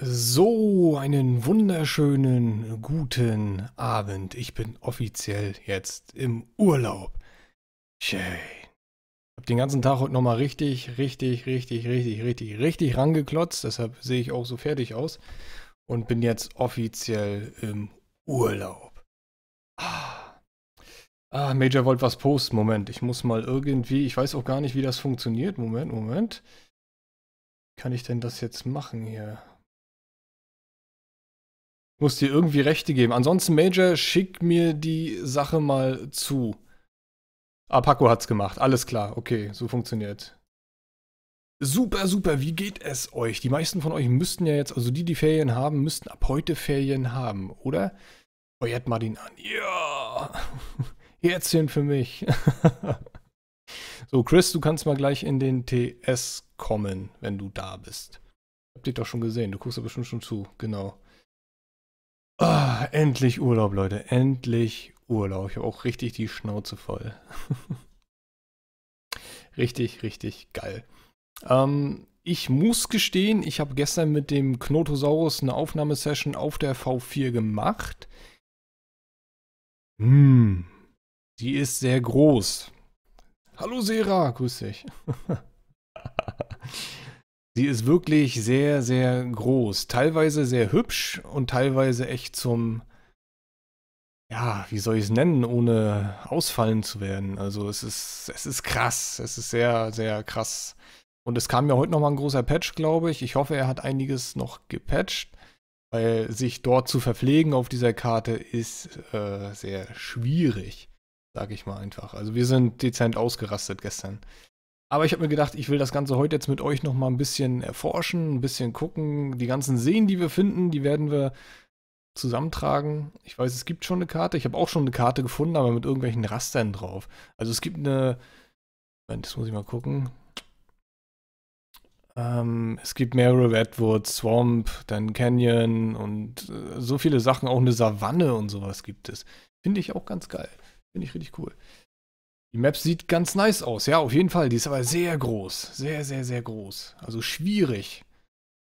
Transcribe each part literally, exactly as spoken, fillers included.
So, einen wunderschönen guten Abend. Ich bin offiziell jetzt im Urlaub. Schön. Ich habe den ganzen Tag heute nochmal richtig, richtig, richtig, richtig, richtig, richtig rangeklotzt. Deshalb sehe ich auch so fertig aus. Und bin jetzt offiziell im Urlaub. Ah, ah Major wollte was posten. Moment, ich muss mal irgendwie... Ich weiß auch gar nicht, wie das funktioniert. Moment, Moment. Wie kann ich denn das jetzt machen hier? Muss dir irgendwie Rechte geben. Ansonsten, Major, schick mir die Sache mal zu. Ah, Paco hat's gemacht. Alles klar. Okay, so funktioniert. Super, super. Wie geht es euch? Die meisten von euch müssten ja jetzt, also die, die Ferien haben, müssten ab heute Ferien haben, oder? Feuert Martin an. Ja! Herzchen für mich. So, Chris, du kannst mal gleich in den T S kommen, wenn du da bist. Hab dich doch schon gesehen. Du guckst aber bestimmt schon zu. Genau. Ah, endlich Urlaub, Leute. Endlich Urlaub. Ich habe auch richtig die Schnauze voll. Richtig, richtig geil. Ähm, ich muss gestehen, ich habe gestern mit dem Knotosaurus eine Aufnahmesession auf der V vier gemacht. Hm, die ist sehr groß. Hallo Sera, grüß dich. Sie ist wirklich sehr, sehr groß. Teilweise sehr hübsch und teilweise echt zum, ja, wie soll ich es nennen, ohne ausfallen zu werden. Also es ist, es ist krass. Es ist sehr, sehr krass. Und es kam ja heute nochmal ein großer Patch, glaube ich. Ich hoffe, er hat einiges noch gepatcht, weil sich dort zu verpflegen auf dieser Karte ist äh, sehr schwierig, sage ich mal einfach. Also wir sind dezent ausgerastet gestern. Aber ich habe mir gedacht, ich will das Ganze heute jetzt mit euch noch mal ein bisschen erforschen, ein bisschen gucken. Die ganzen Seen, die wir finden, die werden wir zusammentragen. Ich weiß, es gibt schon eine Karte. Ich habe auch schon eine Karte gefunden, aber mit irgendwelchen Rastern drauf. Also es gibt eine... Moment, das muss ich mal gucken. Ähm, es gibt mehrere Redwoods, Swamp, dann Canyon und äh, so viele Sachen. Auch eine Savanne und sowas gibt es. Finde ich auch ganz geil. Finde ich richtig cool. Die Map sieht ganz nice aus, ja, auf jeden Fall. Die ist aber sehr groß. Sehr, sehr, sehr groß. Also schwierig.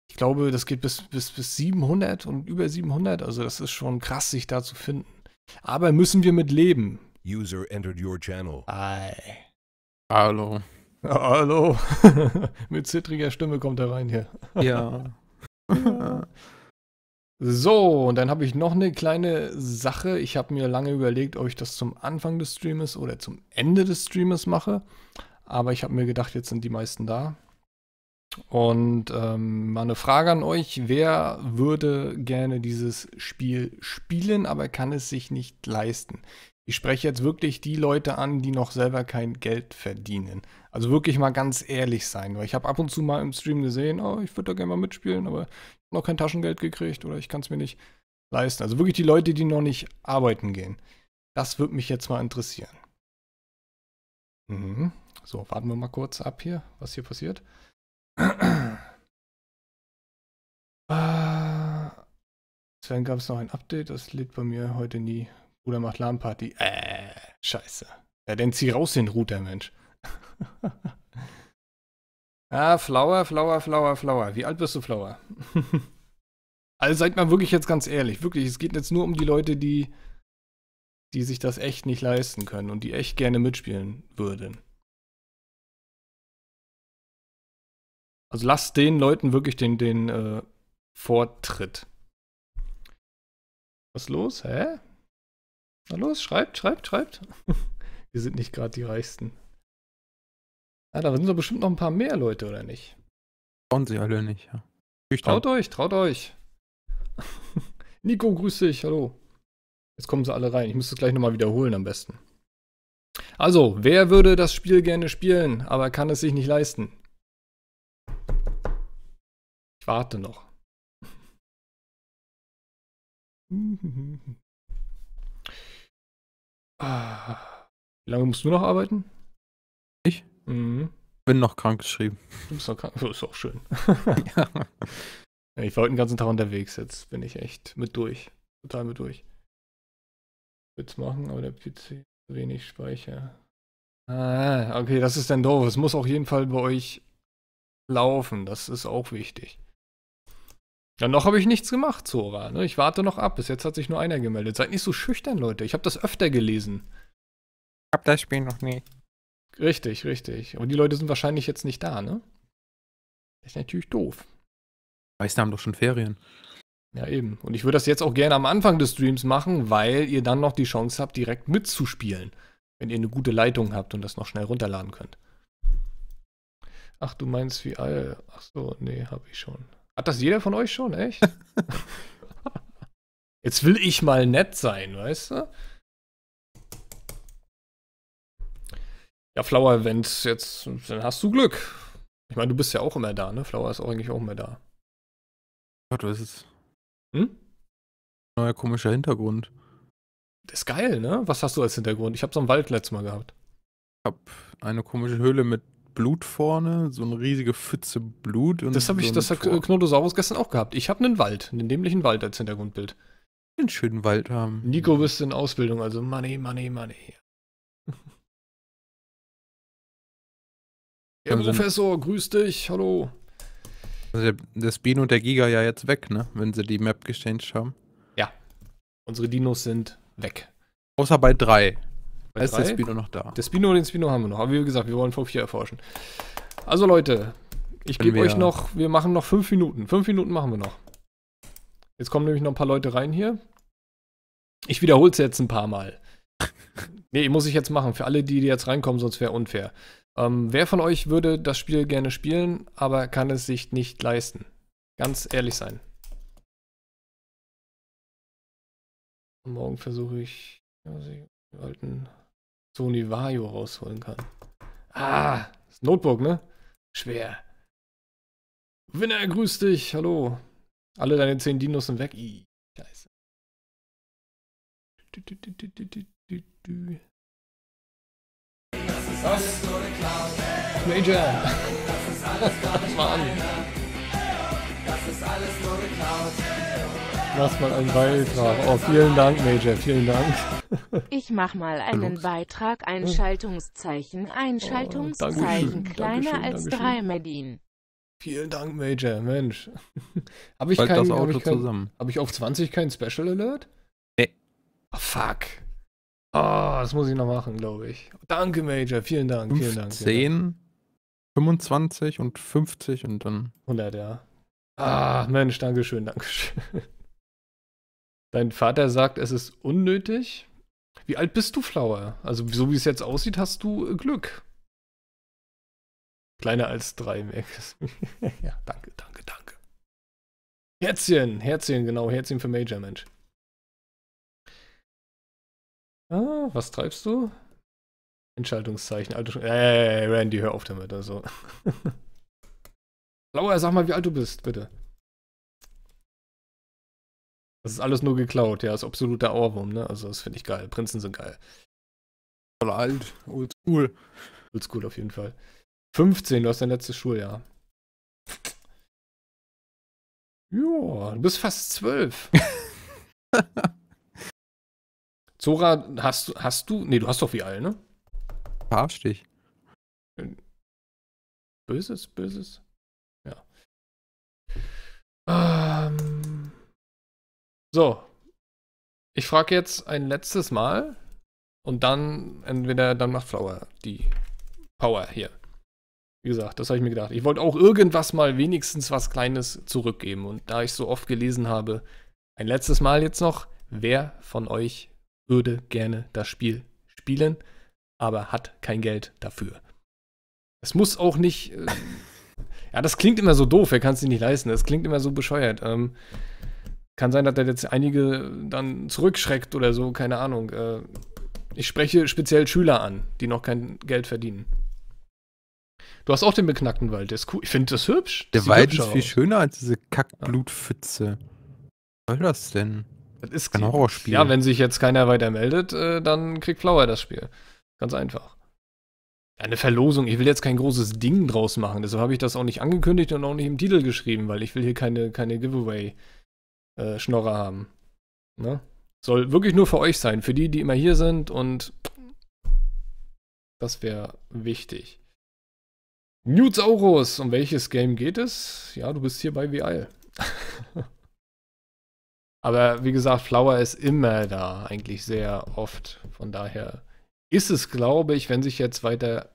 Ich glaube, das geht bis, bis, bis siebenhundert und über siebenhundert. Also das ist schon krass, sich da zu finden. Aber müssen wir mit leben. User entered your channel. Ei. Hallo. Hallo. Mit zittriger Stimme kommt er rein hier. Ja. Ja. So, und dann habe ich noch eine kleine Sache. Ich habe mir lange überlegt, ob ich das zum Anfang des Streames oder zum Ende des Streames mache. Aber ich habe mir gedacht, jetzt sind die meisten da. Und ähm, mal eine Frage an euch. Wer würde gerne dieses Spiel spielen, aber kann es sich nicht leisten? Ich spreche jetzt wirklich die Leute an, die noch selber kein Geld verdienen. Also wirklich mal ganz ehrlich sein. Weil ich habe ab und zu mal im Stream gesehen, oh, ich würde da gerne mal mitspielen, aber... noch kein Taschengeld gekriegt oder ich kann es mir nicht leisten. Also wirklich die Leute, die noch nicht arbeiten gehen. Das würde mich jetzt mal interessieren. Mhm. So, warten wir mal kurz ab hier, was hier passiert. Deswegen gab es noch ein Update, das lädt bei mir heute nie. Bruder macht LAN-Party. Äh, scheiße. Ja, denn zieh raus den Router, Mensch. Ah, Flower, Flower, Flower, Flower. Wie alt bist du, Flower? Also seid mal wirklich jetzt ganz ehrlich. Wirklich, es geht jetzt nur um die Leute, die, die sich das echt nicht leisten können und die echt gerne mitspielen würden. Also lasst den Leuten wirklich den, den äh, Vortritt. Was ist los? Hä? Na los, schreibt, schreibt, schreibt. Wir sind nicht gerade die Reichsten. Ah, da sind doch bestimmt noch ein paar mehr Leute, oder nicht? Trauen sie alle nicht, ja. Traut euch, traut euch. Nico, grüß dich, hallo. Jetzt kommen sie alle rein. Ich müsste es gleich nochmal wiederholen am besten. Also, wer würde das Spiel gerne spielen, aber kann es sich nicht leisten? Ich warte noch. Wie lange musst du noch arbeiten? Ich? Mhm. Bin noch krank geschrieben. Du bist noch krank, das ist auch schön. Ja. Ich war heute den ganzen Tag unterwegs, jetzt bin ich echt mit durch. Total mit durch. Witz machen, aber der P C wenig Speicher. Ah, okay, das ist dann doof. Es muss auf jeden Fall bei euch laufen, das ist auch wichtig. Ja, noch habe ich nichts gemacht, Zora. Ne? Ich warte noch ab. Bis jetzt hat sich nur einer gemeldet. Seid nicht so schüchtern, Leute. Ich habe das öfter gelesen. Ich habe das Spiel noch nie. Richtig, richtig. Und die Leute sind wahrscheinlich jetzt nicht da, ne? Das ist natürlich doof. Die meisten haben doch schon Ferien. Ja, eben. Und ich würde das jetzt auch gerne am Anfang des Streams machen, weil ihr dann noch die Chance habt, direkt mitzuspielen. Wenn ihr eine gute Leitung habt und das noch schnell runterladen könnt. Ach, du meinst wie all. Ach so, nee, hab ich schon. Hat das jeder von euch schon, echt? Jetzt will ich mal nett sein, weißt du? Ja, Flower, wenn's jetzt. Dann hast du Glück. Ich meine, du bist ja auch immer da, ne? Flower ist auch eigentlich auch immer da. Gott, was ist es? Hm? Neuer komischer Hintergrund. Das ist geil, ne? Was hast du als Hintergrund? Ich habe so einen Wald letztes Mal gehabt. Ich habe eine komische Höhle mit Blut vorne, so eine riesige Pfütze Blut. Und das habe so ich, das hat Knotosaurus gestern auch gehabt. Ich habe einen Wald, einen dämlichen Wald als Hintergrundbild. Einen schönen Wald haben. Nico, bist in Ausbildung, also money, money, money. Ja, Professor, grüß dich, hallo. Also das Bino und der Giga ja jetzt weg, ne? Wenn sie die Map gechanged haben. Ja, unsere Dinos sind weg. Außer bei drei. Da ist der Spino noch da. Der Spino und den Spino haben wir noch. Aber wie gesagt, wir wollen V vier erforschen. Also Leute, ich gebe euch noch, wir machen noch fünf Minuten. Fünf Minuten machen wir noch. Jetzt kommen nämlich noch ein paar Leute rein hier. Ich wiederhole es jetzt ein paar Mal. Nee, muss ich jetzt machen. Für alle, die, die jetzt reinkommen, sonst wäre unfair. Ähm, wer von euch würde das Spiel gerne spielen, aber kann es sich nicht leisten? Ganz ehrlich sein. Morgen versuche ich, dass ich den alten Sony Vario rausholen kann. Ah, das Notebook, ne? Schwer. Winner, grüß dich, hallo. Alle deine zehn Dinos sind weg. Ih, scheiße. Du, du, du, du, du, du, du. Das ist alles nur eine Clown. Major. Das ist alles gar nicht mal an. Das ist alles nur eine Clown. Lass mal einen Beitrag. Oh, vielen Dank, Major, vielen Dank. Ich mach mal einen Beitrag. Einschaltungszeichen, Einschaltungszeichen, oh, kleiner als drei Medien. Vielen Dank, Major, Mensch. Habe ich, kein, hab ich, kein, hab ich auf zwanzig kein Special Alert? Nee. Oh, fuck. Ah, oh, das muss ich noch machen, glaube ich. Danke, Major. Vielen Dank, fünfzehn, vielen Dank. zehn, fünfundzwanzig und fünfzig und dann hundert, ja. Ah, Mensch, Dankeschön, Dankeschön. Dein Vater sagt, es ist unnötig. Wie alt bist du, Flower? Also, so wie es jetzt aussieht, hast du Glück. Kleiner als drei, Max. Ja, danke, danke, danke. Herzchen, Herzchen, genau, Herzchen für Major, Mensch. Ah, was treibst du? Einschaltungszeichen, Alter. Ey, Randy, hör auf damit, also. Flower, sag mal, wie alt du bist, bitte. Das ist alles nur geklaut, ja, ist absoluter Ohrwurm, ne? Also, das finde ich geil. Prinzen sind geil. Voll alt, oldschool. Oldschool auf jeden Fall. fünfzehn, du hast dein letztes Schuljahr. Joa, du bist fast zwölf. Zora, hast du, hast du, nee, du hast doch wie alle, ne? Verarsch dich. Böses, böses. Ja. Ähm. So. Ich frage jetzt ein letztes Mal und dann, entweder, dann macht Flower die Power hier. Wie gesagt, das habe ich mir gedacht. Ich wollte auch irgendwas mal wenigstens was Kleines zurückgeben und da ich so oft gelesen habe, ein letztes Mal jetzt noch, wer von euch würde gerne das Spiel spielen, aber hat kein Geld dafür. Es muss auch nicht. Äh, ja, das klingt immer so doof, er kann es sich nicht leisten. Das klingt immer so bescheuert. Ähm, kann sein, dass da jetzt einige dann zurückschreckt oder so, keine Ahnung. Äh, ich spreche speziell Schüler an, die noch kein Geld verdienen. Du hast auch den beknackten Wald, der ist cool. Ich finde das hübsch. Der Wald ist viel schöner als diese Kackblutpfütze. Was soll das denn? Das ist ein Horrorspiel. Ja, wenn sich jetzt keiner weiter meldet, äh, dann kriegt Flower das Spiel. Ganz einfach. Eine Verlosung. Ich will jetzt kein großes Ding draus machen. Deshalb habe ich das auch nicht angekündigt und auch nicht im Titel geschrieben, weil ich will hier keine, keine Giveaway-Schnorrer haben. Ne? Soll wirklich nur für euch sein. Für die, die immer hier sind und das wäre wichtig. Newt Saurus. Um welches Game geht es? Ja, du bist hier bei The Isle. Aber wie gesagt, Flower ist immer da, eigentlich sehr oft. Von daher ist es, glaube ich, wenn sich jetzt weiter...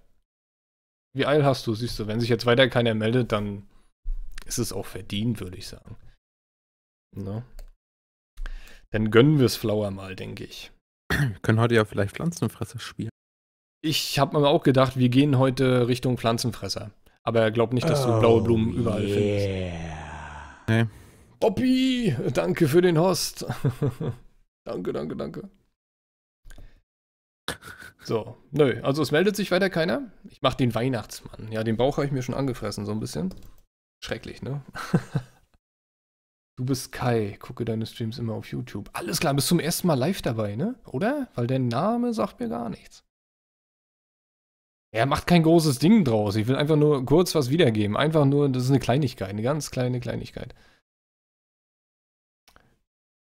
Wie Eil hast du, siehst du, wenn sich jetzt weiter keiner meldet, dann ist es auch verdient, würde ich sagen. Ne? Dann gönnen wir es Flower mal, denke ich. Wir können heute ja vielleicht Pflanzenfresser spielen. Ich habe mir auch gedacht, wir gehen heute Richtung Pflanzenfresser. Aber glaub nicht, dass du oh, blaue Blumen überall yeah. findest. Nee. Bobby, danke für den Host. Danke, danke, danke. So, nö. Also es meldet sich weiter keiner. Ich mache den Weihnachtsmann. Ja, den Bauch habe ich mir schon angefressen, so ein bisschen. Schrecklich, ne? Du bist Kai. Gucke deine Streams immer auf YouTube. Alles klar, bist zum ersten Mal live dabei, ne? Oder? Weil der Name sagt mir gar nichts. Er macht kein großes Ding draus. Ich will einfach nur kurz was wiedergeben. Einfach nur, das ist eine Kleinigkeit. Eine ganz kleine Kleinigkeit.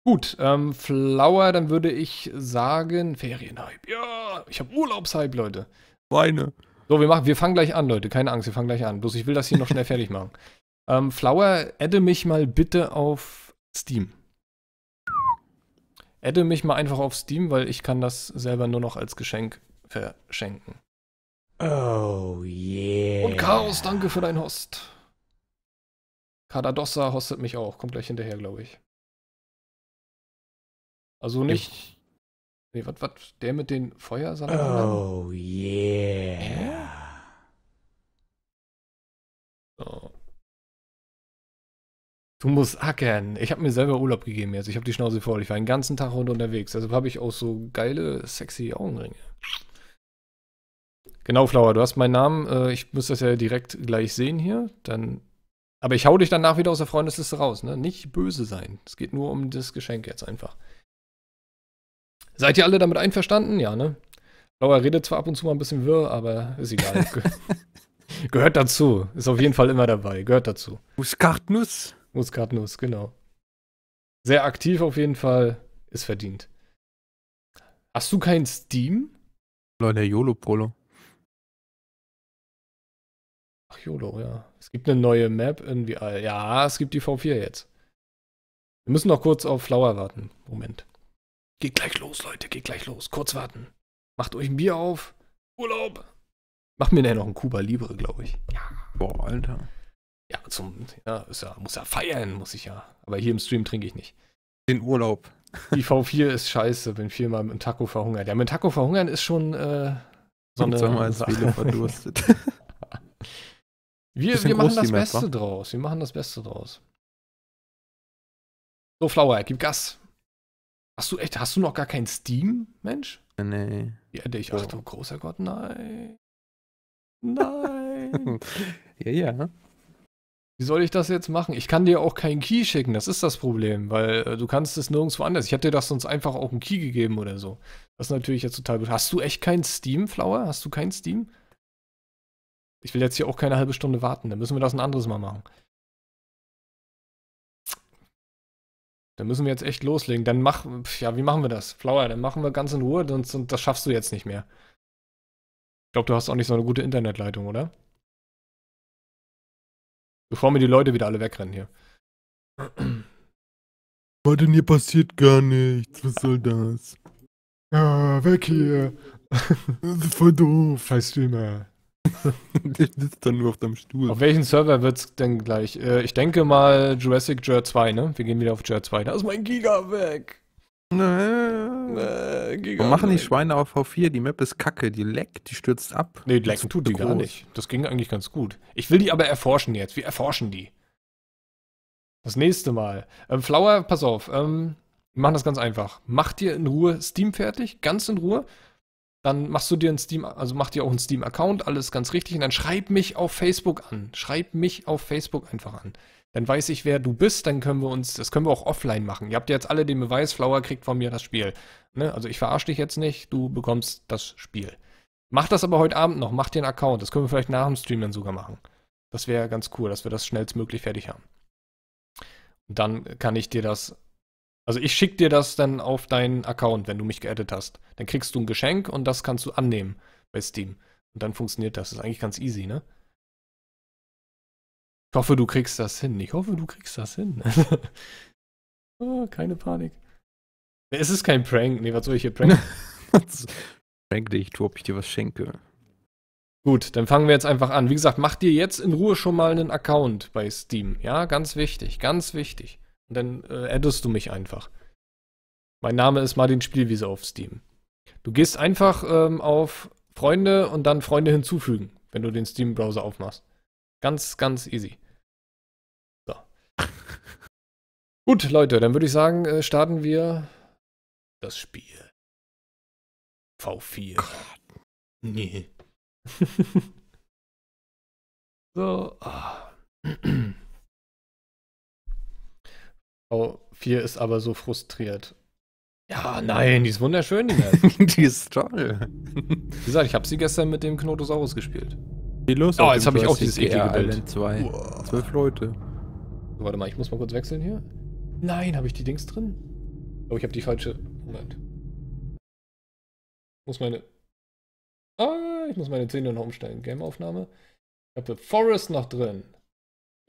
Gut, ähm, Flower, dann würde ich sagen, Ferienhype. Ja, ich habe Urlaubshype, Leute. Meine. So, wir, machen, wir fangen gleich an, Leute. Keine Angst, wir fangen gleich an. Bloß ich will das hier noch schnell fertig machen. Ähm, Flower, adde mich mal bitte auf Steam. Adde mich mal einfach auf Steam, weil ich kann das selber nur noch als Geschenk verschenken. Oh, yeah. Und Chaos, danke für deinen Host. Kadadossa hostet mich auch. Kommt gleich hinterher, glaube ich. Also nicht. Nee, was, was? Der mit den Feuersalamandern? Oh, yeah. So. Du musst hackern. Ich habe mir selber Urlaub gegeben jetzt. Ich habe die Schnauze voll. Ich war den ganzen Tag runter unterwegs. Also habe ich auch so geile, sexy Augenringe. Genau, Flower, du hast meinen Namen. Ich muss das ja direkt gleich sehen hier. Dann. Aber ich hau dich danach wieder aus der Freundesliste raus. Ne? Nicht böse sein. Es geht nur um das Geschenk jetzt einfach. Seid ihr alle damit einverstanden? Ja, ne? Laura redet zwar ab und zu mal ein bisschen wirr, aber ist egal. Ge Gehört dazu. Ist auf jeden Fall immer dabei. Gehört dazu. Muskatnuss. Muskatnuss, genau. Sehr aktiv auf jeden Fall. Ist verdient. Hast du kein Steam? Leute, YOLO-Polo. Ach, YOLO, ja. Es gibt eine neue Map in V R. Ja, es gibt die V vier jetzt. Wir müssen noch kurz auf Flower warten. Moment. Geht gleich los, Leute, geht gleich los. Kurz warten. Macht euch ein Bier auf. Urlaub. Macht mir denn noch ein Cuba Libre, glaube ich. Ja. Boah, Alter. Ja, zum, ja, ist ja, muss ja feiern, muss ich ja. Aber hier im Stream trinke ich nicht. Den Urlaub. Die V vier ist scheiße, bin viermal mit dem Taco verhungert. Ja, mit dem Taco verhungern ist schon äh, so eine Sache. Verdurstet. wir wir machen das Beste war. draus. Wir machen das Beste draus. So, Flower, gib Gas. Hast du echt, hast du noch gar kein Steam, Mensch? Nee. Ja, ich, ach du großer Gott, nein. Nein. Ja, ja. Wie soll ich das jetzt machen? Ich kann dir auch keinen Key schicken, das ist das Problem, weil äh, du kannst es nirgendwo anders. Ich hätte dir das sonst einfach auch einen Key gegeben oder so. Das ist natürlich jetzt total... Hast du echt kein Steam, Flower? Hast du kein Steam? Ich will jetzt hier auch keine halbe Stunde warten, dann müssen wir das ein anderes Mal machen. Dann müssen wir jetzt echt loslegen. Dann mach, ja, wie machen wir das? Flower, dann machen wir ganz in Ruhe, sonst, und das schaffst du jetzt nicht mehr. Ich glaube, du hast auch nicht so eine gute Internetleitung, oder? Bevor mir die Leute wieder alle wegrennen hier. Was denn hier passiert gar nichts? Was soll das? Ah, weg hier. Das ist voll doof. Scheiß Streamer. Ich sitze dann nur auf deinem Stuhl. Auf welchen Server wird's denn gleich? Äh, ich denke mal Jurassic Journey zwei, ne? Wir gehen wieder auf Journey zwei. Da ist mein Giga weg. Nee. Giga Warum machen die Schweine auf V vier? Die Map ist kacke. Die leckt, die stürzt ab. Nee, die lecken tut die gar nicht. Das ging eigentlich ganz gut. Ich will die aber erforschen jetzt. Wir erforschen die. Das nächste Mal. Ähm, Flower, pass auf. Ähm, wir machen das ganz einfach. Mach dir in Ruhe Steam fertig. Ganz in Ruhe. Dann machst du dir einen Steam, also mach dir auch einen Steam-Account, alles ganz richtig. Und dann schreib mich auf Facebook an. Schreib mich auf Facebook einfach an. Dann weiß ich, wer du bist, dann können wir uns, das können wir auch offline machen. Ihr habt jetzt alle den Beweis, Flower kriegt von mir das Spiel. Ne? Also ich verarsche dich jetzt nicht, du bekommst das Spiel. Mach das aber heute Abend noch, mach dir einen Account. Das können wir vielleicht nach dem Stream dann sogar machen. Das wäre ganz cool, dass wir das schnellstmöglich fertig haben. Und dann kann ich dir das... Also ich schicke dir das dann auf deinen Account, wenn du mich geaddet hast. Dann kriegst du ein Geschenk und das kannst du annehmen bei Steam. Und dann funktioniert das. Das ist eigentlich ganz easy, ne? Ich hoffe, du kriegst das hin. Ich hoffe, du kriegst das hin. Oh, keine Panik. Es ist kein Prank. Nee, was soll ich hier pranken? Prank dich, du, ob ich dir was schenke. Gut, dann fangen wir jetzt einfach an. Wie gesagt, mach dir jetzt in Ruhe schon mal einen Account bei Steam. Ja, ganz wichtig, ganz wichtig. Und dann äh, addest du mich einfach. Mein Name ist Martin Spielwiese auf Steam. Du gehst einfach ähm, auf Freunde und dann Freunde hinzufügen, wenn du den Steam-Browser aufmachst. Ganz, ganz easy. So. Gut, Leute, dann würde ich sagen, äh, starten wir das Spiel. V vier. Gott. Nee. So. Ah. V vier ist aber so frustriert. Ja, nein, die ist wunderschön. Die, die ist toll. Wie gesagt, ich habe sie gestern mit dem Knotosaurus gespielt. Lust oh, jetzt habe ich auch dieses eklige Bild. Zwölf Leute. So, warte mal, ich muss mal kurz wechseln hier. Nein, habe ich die Dings drin? Oh, ich habe die falsche. Moment. Ich muss meine. Ah, ich muss meine Zähne noch umstellen. Gameaufnahme. Ich habe The Forest noch drin.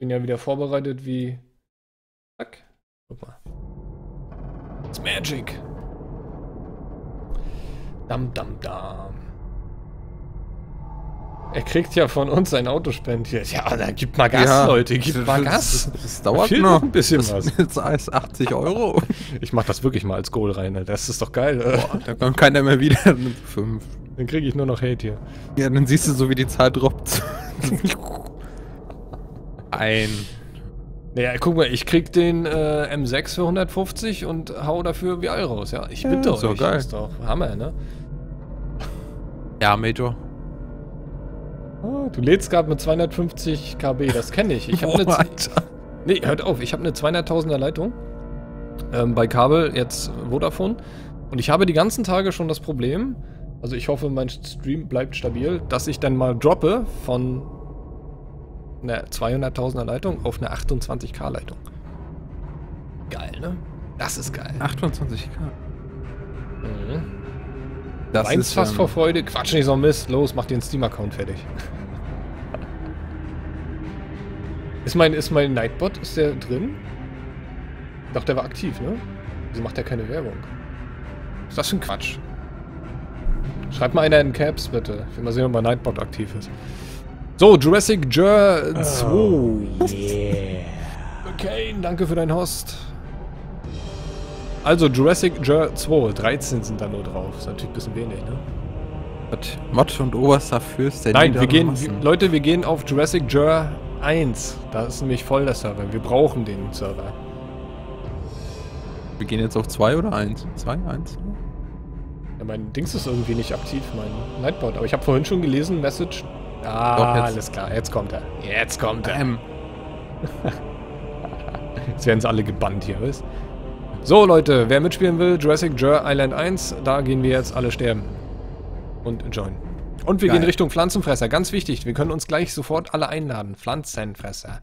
Bin ja wieder vorbereitet wie. Zack. Guck mal. It's magic. Dam, dam, dam. Er kriegt ja von uns ein Autospendiert. Ja, dann gibt mal Gas, ja, Leute. Gibt mal Gas. Das, das dauert da noch ein bisschen das, was. Jetzt heißt achtzig Euro. Ich mach das wirklich mal als Goal rein. Das ist doch geil. Boah, da kommt keiner mehr wieder. fünf. Dann kriege ich nur noch Hate hier. Ja, dann siehst du so, wie die Zahl droppt. ein. Naja, guck mal, ich krieg den äh, M sechs für hundertfünfzig und hau dafür V drei raus. Ja, ich bitte euch. Ja, ist doch geil. Ist doch Hammer, ne? Ja, Major. Oh, du lädst gerade mit zweihundertfünfzig Kilobyte, das kenne ich. Ich habe eine. Nee, hört auf, ich habe eine zweihunderttausender Leitung ähm, bei Kabel, jetzt Vodafone. Und ich habe die ganzen Tage schon das Problem, also ich hoffe, mein Stream bleibt stabil, dass ich dann mal droppe von einer zweihunderttausender Leitung auf eine achtundzwanzig K Leitung. Geil, ne? Das ist geil. achtundzwanzig K? Mhm. Das ist fast ähm, vor Freude. Quatsch nicht so Mist. Los, mach den Steam-Account fertig. Ist mein, ist mein Nightbot, ist der drin? Ich dachte, der war aktiv, ne? Wieso macht der keine Werbung? Ist das für ein Quatsch? Schreibt mal einer in Caps, bitte. Ich will mal sehen, ob mein Nightbot aktiv ist. So, Jurassic Journey zwei. Oh, yeah. Okay, danke für dein Host. Also Jurassic Journey zwei, dreizehn sind da nur drauf. Ist natürlich ein bisschen wenig, ne? Mod und oberster Fürst der Nein, wir gehen, Leute, wir gehen auf Jurassic Journey eins. Da ist nämlich voll der Server. Wir brauchen den Server. Wir gehen jetzt auf zwei oder eins? zwei, eins? Ja, mein Dings ist irgendwie nicht aktiv, mein Nightbot. Aber ich habe vorhin schon gelesen, Message... Ah, doch, alles klar, jetzt kommt er. Jetzt kommt er. Ähm. Jetzt werden sie alle gebannt hier, wisst ihr? So, Leute, wer mitspielen will, Jurassic Journey Island eins, da gehen wir jetzt alle sterben. Und join. Und wir Geil. Gehen Richtung Pflanzenfresser, ganz wichtig, wir können uns gleich sofort alle einladen. Pflanzenfresser.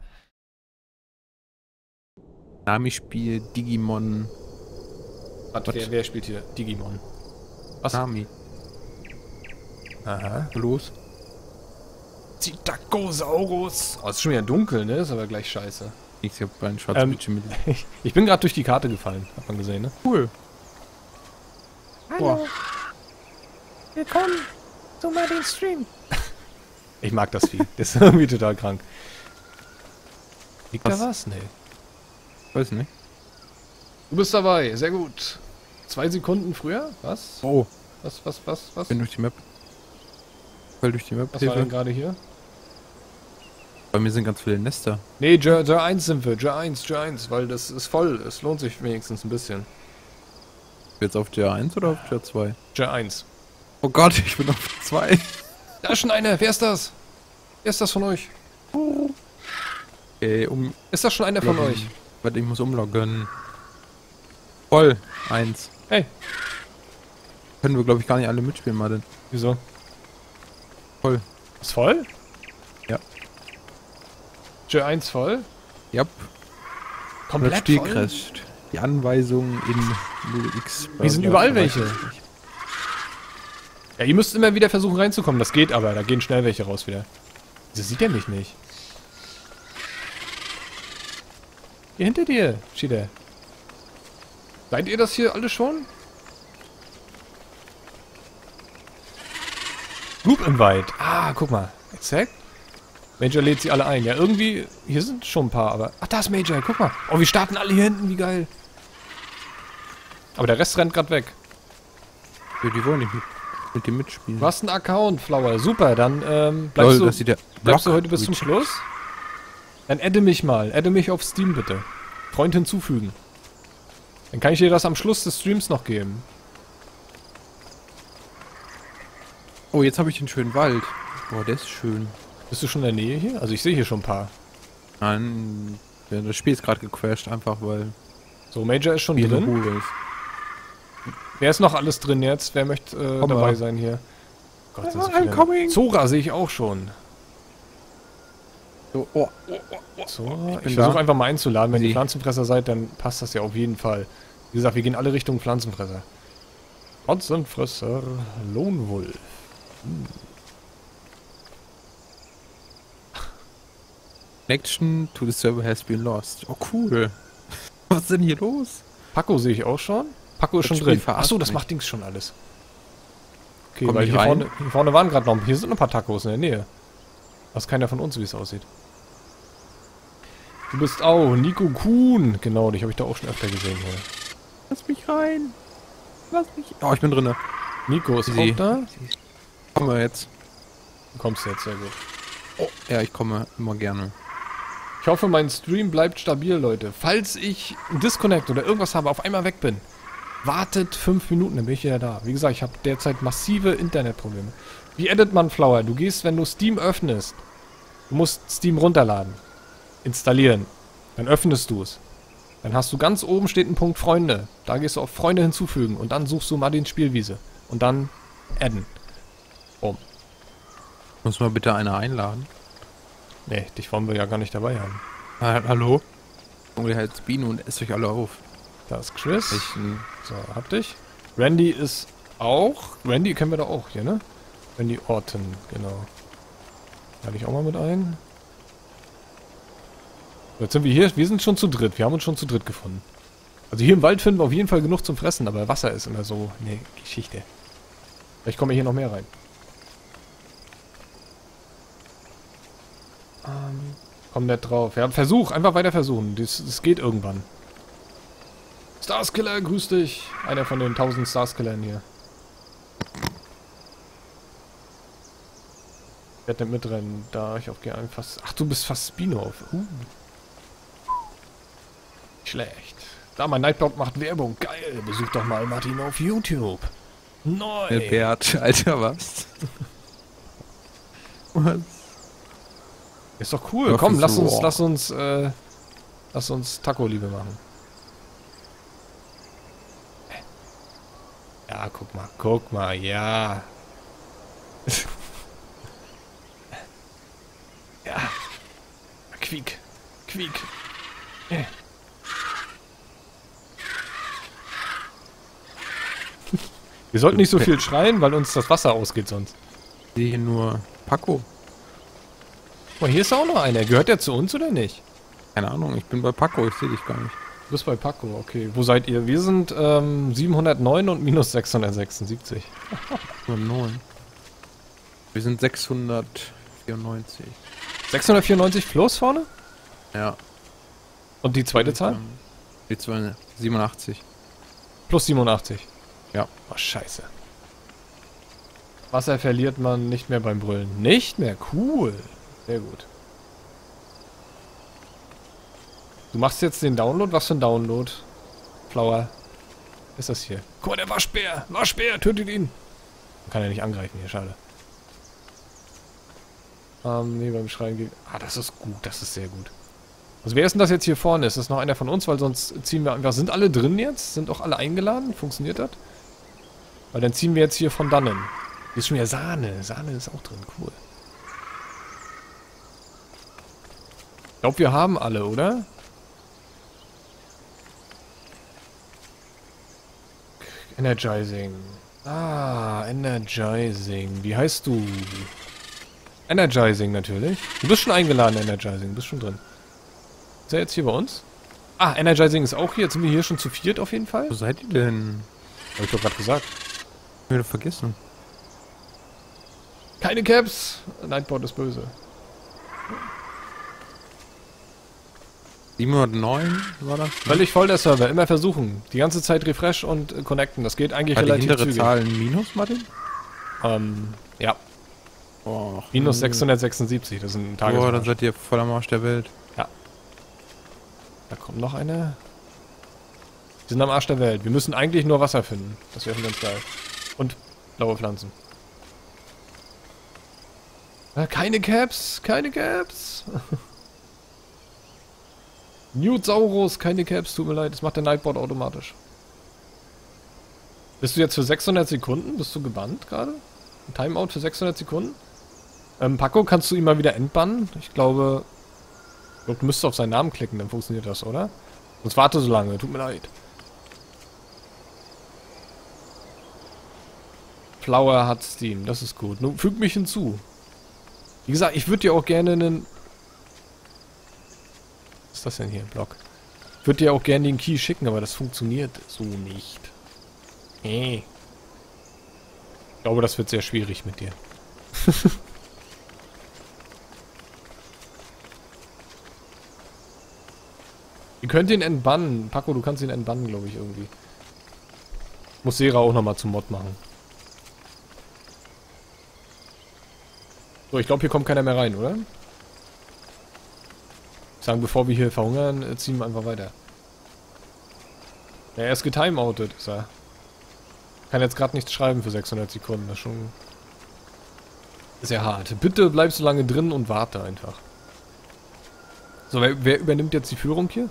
Nami-Spiel, Digimon. Warte, wer, wer spielt hier? Digimon. Was? Nami. Aha. Los. Zitacosaurus. Oh, ist schon wieder dunkel, ne? Ist aber gleich scheiße. Ich hab einen schwarzen ähm, Bildschirm mit. Ich bin gerade durch die Karte gefallen, hat man gesehen, ne? Cool. Hallo. Boah. Willkommen zu Martin Stream. Ich mag das Vieh. Das ist irgendwie total krank. Liegt was? Da was? Nee. Weiß nicht. Du bist dabei, sehr gut. Zwei Sekunden früher? Was? Oh. Was, was, was, was? Ich bin durch die Map. Weil durch die Map. Was war denn gerade hier? Bei mir sind ganz viele Nester. Nee, Journey eins sind wir. Journey eins, Journey eins, weil das ist voll. Es lohnt sich wenigstens ein bisschen. Jetzt auf Journey eins oder auf Journey zwei? Journey eins. Oh Gott, ich bin auf zwei. Da ist schon einer. Wer ist das? Wer ist das von euch? Oh. Äh, um... Ist das schon einer von euch? Warte, ich muss umloggen. Voll. eins. Hey. Können wir, glaube ich, gar nicht alle mitspielen, Martin. Wieso? Voll. Ist voll? Journey eins voll? Ja. Yep. Komplett voll? Die Anweisungen in null x. Wir sind überall welche. Ja, ihr müsst immer wieder versuchen reinzukommen. Das geht aber. Da gehen schnell welche raus wieder. Wieso sieht der mich nicht? Hier hinter dir, Schieder. Seid ihr das hier alle schon? Group Invite. Ah, guck mal. Exakt. Major lädt sie alle ein. Ja, irgendwie... Hier sind schon ein paar, aber... Ach, da ist Major. Guck mal. Oh, wir starten alle hier hinten. Wie geil. Aber der Rest rennt gerade weg. Ja, die wollen nicht mit, mit dem mitspielen. Was ein Account, Flower. Super, dann ähm, bleibst, Lol, du, bleibst Block du heute bis zum Schluss? Dann adde mich mal. Adde mich auf Steam, bitte. Freund hinzufügen. Dann kann ich dir das am Schluss des Streams noch geben. Oh, jetzt habe ich den schönen Wald. Boah, der ist schön. Bist du schon in der Nähe hier? Also ich sehe hier schon ein paar. Nein, das Spiel ist gerade gecrashed, einfach weil... So, Major ist schon drin. Cool ist. Wer ist noch alles drin jetzt? Wer möchte äh, dabei sein hier? Gott, das I'm coming. Zora sehe ich auch schon. So, oh, oh, oh. Zora? Ich, ich versuche einfach mal einzuladen. Wenn Sie. ihr Pflanzenfresser seid, dann passt das ja auf jeden Fall. Wie gesagt, wir gehen alle Richtung Pflanzenfresser. Pflanzenfresser, Lohnwulf. Hm. Connection to the server has been lost. Oh, cool. Was ist denn hier los? Paco sehe ich auch schon. Paco ist das schon Spiel drin. Achso, das mich. macht Dings schon alles. Okay, Komm weil hier vorne, hier vorne waren gerade noch... Hier sind ein paar Tacos in der Nähe. Was keiner von uns, wie es aussieht. Du bist auch Nico Kuhn. Genau, dich habe ich da auch schon öfter gesehen. Hier. Lass mich rein. Lass mich... Oh, ich bin drin. Nico ist Sie. auch da. Sie. Komm mal jetzt. Du kommst jetzt, sehr gut. Oh, ja, ich komme immer gerne. Ich hoffe, mein Stream bleibt stabil, Leute. Falls ich einen Disconnect oder irgendwas habe, auf einmal weg bin, wartet fünf Minuten, dann bin ich wieder da. Wie gesagt, ich habe derzeit massive Internetprobleme. Wie edit man Flower? Du gehst, wenn du Steam öffnest, du musst Steam runterladen, installieren, dann öffnest du es. Dann hast du ganz oben steht ein Punkt Freunde. Da gehst du auf Freunde hinzufügen und dann suchst du Martin Spielwiese. Und dann adden. Boom. Muss mal bitte einer einladen. Nee, dich wollen wir ja gar nicht dabei haben. Ah, hallo? Junge, ihr haltet Bienen und esst euch alle auf. Da ist Chris. Ich, ne. So, hab dich. Randy ist auch. Randy kennen wir da auch hier, ne? Randy Orton, genau. Lade ich auch mal mit ein. Jetzt sind wir hier. Wir sind schon zu dritt. Wir haben uns schon zu dritt gefunden. Also hier im Wald finden wir auf jeden Fall genug zum Fressen, aber Wasser ist immer so eine Geschichte. Vielleicht kommen wir hier noch mehr rein. Komm nicht drauf. Ja, versuch. Einfach weiter versuchen. Das, das geht irgendwann. Starskiller, grüß dich. Einer von den tausend Starskillern hier. Ich werde nicht mitrennen. Da, ich aufgehe ein fast... Ach, du bist fast Spinoff. Uh. Schlecht. Da, mein Nightbot macht Werbung. Geil. Besuch doch mal Martin auf YouTube. Neu. Der Bert, Alter, was? Was? Ist doch cool. Ja, komm, lass so. uns, lass uns, äh, lass uns Taco-Liebe machen. Ja, guck mal, guck mal, ja. Ja. Quiek, quiek. Ja. Wir sollten nicht so viel schreien, weil uns das Wasser ausgeht sonst. Ich sehe hier nur Paco. Oh, hier ist auch noch einer. Gehört der zu uns oder nicht? Keine Ahnung, ich bin bei Paco, ich sehe dich gar nicht. Du bist bei Paco, okay. Wo seid ihr? Wir sind ähm, siebenhundertneun und minus sechshundertsechsundsiebzig. siebenhundertneun. Wir sind sechshundertvierundneunzig. sechshundertvierundneunzig plus vorne? Ja. Und die zweite ich, Zahl? Die zweite, siebenundachtzig. Plus siebenundachtzig? Ja. Oh, scheiße. Wasser verliert man nicht mehr beim Brüllen. Nicht mehr? Cool. Sehr gut. Du machst jetzt den Download? Was für ein Download? Flower. Ist das hier? Guck mal, der Waschbär! Waschbär! Tötet ihn! Man kann ja nicht angreifen hier, schade. Ähm, nee, beim Schreien geht... Ah, das ist gut, das ist sehr gut. Also wer ist denn das jetzt hier vorne? Ist das noch einer von uns? Weil sonst ziehen wir einfach... Sind alle drin jetzt? Sind auch alle eingeladen? Funktioniert das? Weil dann ziehen wir jetzt hier von dannen. Hier ist schon wieder Sahne. Sahne ist auch drin, cool. Ich glaube, wir haben alle, oder? Energizing. Ah, Energizing. Wie heißt du? Energizing natürlich. Du bist schon eingeladen, Energizing. Du bist schon drin. Ist er jetzt hier bei uns? Ah, Energizing ist auch hier. Jetzt sind wir hier schon zu viert auf jeden Fall. Wo seid ihr denn? Hab ich doch gerade gesagt. Ich würde vergessen. Keine Caps! Nightbot ist böse. siebenhundertneun war das? Völlig voll der Server. Immer versuchen. Die ganze Zeit refresh und connecten. Das geht eigentlich relativ zügig. War die hintere Zahl ein Minus, Martin? Ähm, ja. Och, Minus sechshundertsechsundsiebzig. Das ist ein Tages. Boah, dann seid ihr voll am Arsch der Welt. Ja. Da kommt noch eine. Wir sind am Arsch der Welt. Wir müssen eigentlich nur Wasser finden. Das wäre ganz geil. Und blaue Pflanzen. Ja, keine Caps, keine Caps. Newtsaurus, keine Caps, tut mir leid. Das macht der Nightbot automatisch. Bist du jetzt für sechshundert Sekunden? Bist du gebannt gerade? Ein Timeout für sechshundert Sekunden? Ähm, Paco, kannst du ihn mal wieder entbannen? Ich glaube, ich glaube, du müsstest auf seinen Namen klicken, dann funktioniert das, oder? Sonst warte so lange, tut mir leid. Flower hat Steam, das ist gut. Nun, füg mich hinzu. Wie gesagt, ich würde dir auch gerne einen... Was ist das denn hier? Block. Ich würde dir auch gerne den Key schicken, aber das funktioniert so nicht. Hey. Ich glaube, das wird sehr schwierig mit dir. Ihr könnt ihn entbannen. Paco, du kannst ihn entbannen, glaube ich, irgendwie. Muss Sera auch nochmal zum Mod machen. So, ich glaube, hier kommt keiner mehr rein, oder? Ich sage, bevor wir hier verhungern, ziehen wir einfach weiter. Ja, er ist getimeoutet, ist er. Kann jetzt gerade nichts schreiben für sechshundert Sekunden. Das ist schon sehr hart. Bitte bleib so lange drin und warte einfach. So, wer, wer übernimmt jetzt die Führung hier?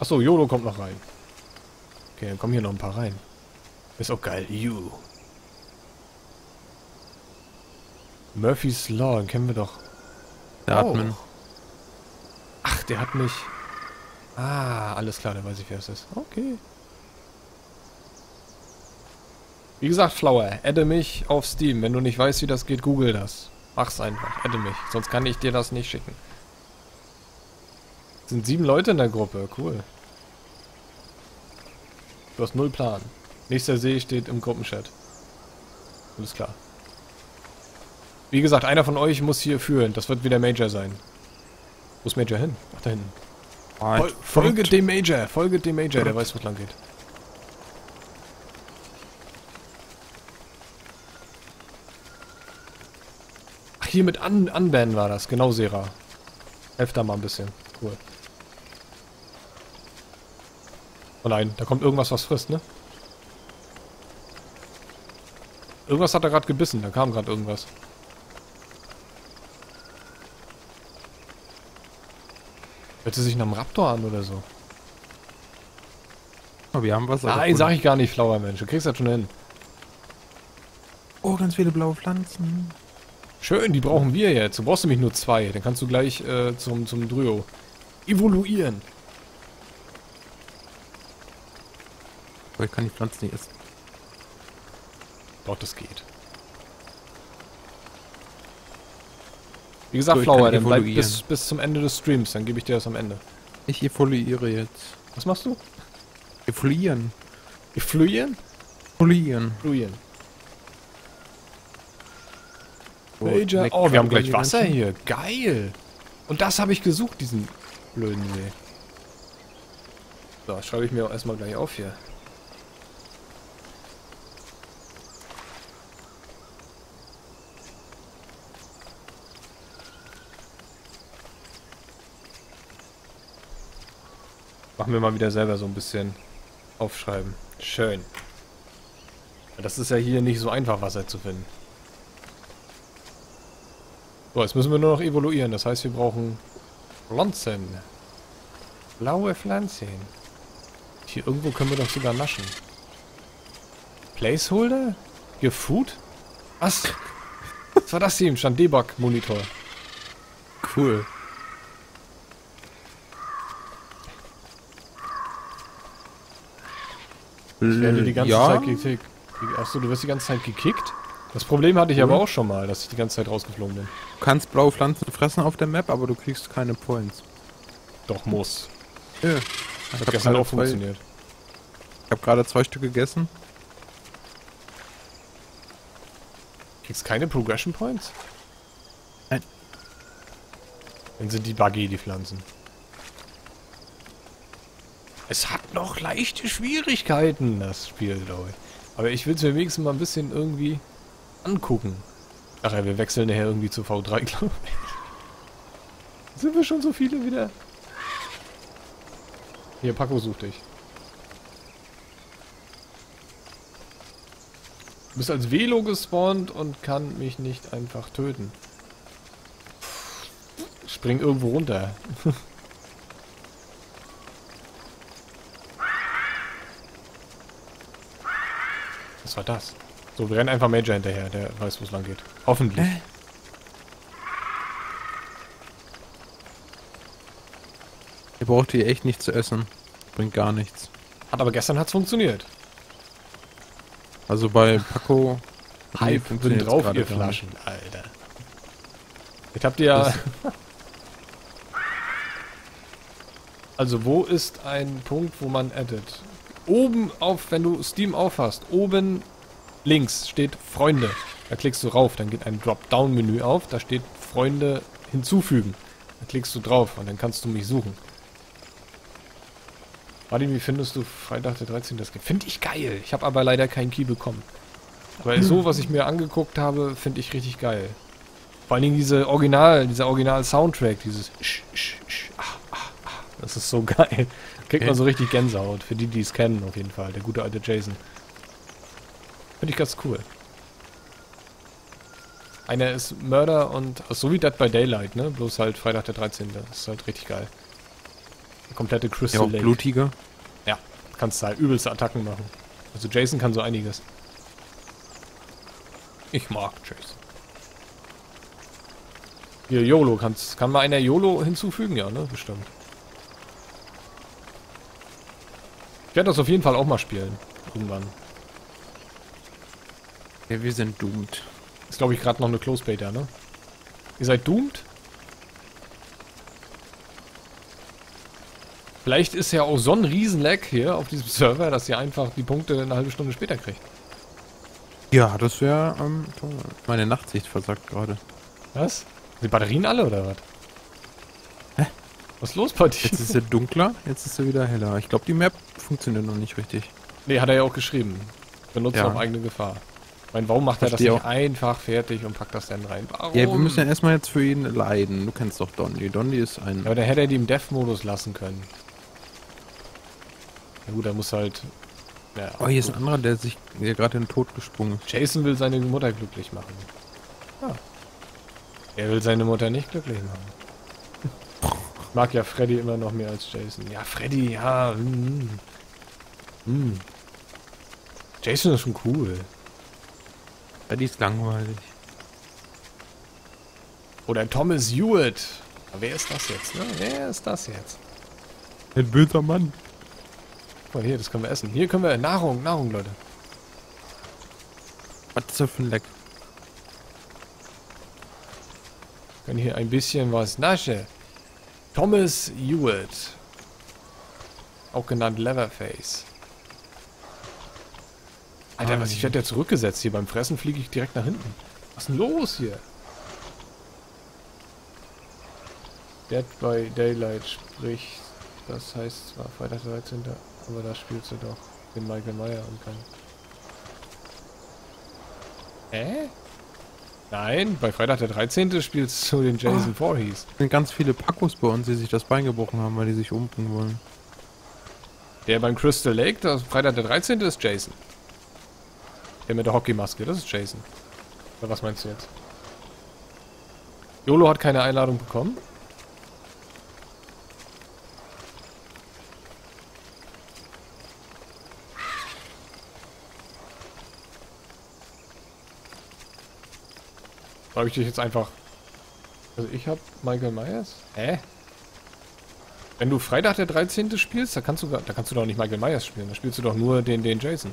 Achso, Yolo kommt noch rein. Okay, dann kommen hier noch ein paar rein. Ist auch geil. You. Murphy's Law, den kennen wir doch. Der oh. Admin. Ach, der hat mich... Ah, alles klar, dann weiß ich, wer es ist. Okay. Wie gesagt, Flower, adde mich auf Steam. Wenn du nicht weißt, wie das geht, google das. Mach's einfach, adde mich. Sonst kann ich dir das nicht schicken. Es sind sieben Leute in der Gruppe, cool. Du hast null Plan. Nächster See steht im Gruppenchat. Alles klar. Wie gesagt, einer von euch muss hier führen. Das wird wieder Major sein. Wo ist Major hin? Ach, da hinten. Fol folget dem Major, folget dem Major, der weiß, wo es lang geht. Ach, hier mit Un Unban war das, genau, Sera. Helft da mal ein bisschen. Cool. Oh nein, da kommt irgendwas, was frisst, ne? Irgendwas hat er gerade gebissen, da kam gerade irgendwas. Hört sie sich nach einem Raptor an oder so? Oh, wir haben was. Nein, sag ich gar nicht, Flower, Mensch. Du kriegst das schon hin. Oh, ganz viele blaue Pflanzen. Schön, die brauchen wir jetzt. Du brauchst nämlich nur zwei. Dann kannst du gleich äh, zum, zum Dryo evoluieren. Aber ich kann die Pflanzen nicht essen. Doch, das geht. Wie gesagt, so, Flower, dann bleib bis, bis zum Ende des Streams, dann gebe ich dir das am Ende. Ich efoliere jetzt. Was machst du? Efolieren. Efolieren? Efolieren. Efolieren. Oh, Major. Oh, wir, wir haben gleich Wasser ganzen. Hier. Geil. Und das habe ich gesucht, diesen blöden See. So, das schreibe ich mir auch erstmal gleich auf hier. Machen wir mal wieder selber so ein bisschen aufschreiben. Schön. Das ist ja hier nicht so einfach, Wasser zu finden. So, jetzt müssen wir nur noch evoluieren. Das heißt, wir brauchen Pflanzen. Blaue Pflanzen. Hier irgendwo können wir doch sogar naschen. Placeholder? Your Food? Was? Was war das hier? Im Stand Debug-Monitor. Cool. Ich werde die ganze ja? Zeit gekickt. Achso, du wirst die ganze Zeit gekickt? Das Problem hatte ich aber auch schon mal, dass ich die ganze Zeit rausgeflogen bin. Du kannst blaue Pflanzen fressen auf der Map, aber du kriegst keine Points. Doch, muss. Ja. Das hat gestern auch funktioniert. Ich habe gerade zwei Stück gegessen. Kriegst keine Progression Points? Nein. Dann sind die buggy, die Pflanzen. Es hat noch leichte Schwierigkeiten, das Spiel, glaube ich. Aber ich will es mir wenigstens mal ein bisschen irgendwie angucken. Ach ja, wir wechseln nachher irgendwie zu V drei, glaube ich. Sind wir schon so viele wieder? Hier, Paco sucht dich. Du bist als Velo gespawnt und kann mich nicht einfach töten. Ich spring irgendwo runter. Was war das? So, wir rennen einfach Major hinterher, der weiß, wo es lang geht. Hoffentlich. Hä? Ihr braucht hier echt nichts zu essen. Bringt gar nichts. Hat aber gestern hat's funktioniert. Also bei Paco... Hype sind drauf, ihr Flaschen, Alter. Jetzt habt ihr ja... Also wo ist ein Punkt, wo man addet? Oben auf, wenn du Steam aufhast, oben links steht Freunde. Da klickst du rauf, dann geht ein Dropdown-Menü auf, da steht Freunde hinzufügen. Da klickst du drauf und dann kannst du mich suchen. Martin, wie findest du Freitag der dreizehnte? Das finde ich geil. Ich habe aber leider keinen Key bekommen. Aber hm. so, was ich mir angeguckt habe, finde ich richtig geil. Vor allen Dingen diese Original, dieser Original-Soundtrack, dieses Sch, Sch, Sch, ah, ah, ah. Das ist so geil. Kriegt man so richtig Gänsehaut. Für die, die es kennen, auf jeden Fall. Der gute alte Jason. Finde ich ganz cool. Einer ist Mörder und... So wie Dead by Daylight, ne? Bloß halt Freitag der dreizehnte. Das ist halt richtig geil. Komplette Crystal Lake. Ja, auch blutiger. Ja, kannst halt übelste Attacken machen. Also Jason kann so einiges. Ich mag Jason. Hier, YOLO. Kannst, kann mal einer YOLO hinzufügen? Ja, ne? Bestimmt. Ich werde das auf jeden Fall auch mal spielen. Irgendwann. Ja, wir sind doomed. Ist, glaube ich, gerade noch eine Close Beta, ne? Ihr seid doomed? Vielleicht ist ja auch so ein Riesen-Lag hier auf diesem Server, dass ihr einfach die Punkte eine halbe Stunde später kriegt. Ja, das wäre... Ähm, meine Nachtsicht versagt gerade. Was? Die Batterien alle, oder was? Hä? Was ist los, Party? Jetzt ist er dunkler, jetzt ist er wieder heller. Ich glaube, die Map funktioniert noch nicht richtig. Nee, hat er ja auch geschrieben. Benutzt auf eigene Gefahr. Ich meine, warum macht er das nicht einfach fertig und packt das dann rein? Warum? Ja, wir müssen ja erstmal jetzt für ihn leiden. Du kennst doch Donny. Donny ist ein... Ja, aber dann hätte er die im Dev-Modus lassen können. Na gut, er muss halt... Ja, oh, hier ist ein anderer, der sich hier gerade in den Tod gesprungen ist. Jason will seine Mutter glücklich machen. Ah. Er will seine Mutter nicht glücklich machen. Ich mag ja Freddy immer noch mehr als Jason. Ja, Freddy, ja. Mm. Mm. Jason ist schon cool. Freddy ist langweilig. Oder Thomas Hewitt. Aber wer ist das jetzt, ne? Wer ist das jetzt? Ein böser Mann. Guck mal hier, das können wir essen. Hier können wir... Nahrung, Nahrung, Leute. Was ist das für ein Leck? Wir können hier ein bisschen was naschen. Thomas Hewitt. Auch genannt Leatherface. Alter, ah, was? Ich werde ja zurückgesetzt hier. Beim Fressen fliege ich direkt nach hinten. Was ist denn los hier? Dead by Daylight spricht... Das heißt zwar Freitag der dreizehnte. Aber da spielst du doch den Michael Meyer und keinen. Hä? Nein, bei Freitag der dreizehnte spielst du den Jason oh. Voorhees. Es sind ganz viele Pacos bei uns, die sich das Bein gebrochen haben, weil die sich umbringen wollen. Der beim Crystal Lake, das Freitag der dreizehnte ist Jason. Der mit der Hockeymaske, das ist Jason. Oder was meinst du jetzt? YOLO hat keine Einladung bekommen. Habe ich dich jetzt einfach... Also ich habe Michael Myers? Hä? Wenn du Freitag der dreizehnte spielst, da kannst du gar, da kannst du doch nicht Michael Myers spielen. Da spielst du doch nur den, den Jason.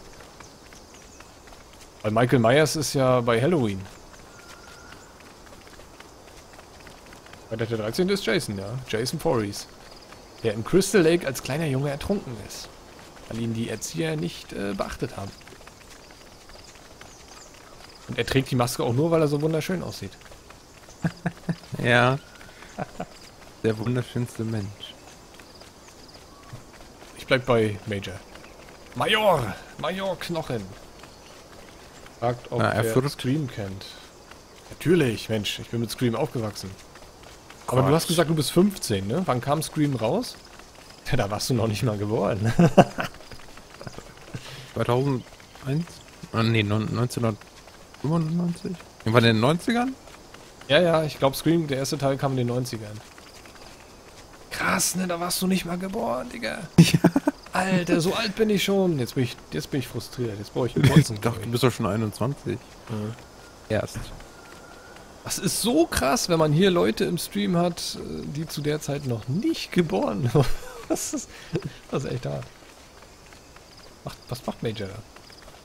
Weil Michael Myers ist ja bei Halloween. Freitag der dreizehnte ist Jason, ja. Jason Voorhees. Der im Crystal Lake als kleiner Junge ertrunken ist. Weil ihn die Erzieher nicht äh, beachtet haben. Und er trägt die Maske auch nur, weil er so wunderschön aussieht. Ja. Der wunderschönste Mensch. Ich bleib bei Major. Major! Major Knochen! Fragt, ob er Scream kennt. Natürlich, Mensch, ich bin mit Scream aufgewachsen. Aber Gott. Du hast gesagt, du bist fünfzehn, ne? Wann kam Scream raus? Ja, da warst du noch nicht mal geboren. zweitausendeins? Oh, nee, neunzehnhundertfünfundneunzig? War der in den neunzigern? Ja, ja, ich glaube Scream, der erste Teil kam in den neunzigern. Krass, ne? Da warst du nicht mal geboren, Digga. Ja. Alter, so alt bin ich schon. Jetzt bin ich, jetzt bin ich frustriert. Jetzt brauche ich einen Bolzen. Ich dachte, du bist doch schon einundzwanzig. Mhm. Erst. Das ist so krass, wenn man hier Leute im Stream hat, die zu der Zeit noch nicht geboren waren. Das ist, das ist echt hart. Macht, was macht Major da?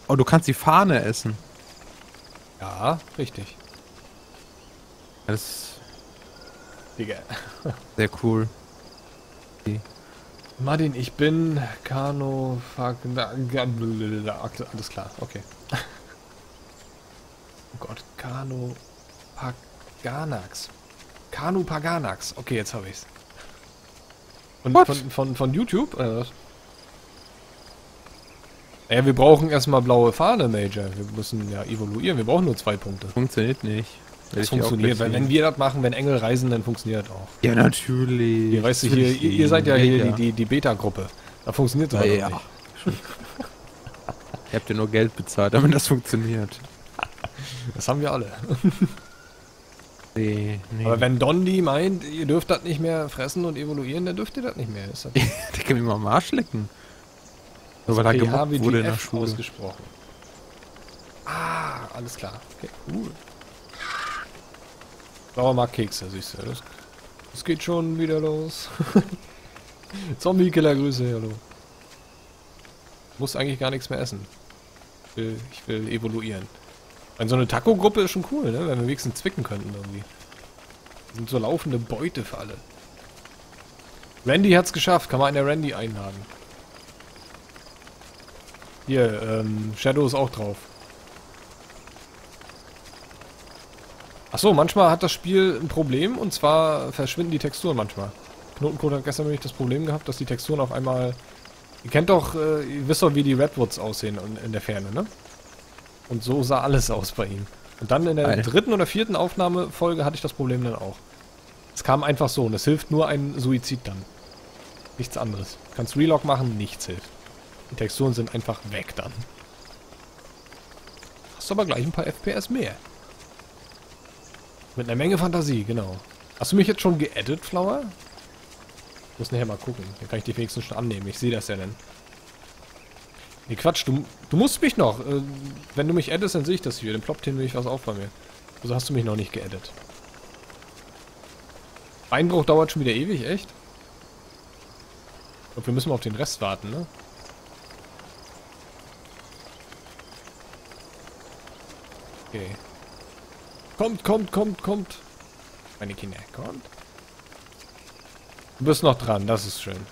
Oh, du kannst die Fahne essen. Ja, richtig. Das ist... Digga. Sehr cool. Okay. Martin, ich bin Kano... Fuck, alles klar, okay. Oh Gott, Kano... Paganax. Kano Paganax. Okay, jetzt habe ich's. Und von, von, von YouTube? Äh, naja, wir brauchen erstmal blaue Fahne, Major. Wir müssen ja evoluieren, wir brauchen nur zwei Punkte. Funktioniert nicht. Das funktioniert, weil wenn wir das machen, wenn Engel reisen, dann funktioniert das auch. Ja, natürlich. Ihr, weißt du, hier, ihr, ihr seid ja hier ja. die, die, die Beta-Gruppe. Da funktioniert das ja. Nicht. Ihr habt ja nur Geld bezahlt, damit das funktioniert. Das haben wir alle. Nee, nee. Aber wenn Dondi meint, ihr dürft das nicht mehr fressen und evoluieren, dann dürft ihr das nicht mehr. Ist das der kann mich mal am Arsch lecken. So, weil da gemobbt wurde in der Schule. Ausgesprochen. Ah, alles klar. Okay, cool. Sauer mag Kekse, siehst du. Das, das geht schon wieder los. Zombie-Killer-Grüße, hallo. Muss eigentlich gar nichts mehr essen. Ich will, ich will evoluieren. Meine, so eine Taco-Gruppe ist schon cool, ne? Wenn wir wenigstens zwicken könnten irgendwie. Das sind so laufende Beute für alle. Randy hat's geschafft. Kann man einen der Randy einladen. Hier, ähm, Shadow ist auch drauf. Achso, manchmal hat das Spiel ein Problem und zwar verschwinden die Texturen manchmal. Knotencode hat gestern nämlich das Problem gehabt, dass die Texturen auf einmal... Ihr kennt doch, äh, ihr wisst doch, wie die Redwoods aussehen in der Ferne, ne? Und so sah alles aus bei ihm. Und dann in der Alter. dritten oder vierten Aufnahmefolge hatte ich das Problem dann auch. Es kam einfach so und es hilft nur ein Suizid dann. Nichts anderes. Du kannst Relog machen, nichts hilft. Die Texturen sind einfach weg dann. Hast du aber gleich ein paar F P S mehr. Mit einer Menge Fantasie, genau. Hast du mich jetzt schon geaddet, Flower? Ich muss nachher mal gucken. Dann kann ich die wenigstens schon annehmen. Ich sehe das ja dann. Nee, Quatsch. Du, du musst mich noch. Äh, wenn du mich addest, dann sehe ich das hier. Dann ploppt hier nämlich was auf bei mir. Also hast du mich noch nicht geaddet. Einbruch dauert schon wieder ewig, echt? Ich glaube, wir müssen mal auf den Rest warten, ne? Okay. Kommt, kommt, kommt, kommt. Meine Kinder, kommt. Du bist noch dran, das ist schön.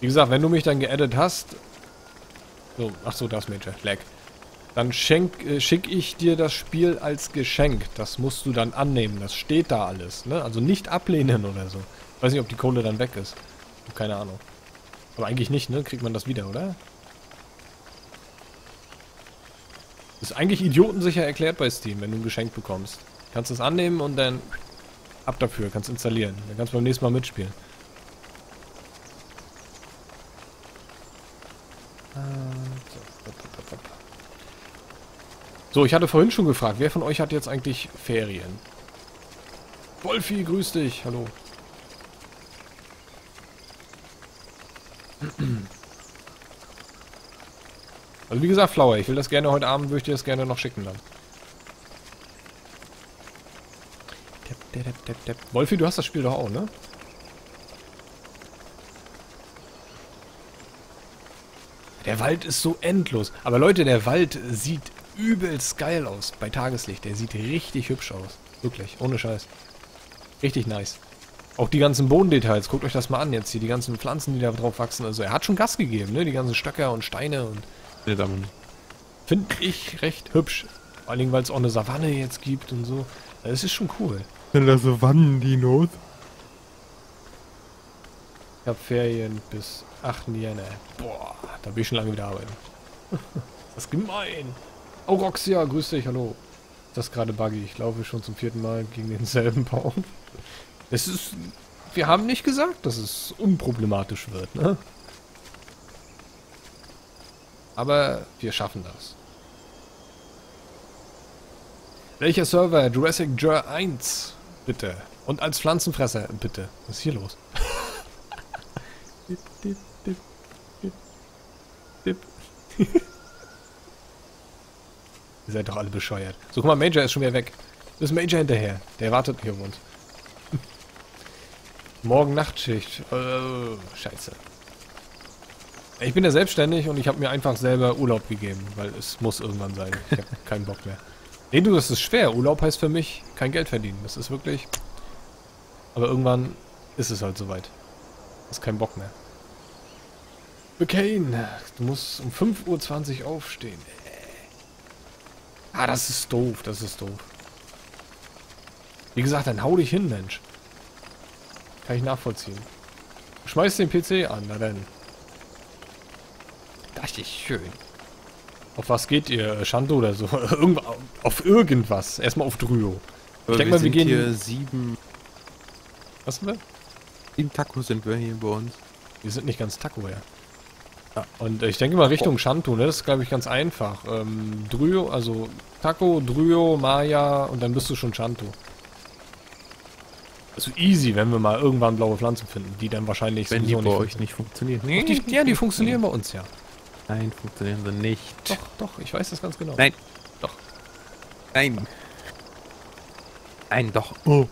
Wie gesagt, wenn du mich dann geaddet hast... So, ach so, das Major, lag. Dann schenk, äh, schick ich dir das Spiel als Geschenk. Das musst du dann annehmen, das steht da alles, ne? Also nicht ablehnen oder so. Ich weiß nicht, ob die Kohle dann weg ist. Keine Ahnung. Aber eigentlich nicht, ne? Kriegt man das wieder, oder? Ist eigentlich idiotensicher erklärt bei Steam, wenn du ein Geschenk bekommst. Kannst es annehmen und dann ab dafür, kannst installieren. Dann kannst du beim nächsten Mal mitspielen. So, ich hatte vorhin schon gefragt, wer von euch hat jetzt eigentlich Ferien? Wolfi, grüß dich, hallo. Also wie gesagt, Flower, ich will das gerne heute Abend, würde ich dir das gerne noch schicken dann. Depp, depp, depp, depp. Wolfi, du hast das Spiel doch auch, ne? Der Wald ist so endlos. Aber Leute, der Wald sieht übelst geil aus bei Tageslicht. Der sieht richtig hübsch aus. Wirklich, ohne Scheiß. Richtig nice. Auch die ganzen Bodendetails. Guckt euch das mal an jetzt hier. Die ganzen Pflanzen, die da drauf wachsen. Also er hat schon Gas gegeben, ne? Die ganzen Stöcker und Steine und... Finde ich recht hübsch. Vor allen Dingen, weil es auch eine Savanne jetzt gibt und so. Das ist schon cool. Sind da Savannen-Dinos? Ich habe Ferien bis achten Januar. Boah, da bin ich schon lange wieder arbeiten. Das ist gemein. Oh, Roxia, grüß dich, hallo. Das ist gerade buggy. Ich glaube schon zum vierten Mal gegen denselben Baum. Es ist... Wir haben nicht gesagt, dass es unproblematisch wird, ne? Aber wir schaffen das. Welcher Server? Jurassic Journey eins, bitte. Und als Pflanzenfresser, bitte. Was ist hier los? Dip, dip, dip, dip, dip. Ihr seid doch alle bescheuert. So, guck mal, Major ist schon wieder weg. Das ist Major hinterher. Der wartet hier auf uns. Morgen Nachtschicht. Oh, scheiße. Ich bin ja selbstständig und ich habe mir einfach selber Urlaub gegeben, weil es muss irgendwann sein. Ich habe keinen Bock mehr. Nee, du, das ist schwer. Urlaub heißt für mich kein Geld verdienen. Das ist wirklich... Aber irgendwann ist es halt soweit. Hast keinen Bock mehr. McCain, du musst um fünf Uhr zwanzig aufstehen. Ah, das ist doof, das ist doof. Wie gesagt, dann hau dich hin, Mensch. Kann ich nachvollziehen. Schmeiß den P C an, na denn. Das ist schön. Auf was geht ihr? Shanto oder so? Irgendw auf irgendwas. Erstmal auf Dryo. Ich denke mal, wir gehen... hier sieben... Was denn? Sieben Taco sind wir hier bei uns. Wir sind nicht ganz Taco, ja. ja und äh, ich denke mal Richtung oh. Shanto, ne? Das ist, glaube ich, ganz einfach. Ähm, Dryo, also Taco, Dryo, Maya und dann bist du schon Shanto. Also easy, wenn wir mal irgendwann blaue Pflanzen finden, die dann wahrscheinlich wenn die bei euch nicht funktionieren. Nee, die, ja, die funktionieren nee. bei uns, ja. Nein, funktionieren sie nicht. Doch, doch, ich weiß das ganz genau. Nein. Doch. Nein. Nein, doch. Oh.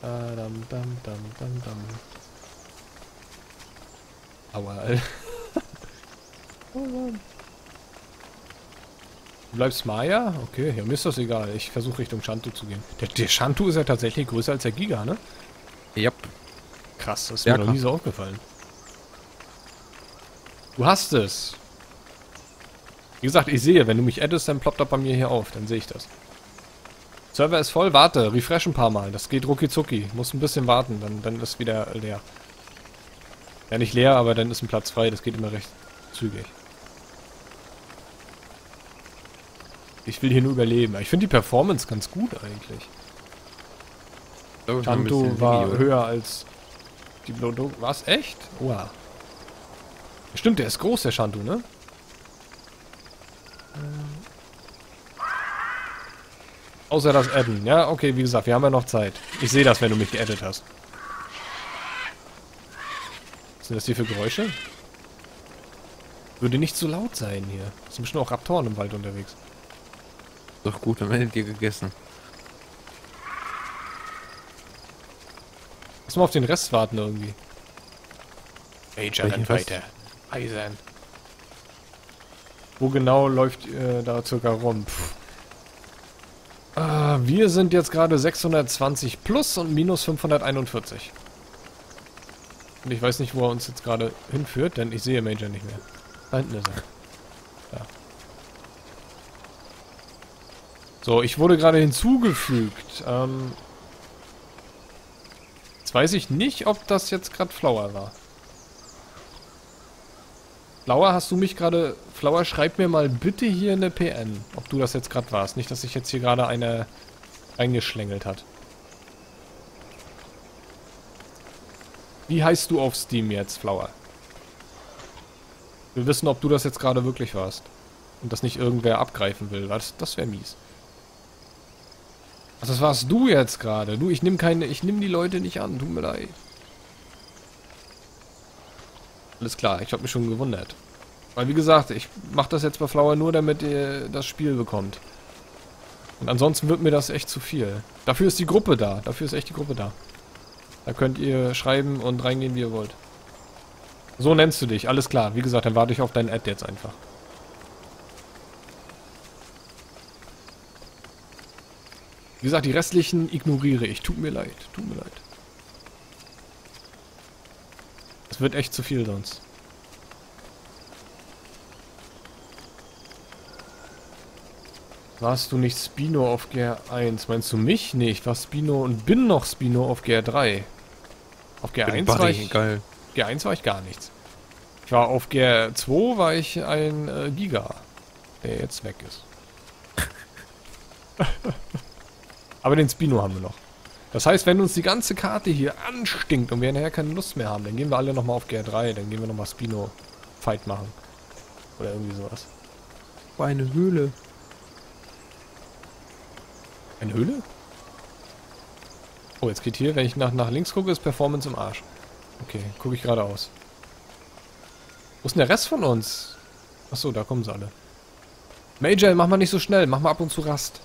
Dam, dam, dam, dam, dam. Aua, Alter. Oh Mann. Du bleibst Maya? Okay, ja, mir ist das egal. Ich versuche Richtung Shanto zu gehen. Der, der Shanto ist ja tatsächlich größer als der Giga, ne? Ja. Yep. Krass, das ist ja, mir krass. noch nie so aufgefallen. Du hast es. Wie gesagt, ich sehe, wenn du mich addest, dann ploppt er bei mir hier auf. Dann sehe ich das. Server ist voll, warte, refresh ein paar Mal. Das geht rucki zucki. Muss ein bisschen warten, dann, dann ist wieder leer. Ja, nicht leer, aber dann ist ein Platz frei. Das geht immer recht zügig. Ich will hier nur überleben. Ich finde die Performance ganz gut eigentlich. Shanto war Video, höher als die Blodung. Was? Echt? Wow. Stimmt, der ist groß, der Shanto, ne? Ähm. Außer das Adden. Ja, okay, wie gesagt, wir haben ja noch Zeit. Ich sehe das, wenn du mich geaddet hast. Was sind das hier für Geräusche? Würde nicht zu laut sein hier. Es sind bestimmt auch Raptoren im Wald unterwegs. Doch gut, dann hättet ihr gegessen. Lass mal auf den Rest warten irgendwie. Major, dann weiter. Eisern. Wo genau läuft äh, da circa rum? Pff. Uh, wir sind jetzt gerade sechshundertzwanzig plus und minus fünfhunderteinundvierzig. Und ich weiß nicht, wo er uns jetzt gerade hinführt, denn ich sehe Major nicht mehr. Da hinten ist er. Ja. So, ich wurde gerade hinzugefügt. Ähm, jetzt weiß ich nicht, ob das jetzt gerade Flower war. Flower, hast du mich gerade... Flower, schreib mir mal bitte hier eine P N, ob du das jetzt gerade warst. Nicht, dass sich jetzt hier gerade eine eingeschlängelt hat. Wie heißt du auf Steam jetzt, Flower? Wir wissen, ob du das jetzt gerade wirklich warst. Und das nicht irgendwer abgreifen will, weil das, das wäre mies. Also das warst du jetzt gerade. Du, ich nehme keine... Ich nehme die Leute nicht an, tut mir leid. Alles klar, ich habe mich schon gewundert. Weil wie gesagt, ich mache das jetzt bei Flower nur, damit ihr das Spiel bekommt. Und ansonsten wird mir das echt zu viel. Dafür ist die Gruppe da. Dafür ist echt die Gruppe da. Da könnt ihr schreiben und reingehen, wie ihr wollt. So nennst du dich, alles klar. Wie gesagt, dann warte ich auf deinen Ad jetzt einfach. Wie gesagt, die restlichen ignoriere ich. Tut mir leid, tut mir leid. Es wird echt zu viel sonst. Warst du nicht Spino auf G R eins? Meinst du mich? Nee, ich war Spino und bin noch Spino auf G R drei. Auf G R eins war ich... Geil. G R eins war ich gar nichts. Ich war auf G R zwei, war ich ein äh, Giga, der jetzt weg ist. Aber den Spino haben wir noch. Das heißt, wenn uns die ganze Karte hier anstinkt und wir nachher keine Lust mehr haben, dann gehen wir alle nochmal auf G R drei, dann gehen wir nochmal Spino-Fight machen. Oder irgendwie sowas. Oh, eine Höhle. Eine Höhle? Oh, jetzt geht hier, wenn ich nach, nach links gucke, ist Performance im Arsch. Okay, gucke ich geradeaus. Wo ist denn der Rest von uns? Achso, da kommen sie alle. Major, mach mal nicht so schnell, mach mal ab und zu Rast.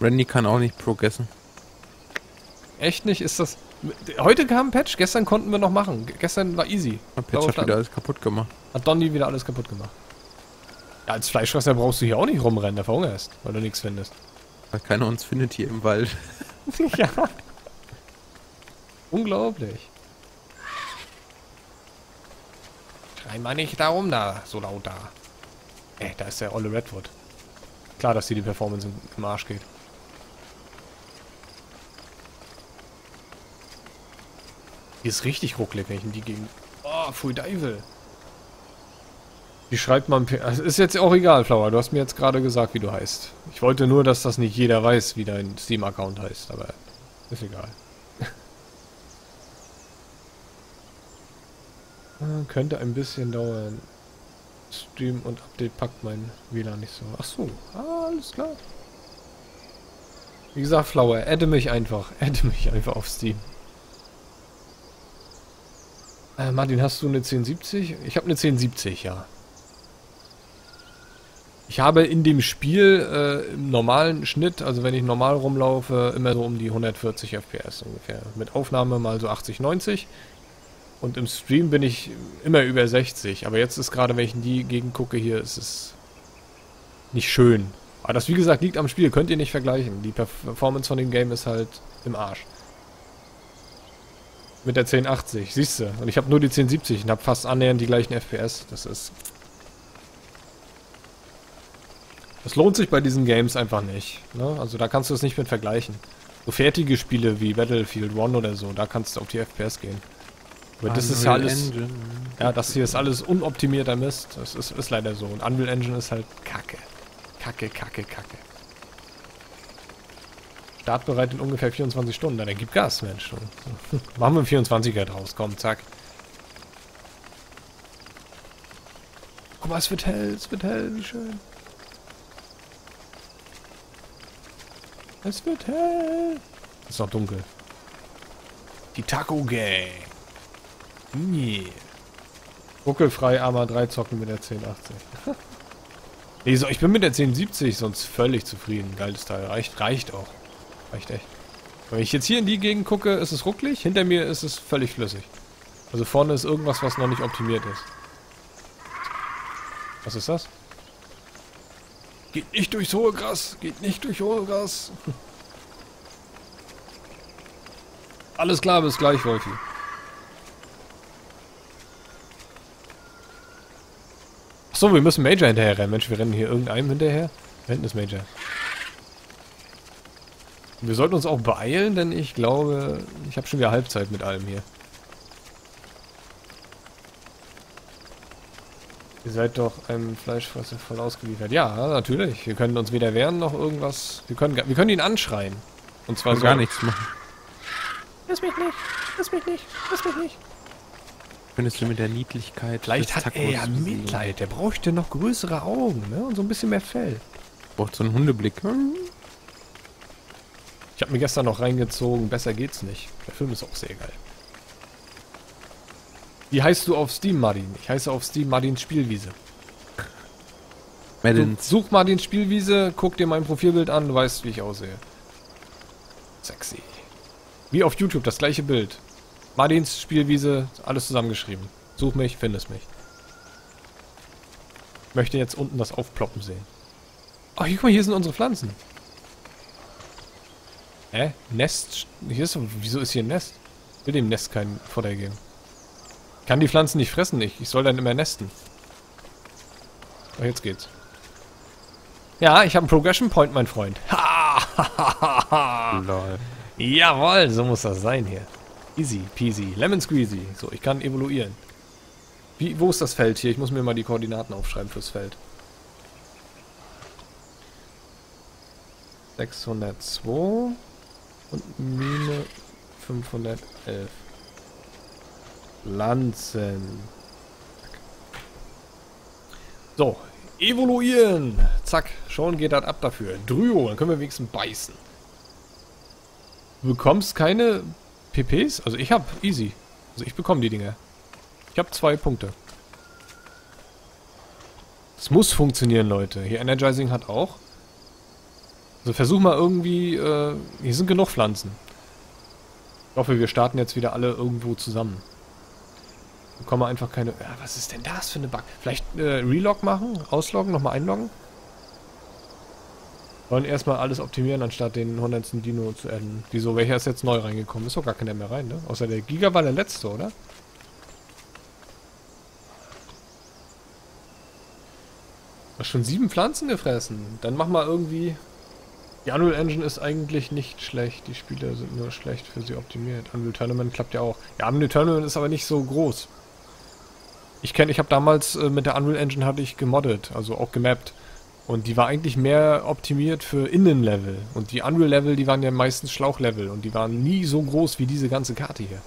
Randy kann auch nicht progressen. Echt nicht? Ist das... Heute kam ein Patch, gestern konnten wir noch machen. Gestern war easy. Der Patch hat wieder alles kaputt gemacht. Hat Donny wieder alles kaputt gemacht. Ja, als Fleischfresser brauchst du hier auch nicht rumrennen, da verhungerst, weil du nichts findest. Weil keiner uns findet hier im Wald. Ja. Unglaublich. Schrei mal nicht da rum da, so laut da. Ey, da ist der olle Redwood. Klar, dass hier die Performance im Arsch geht. Hier ist richtig ruckelig, wenn ich in die Gegend... Oh, Full Devil. Wie schreibt man... Es ist jetzt auch egal, Flower. Du hast mir jetzt gerade gesagt, wie du heißt. Ich wollte nur, dass das nicht jeder weiß, wie dein Steam-Account heißt. Aber ist egal. Könnte ein bisschen dauern. Stream und Update packt mein W LAN nicht so. Ach so. Ah, alles klar. Wie gesagt, Flower, adde mich einfach. Adde mich einfach auf Steam. Äh, Martin, hast du eine zehn siebzig? Ich habe eine zehn siebzig, ja. Ich habe in dem Spiel äh, im normalen Schnitt, also wenn ich normal rumlaufe, immer so um die hundertvierzig F P S ungefähr. Mit Aufnahme mal so achtzig, neunzig. Und im Stream bin ich immer über sechzig. Aber jetzt ist gerade, wenn ich in die Gegend gucke, hier ist es nicht schön. Aber das, wie gesagt, liegt am Spiel. Könnt ihr nicht vergleichen. Die Performance von dem Game ist halt im Arsch. Mit der zehn achtzig, siehst du. Und ich habe nur die zehn siebzig und habe fast annähernd die gleichen F P S. Das ist... Das lohnt sich bei diesen Games einfach nicht. Ne? Also da kannst du es nicht mit vergleichen. So fertige Spiele wie Battlefield eins oder so, da kannst du auf die F P S gehen. Aber Unreal das ist ja alles... Engine. Ja, das hier ist alles unoptimierter Mist. Das ist, ist leider so. Und Unreal Engine ist halt kacke. Kacke, kacke, kacke. Startbereit in ungefähr vierundzwanzig Stunden. Dann ergibt Gas, Mensch. Machen wir einen vierundzwanziger draus. Komm, zack. Guck mal, es wird hell, es wird hell, wie schön. Es wird hell. Es ist noch dunkel. Die Taco Gang. Nee. Ruckelfrei, Arma drei zocken mit der zehn achtzig. Nee, so, ich bin mit der zehn siebzig sonst völlig zufrieden. Geiles Teil. Reicht, reicht auch. Reicht echt. Wenn ich jetzt hier in die Gegend gucke, ist es rucklig. Hinter mir ist es völlig flüssig. Also vorne ist irgendwas, was noch nicht optimiert ist. Was ist das? Geht nicht durchs hohe Gras! Geht nicht durch hohe Gras! Alles klar, bis gleich, Wolfi. Achso, wir müssen Major hinterher rennen. Mensch, wir rennen hier irgendeinem hinterher. Da hinten ist Major. Und wir sollten uns auch beeilen, denn ich glaube, ich habe schon wieder Halbzeit mit allem hier. Ihr seid doch einem Fleischfresser voll ausgeliefert. Ja, natürlich. Wir können uns weder wehren noch irgendwas. Wir können, wir können ihn anschreien. Und zwar so. Gar nichts machen. Lass mich nicht. Lass mich nicht. Lass mich nicht. Findest du mit der Niedlichkeit? Vielleicht hat er ja Mitleid. Der bräuchte noch größere Augen, ne? Und so ein bisschen mehr Fell. Braucht so einen Hundeblick. Ich habe mir gestern noch reingezogen. Besser geht's nicht. Der Film ist auch sehr geil. Wie heißt du auf Steam, Martin? Ich heiße auf Steam Martin Spielwiese. Such Martin Spielwiese, guck dir mein Profilbild an, du weißt, wie ich aussehe. Sexy. Wie auf YouTube, das gleiche Bild. Martins Spielwiese, alles zusammengeschrieben. Such mich, findest mich. Ich möchte jetzt unten das aufploppen sehen. Ach, guck mal, hier sind unsere Pflanzen. Hä? Äh, Nest? Hier ist, wieso ist hier ein Nest? Ich will dem Nest keinen Vorteil geben. Ich kann die Pflanzen nicht fressen, ich, ich soll dann immer nesten. Oh, jetzt geht's. Ja, ich habe einen Progression Point, mein Freund. Ha! Lol. Jawohl, so muss das sein hier. Easy peasy, lemon squeezy. So, ich kann evoluieren. Wie, wo ist das Feld hier? Ich muss mir mal die Koordinaten aufschreiben fürs Feld. sechshundertzwei und Mine fünfhundertelf. Pflanzen. So, evoluieren. Zack, schon geht das ab dafür. Drüo, dann können wir wenigstens beißen. Du bekommst keine P Ps? Also ich hab, easy. Also ich bekomme die Dinger. Ich habe zwei Punkte. Es muss funktionieren, Leute. Hier Energizing hat auch. Also versuch mal irgendwie, äh, hier sind genug Pflanzen. Ich hoffe, wir starten jetzt wieder alle irgendwo zusammen. Bekommen wir einfach keine... Ja, was ist denn das für eine Bug? Vielleicht äh, Relog machen? Ausloggen? Nochmal einloggen? Wollen erstmal alles optimieren, anstatt den hundertsten Dino zu adden. Wieso? Welcher ist jetzt neu reingekommen? Ist doch gar keiner mehr rein, ne? Außer der Giga war der letzte, oder? Schon sieben Pflanzen gefressen. Dann mach mal irgendwie... Die Unreal Engine ist eigentlich nicht schlecht. Die Spiele sind nur schlecht für sie optimiert. Unreal Tournament klappt ja auch. Ja, Unreal Tournament ist aber nicht so groß. Ich kenne, ich habe damals äh, mit der Unreal Engine hatte ich gemoddet, also auch gemappt. Und die war eigentlich mehr optimiert für Innenlevel. Und die Unreal Level, die waren ja meistens Schlauchlevel. Und die waren nie so groß wie diese ganze Karte hier.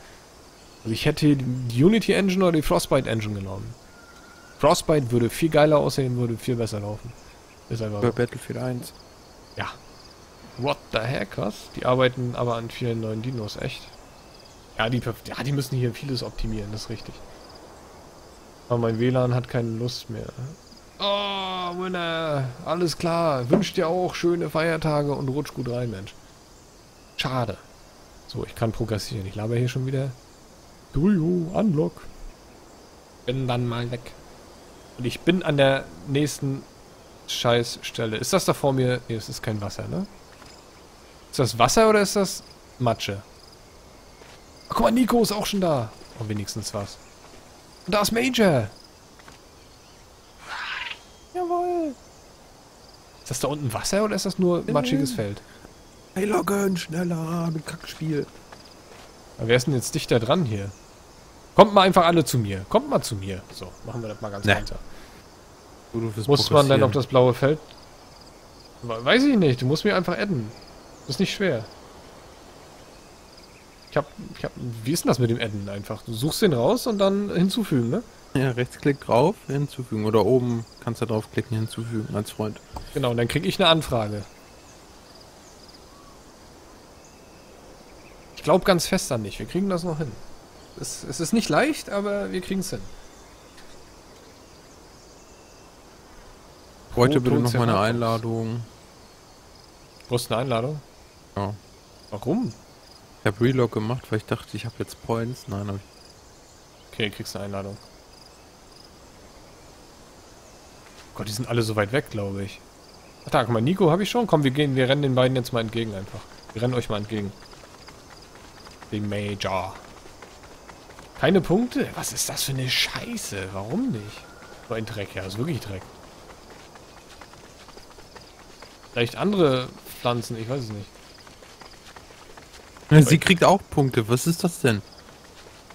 Also ich hätte die Unity Engine oder die Frostbite Engine genommen. Frostbite würde viel geiler aussehen, würde viel besser laufen. Ist einfach so. Battlefield eins. Ja. What the heck, was? Die arbeiten aber an vielen neuen Dinos, echt? Ja, die, ja, die müssen hier vieles optimieren, das ist richtig. Aber mein W LAN hat keine Lust mehr. Oh, Winner! Alles klar, wünscht dir auch schöne Feiertage und rutsch gut rein, Mensch. Schade. So, ich kann progressieren. Ich laber hier schon wieder. Grüo, unlock. Bin dann mal weg. Und ich bin an der nächsten Scheißstelle. Ist das da vor mir? Ne, es ist kein Wasser, ne? Ist das Wasser oder ist das Matsche? Ach, guck mal, Nico ist auch schon da. Oh, wenigstens was. Und da ist Major. Jawohl. Ist das da unten Wasser oder ist das nur matschiges Feld? Hey, loggen, schneller, mit Kackspiel. Aber wer ist denn jetzt dichter dran hier? Kommt mal einfach alle zu mir. Kommt mal zu mir. So, machen wir das mal ganz weiter. Muss man dann auf das blaue Feld? Weiß ich nicht. Du musst mich einfach adden. Das ist nicht schwer. Ich hab, ich hab... Wie ist denn das mit dem adden einfach? Du suchst den raus und dann hinzufügen, ne? Ja, rechtsklick drauf, hinzufügen. Oder oben kannst du draufklicken, hinzufügen als Freund. Genau, und dann krieg ich eine Anfrage. Ich glaub ganz fest an dich. Wir kriegen das noch hin. Es, es ist nicht leicht, aber wir kriegen es hin. Heute bitte noch meine Einladung. Du hast eine Einladung? Ja. Warum? Ich habe Relog gemacht, weil ich dachte, ich habe jetzt Points. Nein, habe ich. Okay, kriegst eine Einladung. Gott, die sind alle so weit weg, glaube ich. Ach da, guck mal, Nico habe ich schon. Komm, wir gehen, wir rennen den beiden jetzt mal entgegen einfach. Wir rennen euch mal entgegen. Den Major. Keine Punkte? Was ist das für eine Scheiße? Warum nicht? So ein Dreck, ja, ist wirklich Dreck. Vielleicht andere Pflanzen, ich weiß es nicht. Ja, sie kriegt auch Punkte, was ist das denn?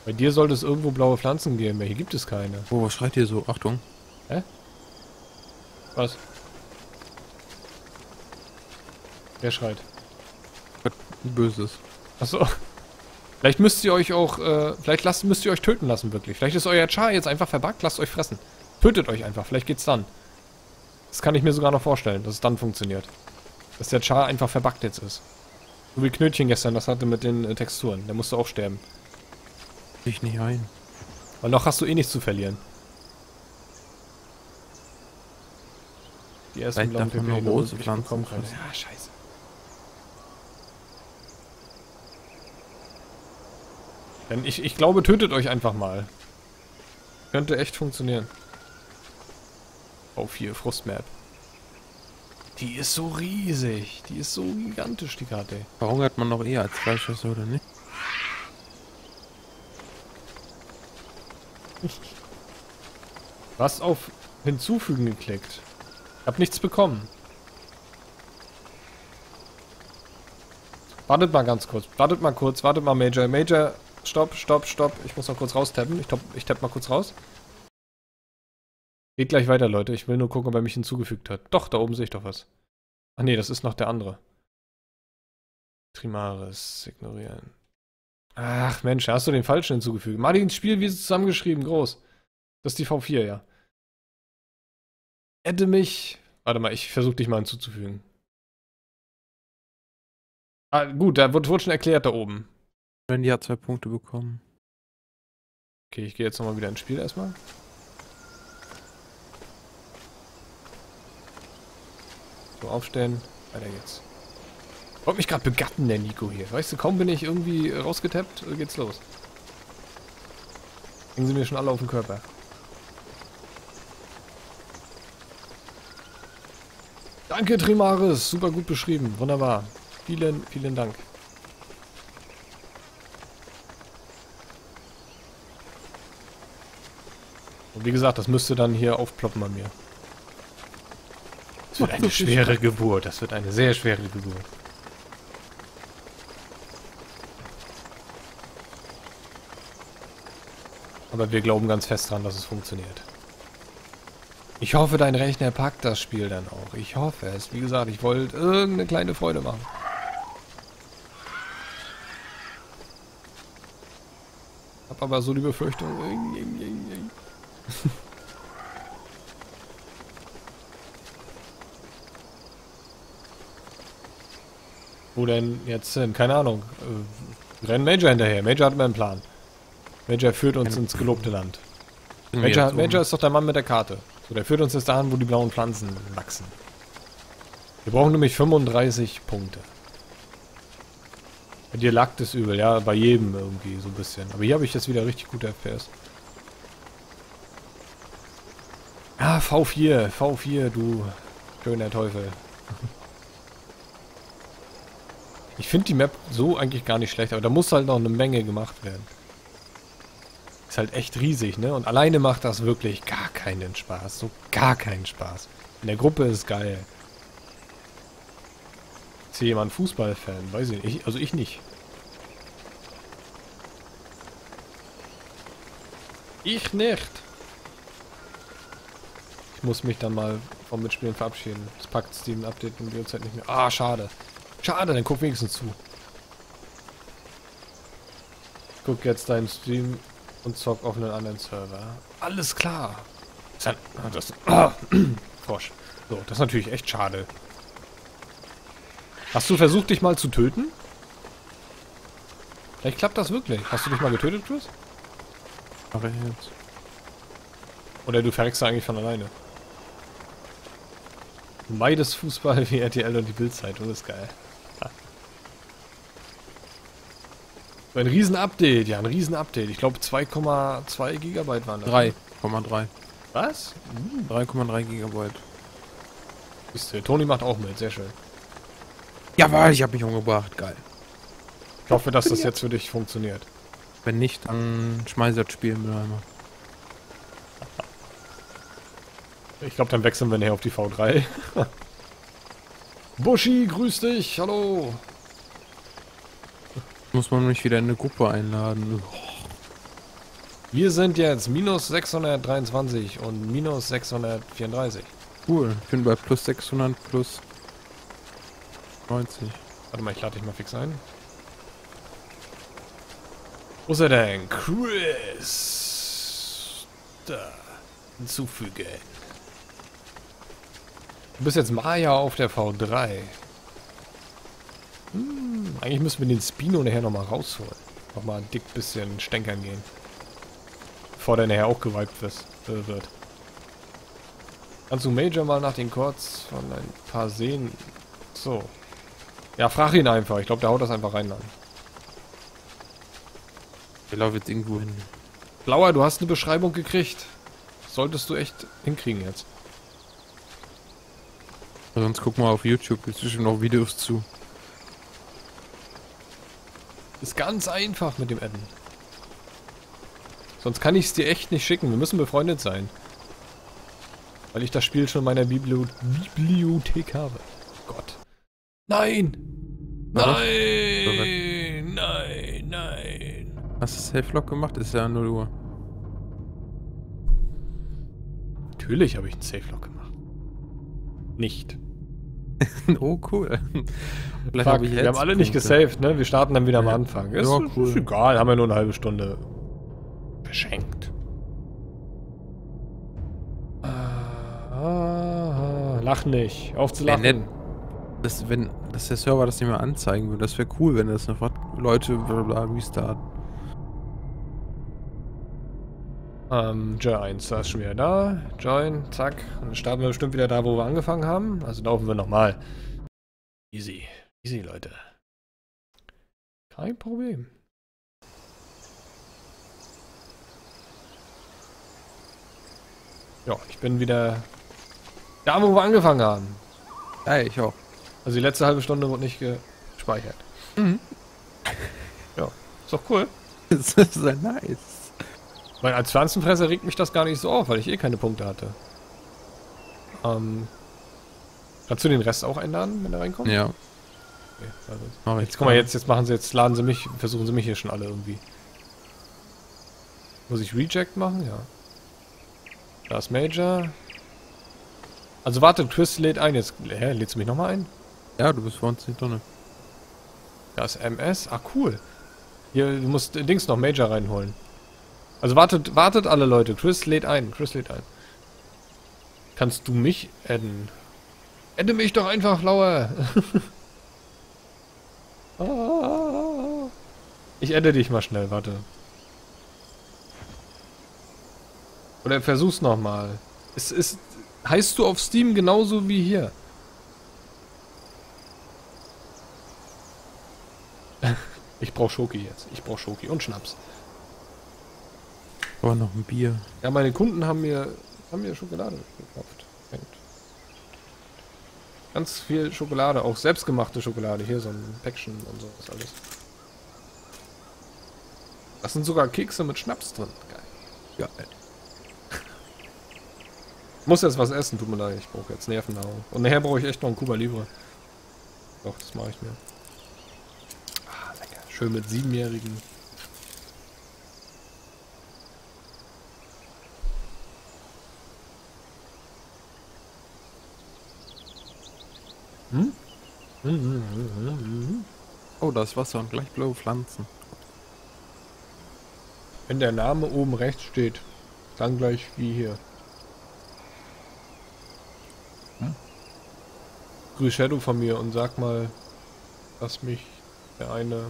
Bei dir sollte es irgendwo blaue Pflanzen geben, hier gibt es keine. Oh, was schreit ihr so? Achtung. Hä? Was? Wer schreit? Böses. Achso. Vielleicht müsst ihr euch auch, äh, vielleicht lasst, müsst ihr euch töten lassen, wirklich. Vielleicht ist euer Char jetzt einfach verbuggt, lasst euch fressen. Tötet euch einfach, vielleicht geht's dann. Das kann ich mir sogar noch vorstellen, dass es dann funktioniert. Dass der Char einfach verbuggt jetzt ist. So wie Knötchen gestern, das hatte mit den äh, Texturen. Der musste auch sterben. Ich nicht ein. Und noch hast du eh nichts zu verlieren. Die ersten blauen P P Rose Pflanzen. Ja, scheiße. Denn ich, ich glaube, tötet euch einfach mal. Könnte echt funktionieren. Auf hier, Frostmap. Die ist so riesig. Die ist so gigantisch, die Karte. Verhungert man noch eher als Fleischesser, oder nicht? Was auf Hinzufügen geklickt. Hab nichts bekommen. Wartet mal ganz kurz. Wartet mal kurz. Wartet mal, Major. Major, stopp, stopp, stopp. Ich muss noch kurz raustappen. Ich, ich tapp mal kurz raus. Geht gleich weiter, Leute. Ich will nur gucken, ob er mich hinzugefügt hat. Doch, da oben sehe ich doch was. Ach nee, das ist noch der andere. Trimaris ignorieren. Ach Mensch, hast du den falschen hinzugefügt. Martin Spielwiese zusammengeschrieben, groß. Das ist die V vier, ja. Hätte mich... Warte mal, ich versuche dich mal hinzuzufügen. Ah, gut, da wurde, wurde schon erklärt da oben. Wenn die hat zwei Punkte bekommen. Okay, ich gehe jetzt nochmal wieder ins Spiel erstmal. So, aufstellen. Weiter geht's. Wollt mich gerade begatten, der Nico hier. Weißt du, kaum bin ich irgendwie rausgetappt, geht's los. Hängen sie mir schon alle auf den Körper. Danke, Trimaris. Super gut beschrieben. Wunderbar. Vielen, vielen Dank. Und wie gesagt, das müsste dann hier aufploppen bei mir. Das wird eine schwere Geburt. Das wird eine sehr schwere Geburt. Aber wir glauben ganz fest dran, dass es funktioniert. Ich hoffe, dein Rechner packt das Spiel dann auch. Ich hoffe es. Wie gesagt, ich wollte irgendeine kleine Freude machen. Hab aber so die Befürchtung... Wo denn jetzt hin? Keine Ahnung. Äh, renn Major hinterher. Major hat meinen Plan. Major führt uns ins gelobte Land. Major, Major ist doch der Mann mit der Karte. So, der führt uns jetzt dahin, wo die blauen Pflanzen wachsen. Wir brauchen nämlich fünfunddreißig Punkte. Bei dir lag das übel, ja, bei jedem irgendwie so ein bisschen. Aber hier habe ich jetzt wieder richtig gute F P S. Ah, V vier, V vier, du schöner Teufel. Ich finde die Map so eigentlich gar nicht schlecht, aber da muss halt noch eine Menge gemacht werden. Ist halt echt riesig, ne? Und alleine macht das wirklich gar keinen Spaß. So gar keinen Spaß. In der Gruppe ist geil. Ist hier jemand Fußballfan? Weiß ich nicht. Also ich nicht. Ich nicht. Ich muss mich dann mal vom Mitspielen verabschieden. Das packt Steam Update und die Uhrzeit nicht mehr. Ah, schade. Schade, dann guck wenigstens zu. Ich guck jetzt deinen Stream und zock auf einen anderen Server. Alles klar. Das, das, ah, Frosch. So, das ist natürlich echt schade. Hast du versucht, dich mal zu töten? Vielleicht klappt das wirklich. Hast du dich mal getötet, Chris? Mach ich jetzt. Oder du verreckst da eigentlich von alleine. Du meidest Fußball wie R T L und die Bildzeitung, das ist geil. Ein Riesen-Update, ja, ein Riesen-Update. Ich glaube zwei Komma zwei Gigabyte waren das. drei Komma drei. Was? Mhm. drei Komma drei Gigabyte. Siehst du, Toni macht auch mit, sehr schön. Jawohl, ich habe mich umgebracht, geil. Ich hoffe, dass das jetzt für dich funktioniert. Wenn nicht, dann schmeiße das Spiel im Mülleimer. Ich glaube, dann wechseln wir nachher auf die V drei. Buschi, grüß dich, hallo. Muss man mich wieder in eine Gruppe einladen. Wir sind jetzt minus sechshundertdreiundzwanzig und minus sechshundertvierunddreißig. Cool, ich bin bei plus sechshundert, plus neunzig. Warte mal, ich lade dich mal fix ein. Wo ist er denn? Chris. Da. Hinzufügen. Du bist jetzt Maya auf der V drei. Hm, eigentlich müssen wir den Spino nachher nochmal rausholen. Nochmal ein dick bisschen stänkern gehen. Bevor der nachher auch gewiped wird. Kannst du Major mal nach den Chords von ein paar sehen? So. Ja, frag ihn einfach. Ich glaube, der haut das einfach rein an. Ich laufe jetzt irgendwo hin. Blauer, du hast eine Beschreibung gekriegt. Solltest du echt hinkriegen jetzt. Sonst guck mal auf YouTube, gibt es bestimmt noch Videos zu. Ist ganz einfach mit dem Adden. Sonst kann ich es dir echt nicht schicken, wir müssen befreundet sein. Weil ich das Spiel schon in meiner Biblio Bibliothek habe. Oh Gott. Nein! Nein! Nein! Nein! Hast du Safe-Lock gemacht? Ist ja null Uhr. Natürlich habe ich einen Safe-Lock gemacht. Nicht. Oh, cool. Fuck, hab ich wir haben alle nicht gesaved, ne? Wir starten dann wieder am Anfang. Ist, ja, cool. Ist egal, haben wir nur eine halbe Stunde verschenkt. Ah, lach nicht. Auf zu lachen. Wenn, das, wenn das der Server das nicht mehr anzeigen würde, das wäre cool, wenn das noch was Leute blablabla restarten. Ähm, Join eins, da ist schon wieder da. Join, zack. Und dann starten wir bestimmt wieder da, wo wir angefangen haben. Also laufen wir nochmal. Easy. Easy, Leute. Kein Problem. Ja, ich bin wieder da, wo wir angefangen haben. Ja, ich auch. Also die letzte halbe Stunde wurde nicht gespeichert. Mhm. Ja, ist doch cool. Das ist ja nice. Weil als Pflanzenfresser regt mich das gar nicht so auf, weil ich eh keine Punkte hatte. Ähm, kannst du den Rest auch einladen, wenn er reinkommt? Ja. Okay, also mach jetzt, guck mal, jetzt, jetzt machen sie, jetzt laden sie mich, versuchen sie mich hier schon alle irgendwie. Muss ich Reject machen? Ja. Da ist Major. Also warte, Twist lädt ein. Jetzt, hä, lädst du mich nochmal ein? Ja, du bist vor uns nicht drin. Da ist M S. Ah, cool. Hier, du musst äh, Dings noch Major reinholen. Also wartet, wartet alle Leute. Twist lädt ein. Twist lädt ein. Kannst du mich adden? Adde mich doch einfach, Lauer. Ah. Ich adde dich mal schnell, warte. Oder versuch's nochmal. Es ist. Heißt du auf Steam genauso wie hier? Ich brauch Schoki jetzt. Ich brauch Schoki und Schnaps. Aber noch ein Bier. Ja, meine Kunden haben mir, haben mir Schokolade gekauft. Ganz viel Schokolade, auch selbstgemachte Schokolade. Hier so ein Päckchen und sowas alles. Das sind sogar Kekse mit Schnaps drin. Geil. Geil. Ich muss jetzt was essen, tut mir leid, ich brauche jetzt Nervennahrung. Und nachher brauche ich echt noch einen Cuba Libre. Doch, das mache ich mir. Ah, lecker. Schön mit Siebenjährigen. Hm? Oh, da ist Wasser und gleich blaue Pflanzen. Wenn der Name oben rechts steht, dann gleich wie hier. Grüß Shadow von mir und sag mal, dass mich der eine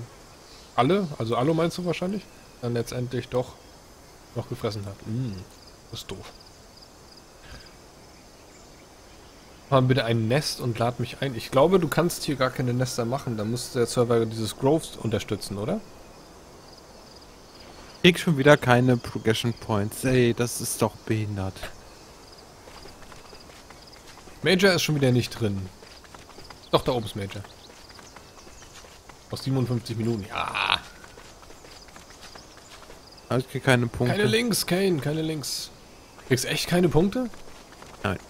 alle, also Alu meinst du wahrscheinlich, dann letztendlich doch noch gefressen hat. Mm, das ist doof. Mach mal bitte ein Nest und lad mich ein. Ich glaube, du kannst hier gar keine Nester machen, dann muss der Server dieses Groves unterstützen, oder? Ich krieg schon wieder keine Progression Points. Ey, das ist doch behindert. Major ist schon wieder nicht drin. Doch, da oben ist Major. Aus siebenundfünfzig Minuten. Ja. Also ich krieg keine Punkte. Keine Links, Kane, keine Links. Du kriegst echt keine Punkte? Nein.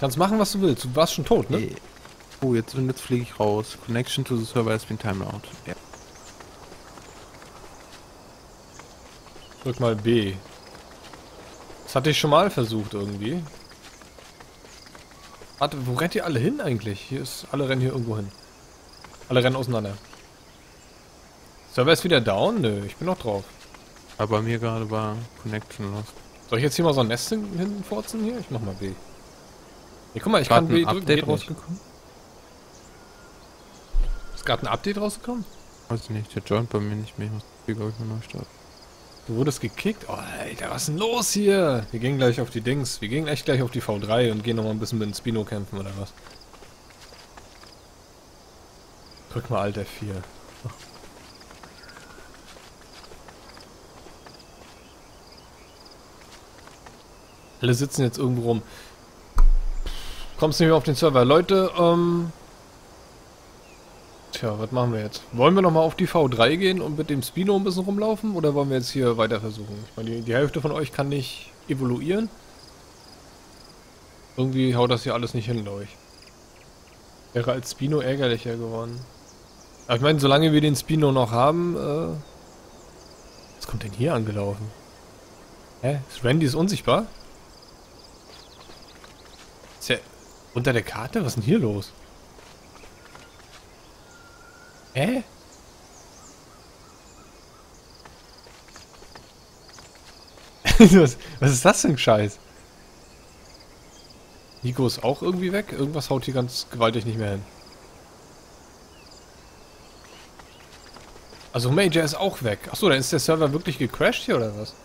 Kannst machen, was du willst. Du warst schon tot, ne? Nee. Oh, jetzt, jetzt fliege ich raus. Connection to the server has been timed out. Ja. Drück mal B. Das hatte ich schon mal versucht irgendwie. Warte, wo rennt ihr alle hin eigentlich? Hier ist, alle rennen hier irgendwo hin. Alle rennen auseinander. Server ist wieder down? Nö, ich bin noch drauf. Aber bei mir gerade war Connection los. Soll ich jetzt hier mal so ein Nest hinforzen hier? Ich mach mal B. Hier, guck mal, ich kann B drücken. Ist gerade ein Update rausgekommen? Ist gerade ein Update rausgekommen? Weiß ich nicht, der joint bei mir nicht mehr. Ich muss hier, glaube ich, mal neu starten. Du wurdest gekickt? Oh, Alter, was ist denn los hier? Wir gehen gleich auf die Dings. Wir gehen echt gleich auf die V drei und gehen nochmal ein bisschen mit dem Spino kämpfen oder was? Drück mal Alt F vier. Alle sitzen jetzt irgendwo rum. Kommst nicht mehr auf den Server. Leute, ähm... tja, was machen wir jetzt? Wollen wir nochmal auf die V drei gehen und mit dem Spino ein bisschen rumlaufen? Oder wollen wir jetzt hier weiter versuchen? Ich meine, die, die Hälfte von euch kann nicht evoluieren. Irgendwie haut das hier alles nicht hin, glaube ich. Wäre als Spino ärgerlicher geworden. Aber ich meine, solange wir den Spino noch haben, äh... was kommt denn hier angelaufen? Hä? Randy ist unsichtbar? Ist ja unter der Karte? Was ist denn hier los? Hä? was, was ist das denn Scheiß? Nico ist auch irgendwie weg. Irgendwas haut hier ganz gewaltig nicht mehr hin. Also Major ist auch weg. Achso, dann ist der Server wirklich gecrashed hier oder was?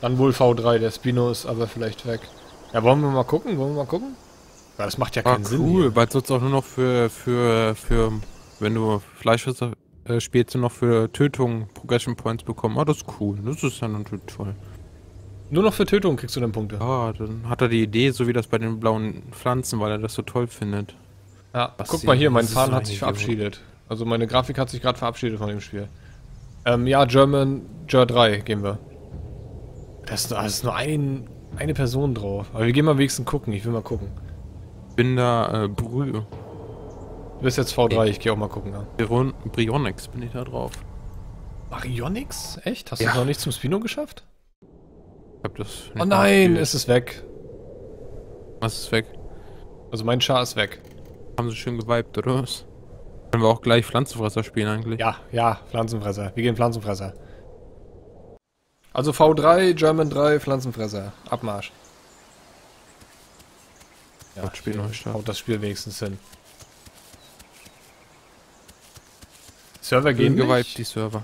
Dann wohl V drei. Der Spino ist aber vielleicht weg. Ja, wollen wir mal gucken? Wollen wir mal gucken? Ja, das macht ja keinen ah, cool, Sinn. Cool, weil es sonst auch nur noch für, für, für, wenn du Fleisch hast, äh, später noch für Tötung Progression Points bekommen. Ah, das ist cool. Das ist ja natürlich toll. Nur noch für Tötung kriegst du dann Punkte. Ah, dann hat er die Idee, so wie das bei den blauen Pflanzen, weil er das so toll findet. Ja, was guck mal hier, mein Zahn hat sich verabschiedet. Also meine Grafik hat sich gerade verabschiedet von dem Spiel. Ähm, ja, German, Ger drei gehen wir. Da ist, da ist nur ein, eine Person drauf. Aber wir gehen mal wenigstens gucken, ich will mal gucken. Bin da, äh, Brü. Du bist jetzt V drei, okay. Ich gehe auch mal gucken. Ja. Brion Brionix bin ich da drauf. Brionix? Echt? Hast ja. du noch nicht zum Spino geschafft? Ich hab das nicht oh nein, es ist weg. Was ist weg? Also mein Char ist weg. Haben sie schön gewiped, oder was? Können wir auch gleich Pflanzenfresser spielen eigentlich? Ja, ja, Pflanzenfresser. Wir gehen Pflanzenfresser. Also V drei, German drei, Pflanzenfresser. Abmarsch. Ja, das Spiel noch haut das Spiel wenigstens hin. Server gehen gewiped, die Server.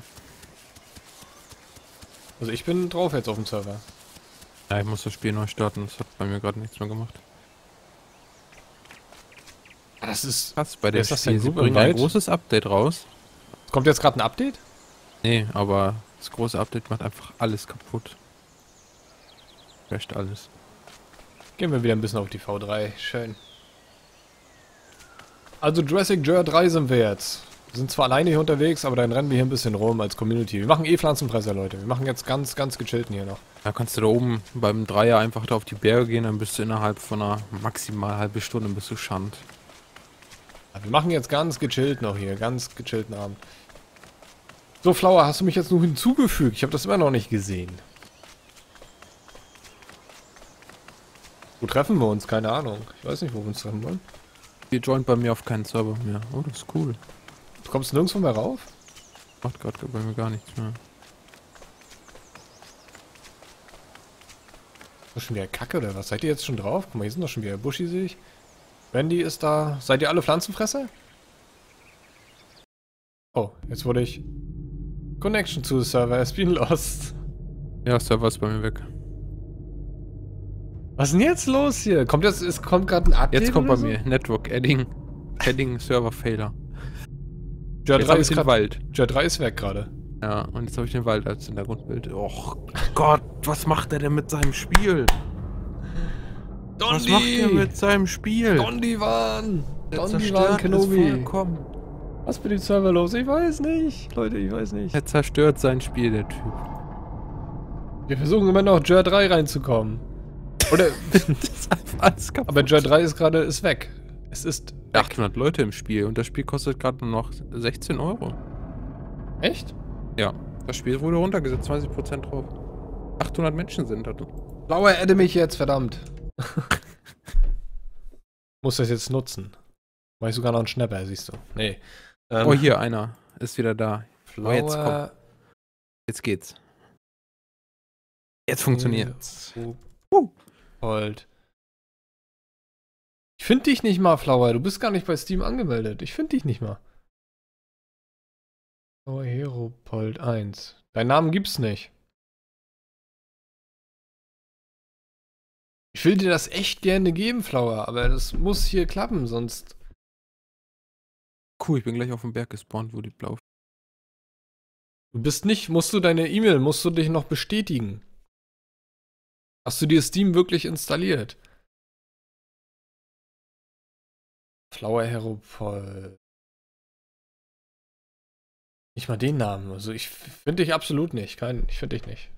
Also ich bin drauf jetzt auf dem Server. Ja, ich muss das Spiel neu starten. Das hat bei mir gerade nichts mehr gemacht. Das ist krass, bei dem Spiel. Sie bringen ein großes Update raus. Kommt jetzt gerade ein Update? Nee, aber das große Update macht einfach alles kaputt. Crasht alles. Gehen wir wieder ein bisschen auf die V drei. Schön. Also Jurassic Journey drei sind wir jetzt. Wir sind zwar alleine hier unterwegs, aber dann rennen wir hier ein bisschen rum als Community. Wir machen eh Pflanzenfresser, Leute. Wir machen jetzt ganz, ganz gechillten hier noch. Da kannst du da oben beim Dreier einfach da auf die Berge gehen, dann bist du innerhalb von einer maximal halben Stunde bist du Schand. Wir machen jetzt ganz gechillt noch hier. Ganz gechillten Abend. So, Flower, hast du mich jetzt nur hinzugefügt? Ich habe das immer noch nicht gesehen. Wo treffen wir uns? Keine Ahnung. Ich weiß nicht, wo wir uns treffen wollen. Ihr joint bei mir auf keinen Server mehr. Oh, das ist cool. Du kommst nirgendwo mehr rauf? Macht gerade bei mir gar nichts mehr. Ist das schon wieder Kacke oder was? Seid ihr jetzt schon drauf? Guck mal, hier sind doch schon wieder Buschi, sehe ich. Randy ist da. Seid ihr alle Pflanzenfresser? Oh, jetzt wurde ich... Connection to the Server has been lost. Ja, Server ist bei mir weg. Was ist denn jetzt los hier? Kommt jetzt, es kommt gerade ein Update? Jetzt kommt bei so? mir Network Adding, Adding Server Failure. Ger drei ist im Wald. Ger drei ist weg gerade. Ja, und jetzt habe ich den Wald als Hintergrundbild. Och Gott, was macht er denn mit seinem Spiel? Dondi! Was macht er mit seinem Spiel? Dondivan! Dondivan Kenobi! Was mit dem Server los? Ich weiß nicht. Leute, ich weiß nicht. Er zerstört sein Spiel, der Typ. Wir versuchen immer noch Ger drei reinzukommen. Oder... das ist einfach alles kaputt. Aber Ger drei ist gerade... ist weg. Es ist... achthundert Leute im Spiel und das Spiel kostet gerade nur noch sechzehn Euro. Echt? Ja. Das Spiel wurde runtergesetzt, zwanzig Prozent drauf. achthundert Menschen sind da. Blauer adde mich jetzt, verdammt. Muss das jetzt nutzen. Mach ich sogar noch einen Schnapper, siehst du. Nee. Ähm, oh, hier, einer. Ist wieder da. Flower. Oh, jetzt kommt. Jetzt geht's. Jetzt funktioniert's. Uh. Hold. Ich finde dich nicht mal, Flower. Du bist gar nicht bei Steam angemeldet. Ich finde dich nicht mal. Flower Heropold eins. Deinen Namen gibt's nicht. Ich will dir das echt gerne geben, Flower, aber das muss hier klappen, sonst... Cool, ich bin gleich auf dem Berg gespawnt, wo die blau... Du bist nicht... Musst du deine E-Mail, musst du dich noch bestätigen. Hast du dir Steam wirklich installiert? Flower Heropol. Nicht mal den Namen. Also ich finde dich absolut nicht. Kein, ich finde dich nicht.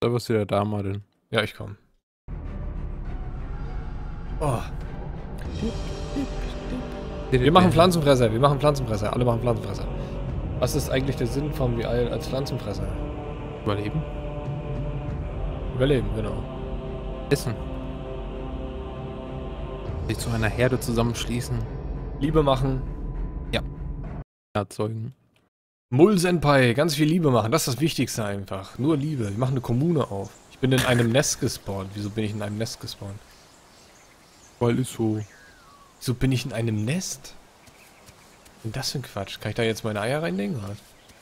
Da wirst du ja da, Martin. Ja, ich komme. Oh. Wir machen Pflanzenfresser. Wir machen Pflanzenfresser. Alle machen Pflanzenfresser. Was ist eigentlich der Sinn vom The Isle als Pflanzenfresser? Überleben. Überleben, genau. Essen. Sich zu einer Herde zusammenschließen. Liebe machen. Ja. Erzeugen. Mull-Senpai, ganz viel Liebe machen. Das ist das Wichtigste einfach. Nur Liebe. Wir machen eine Kommune auf. Ich bin in einem Nest gespawnt. Wieso bin ich in einem Nest gespawnt? Weil ist so. Wieso bin ich in einem Nest? Was ist denn das für ein Quatsch? Kann ich da jetzt meine Eier reinlegen?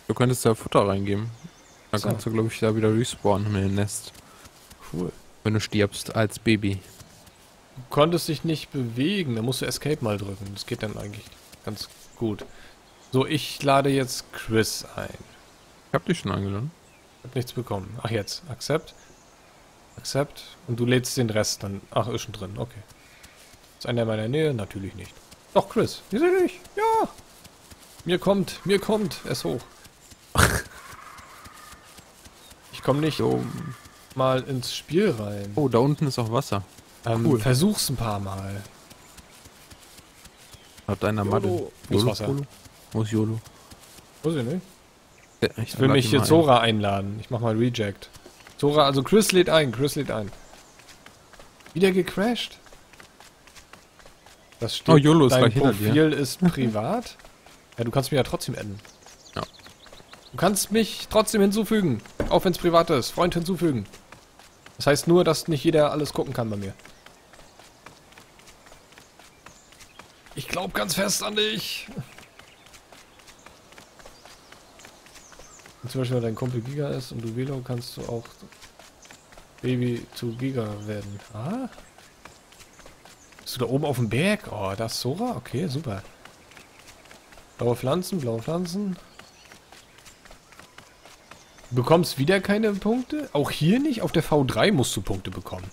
Du könntest da Futter reingeben. Da so. Kannst du, glaube ich, da wieder respawnen mit dem Nest. Cool. Wenn du stirbst als Baby. Du konntest dich nicht bewegen. Da musst du Escape mal drücken. Das geht dann eigentlich ganz gut. So, ich lade jetzt Chris ein. Ich hab dich schon eingeladen. Ich hab nichts bekommen. Ach, jetzt. Accept. Accept. Und du lädst den Rest dann. Ach, ist schon drin. Okay. Ist einer in meiner Nähe? Natürlich nicht. Doch, Chris. Wieso nicht? Ja. Mir kommt. Mir kommt. Es hoch. Ich komme nicht so mal ins Spiel rein. Oh, da unten ist auch Wasser. Ähm, cool. Versuch's ein paar Mal. Habt einer Madde. Muss Wasser. Yolo? Muss YOLO. Muss ich nicht. Ja, ich will mich hier Zora ein. einladen. Ich mach mal Reject. Zora, also Chris lädt ein. Chris lädt ein. Wieder gecrashed? Das steht, oh, YOLO ist dein Profil ist privat. Ja, du kannst mich ja trotzdem adden. Ja. Du kannst mich trotzdem hinzufügen. Auch wenn es privat ist. Freund hinzufügen. Das heißt nur, dass nicht jeder alles gucken kann bei mir. Ich glaube ganz fest an dich. Wenn zum Beispiel dein Kumpel Giga ist und du Velo, kannst du auch Baby zu Giga werden. Ah? Bist du da oben auf dem Berg? Oh, das ist Sora? Okay, super. Blaue Pflanzen, blaue Pflanzen. Du bekommst wieder keine Punkte? Auch hier nicht? Auf der V drei musst du Punkte bekommen.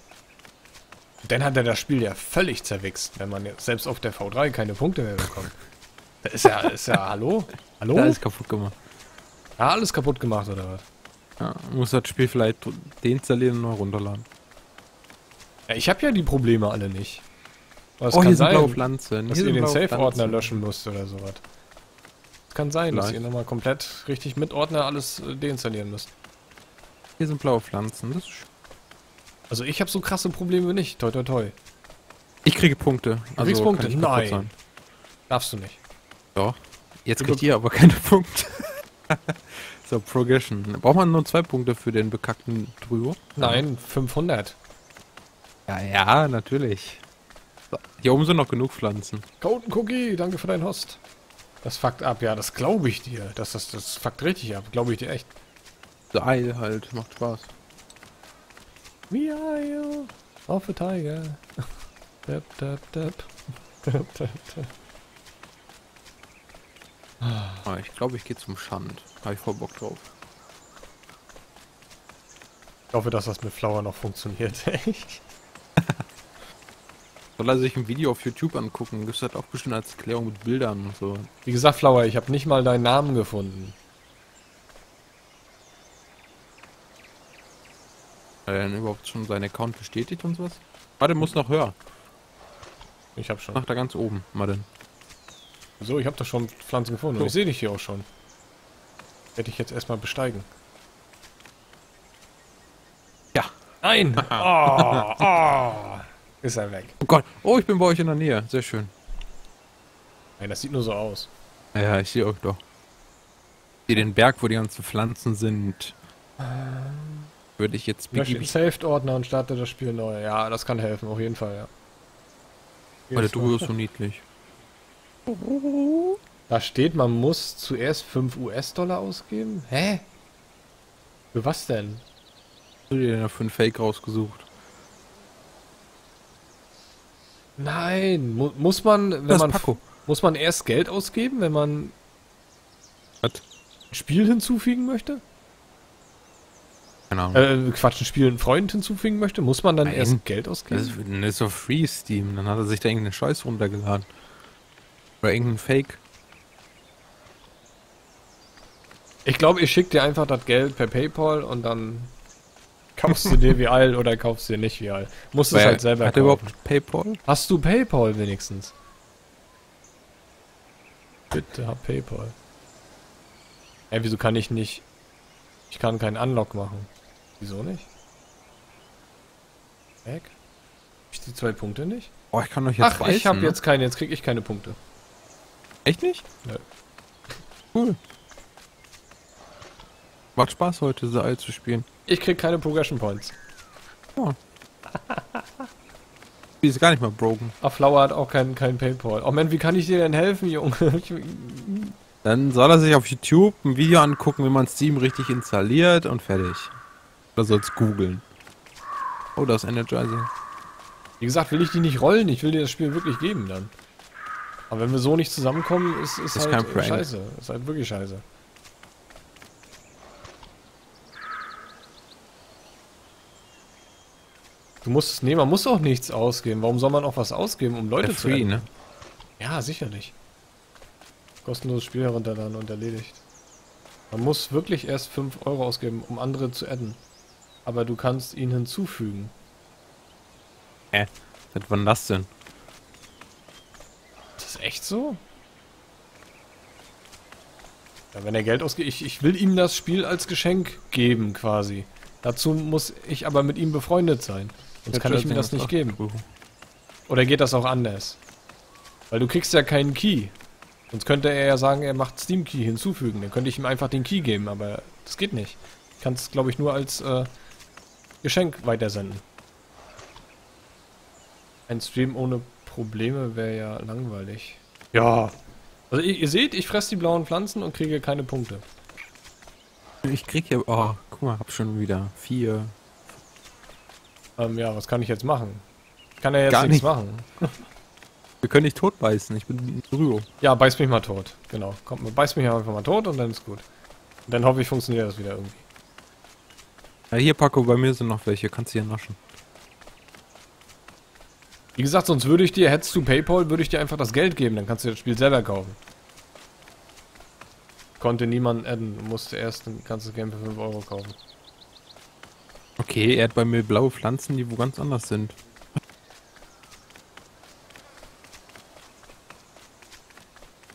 Und dann hat er das Spiel ja völlig zerwichst, wenn man jetzt selbst auf der V drei keine Punkte mehr bekommt. Da ist ja, ist ja, hallo? Hallo? Da ist kaputt gemacht. Ja, alles kaputt gemacht, oder was? Ja, muss das Spiel vielleicht deinstallieren und noch runterladen. Ja, ich habe ja die Probleme alle nicht. Aber es oh, kann hier sein, sind blaue Pflanzen. Dass hier ihr den Save-Ordner löschen müsst oder sowas. Kann sein, vielleicht. Dass ihr nochmal komplett richtig mit Ordner alles deinstallieren müsst. Hier sind blaue Pflanzen. Das ist also ich habe so krasse Probleme nicht. Toi, toi, toi. Ich kriege Punkte. Du also kriegst Punkte? Nein. Sein. Darfst du nicht. Doch. Jetzt kriegt ihr aber keine Punkte. So, Progression. Braucht man nur zwei Punkte für den bekackten Trio? Nein, fünfhundert. Ja, ja, natürlich. So. Hier oben sind noch genug Pflanzen. Golden Cookie, danke für deinen Host. Das fuckt ab, ja, das glaube ich dir. Das, das, das fuckt richtig ab, glaube ich dir echt. The Isle halt, macht Spaß. The Isle of the Tiger. Dab, dab, dab. Dab, dab, dab. Ich glaube, ich gehe zum Schand. Habe ich voll Bock drauf. Ich hoffe, dass das mit Flower noch funktioniert, echt. Soll er sich ein Video auf YouTube angucken? Gibt es das auch bestimmt als Erklärung mit Bildern und so? Wie gesagt, Flower, ich habe nicht mal deinen Namen gefunden. Hat er denn überhaupt schon seinen Account bestätigt und sowas? Martin muss noch höher. Ich hab schon. Nach da ganz oben, Martin. So, ich habe da schon Pflanzen gefunden. So. Ich sehe dich hier auch schon. Hätte ich jetzt erstmal besteigen. Ja. Nein! Oh, oh. Ist er weg. Oh Gott. Oh, ich bin bei euch in der Nähe. Sehr schön. Nein, das sieht nur so aus. Ja, ich sehe euch doch. Hier den Berg, wo die ganzen Pflanzen sind. Ähm, Würde ich jetzt begeben. Ich möchte den Saved-Ordner und starte das Spiel neu. Ja, das kann helfen. Auf jeden Fall, ja. Weil der Duo ist so niedlich. Da steht, man muss zuerst fünf US-Dollar ausgeben. Hä? Für was denn? Was hast du dir denn für einen Fake rausgesucht? Nein, mu muss man, wenn das man muss man erst Geld ausgeben, wenn man What? ein Spiel hinzufügen möchte? Keine Ahnung. Äh, Quatsch, ein Spiel einen Freund hinzufügen möchte, muss man dann Nein. erst Geld ausgeben? Das ist, das ist doch Free Steam, dann hat er sich da irgendeinen Scheiß runtergeladen. Oder irgendeinen Fake. Ich glaube, ich schicke dir einfach das Geld per Paypal und dann kaufst du dir V R oder kaufst dir nicht V R. Musst es halt selber kaufen. Hat er überhaupt Paypal? Hast du Paypal wenigstens? Bitte hab Paypal. Ey, wieso kann ich nicht... Ich kann keinen Unlock machen. Wieso nicht? Weg. Hab ich die zwei Punkte nicht? Oh, ich kann doch jetzt Ach, beißen, ich hab ne? jetzt keine, jetzt krieg ich keine Punkte. Echt nicht? Nö. Ja. Cool. Macht Spaß heute, The Isle zu spielen. Ich krieg keine Progression Points. Oh. Die ist gar nicht mal broken. Ach, Flower hat auch keinen kein Paypal. Oh man, wie kann ich dir denn helfen, Junge? Dann soll er sich auf YouTube ein Video angucken, wie man Steam richtig installiert und fertig. Oder soll's googeln. Oh, das ist Energizer. Wie gesagt, will ich die nicht rollen, ich will dir das Spiel wirklich geben dann. Aber wenn wir so nicht zusammenkommen, ist, ist halt scheiße. Ist halt wirklich scheiße. Du musst, nee, man muss auch nichts ausgeben. Warum soll man auch was ausgeben, um Leute zu free, ne? Ja, sicherlich. Kostenloses Spiel herunterladen und erledigt. Man muss wirklich erst fünf Euro ausgeben, um andere zu adden. Aber du kannst ihn hinzufügen. Hä? Äh, seit wann das denn? Ist das echt so? Ja, wenn er Geld ausgibt. Ich, ich will ihm das Spiel als Geschenk geben, quasi. Dazu muss ich aber mit ihm befreundet sein. Sonst kann ich ihm das nicht geben. Oder geht das auch anders? Weil du kriegst ja keinen Key. Sonst könnte er ja sagen, er macht Steam Key hinzufügen. Dann könnte ich ihm einfach den Key geben, aber das geht nicht. Ich kann es, glaube ich, nur als äh, Geschenk weitersenden. Ein Stream ohne Probleme wäre ja langweilig. Ja. Also ihr, ihr seht, ich fresse die blauen Pflanzen und kriege keine Punkte. Ich krieg ja... Oh, guck mal, hab schon wieder vier. Ähm, ja, was kann ich jetzt machen? Ich kann ja jetzt nichts machen. Wir können dich totbeißen, ich bin Rüo. Ja, beiß mich mal tot, genau. Komm, beiß mich einfach mal tot und dann ist gut. Und dann hoffe ich, funktioniert das wieder irgendwie. Ja, hier Paco, bei mir sind noch welche, kannst du hier naschen. Wie gesagt, sonst würde ich dir, hättest du Paypal, würde ich dir einfach das Geld geben, dann kannst du das Spiel selber kaufen. Konnte niemand adden, musste erst ein ganzes Game für fünf Euro kaufen. Okay, er hat bei mir blaue Pflanzen, die wo ganz anders sind.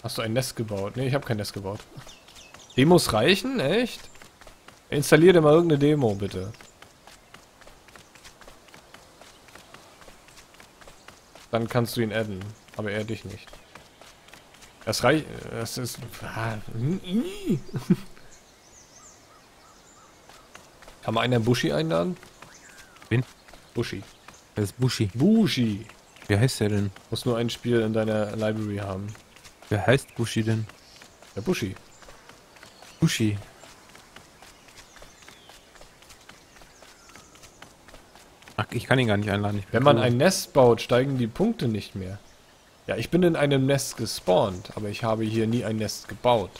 Hast du ein Nest gebaut? Ne, ich habe kein Nest gebaut. Demos reichen? Echt? Installier dir mal irgendeine Demo, bitte. Dann kannst du ihn adden, aber er dich nicht. Das reicht... Das ist... Kann man einen Buschi einladen? Wen? Buschi. Wer ist Buschi? Buschi! Wie heißt der denn? Muss nur ein Spiel in deiner Library haben. Wer heißt Buschi denn? Der Buschi. Buschi. Ach, ich kann ihn gar nicht einladen. Wenn man ein Nest baut, steigen die Punkte nicht mehr. Ja, ich bin in einem Nest gespawnt, aber ich habe hier nie ein Nest gebaut.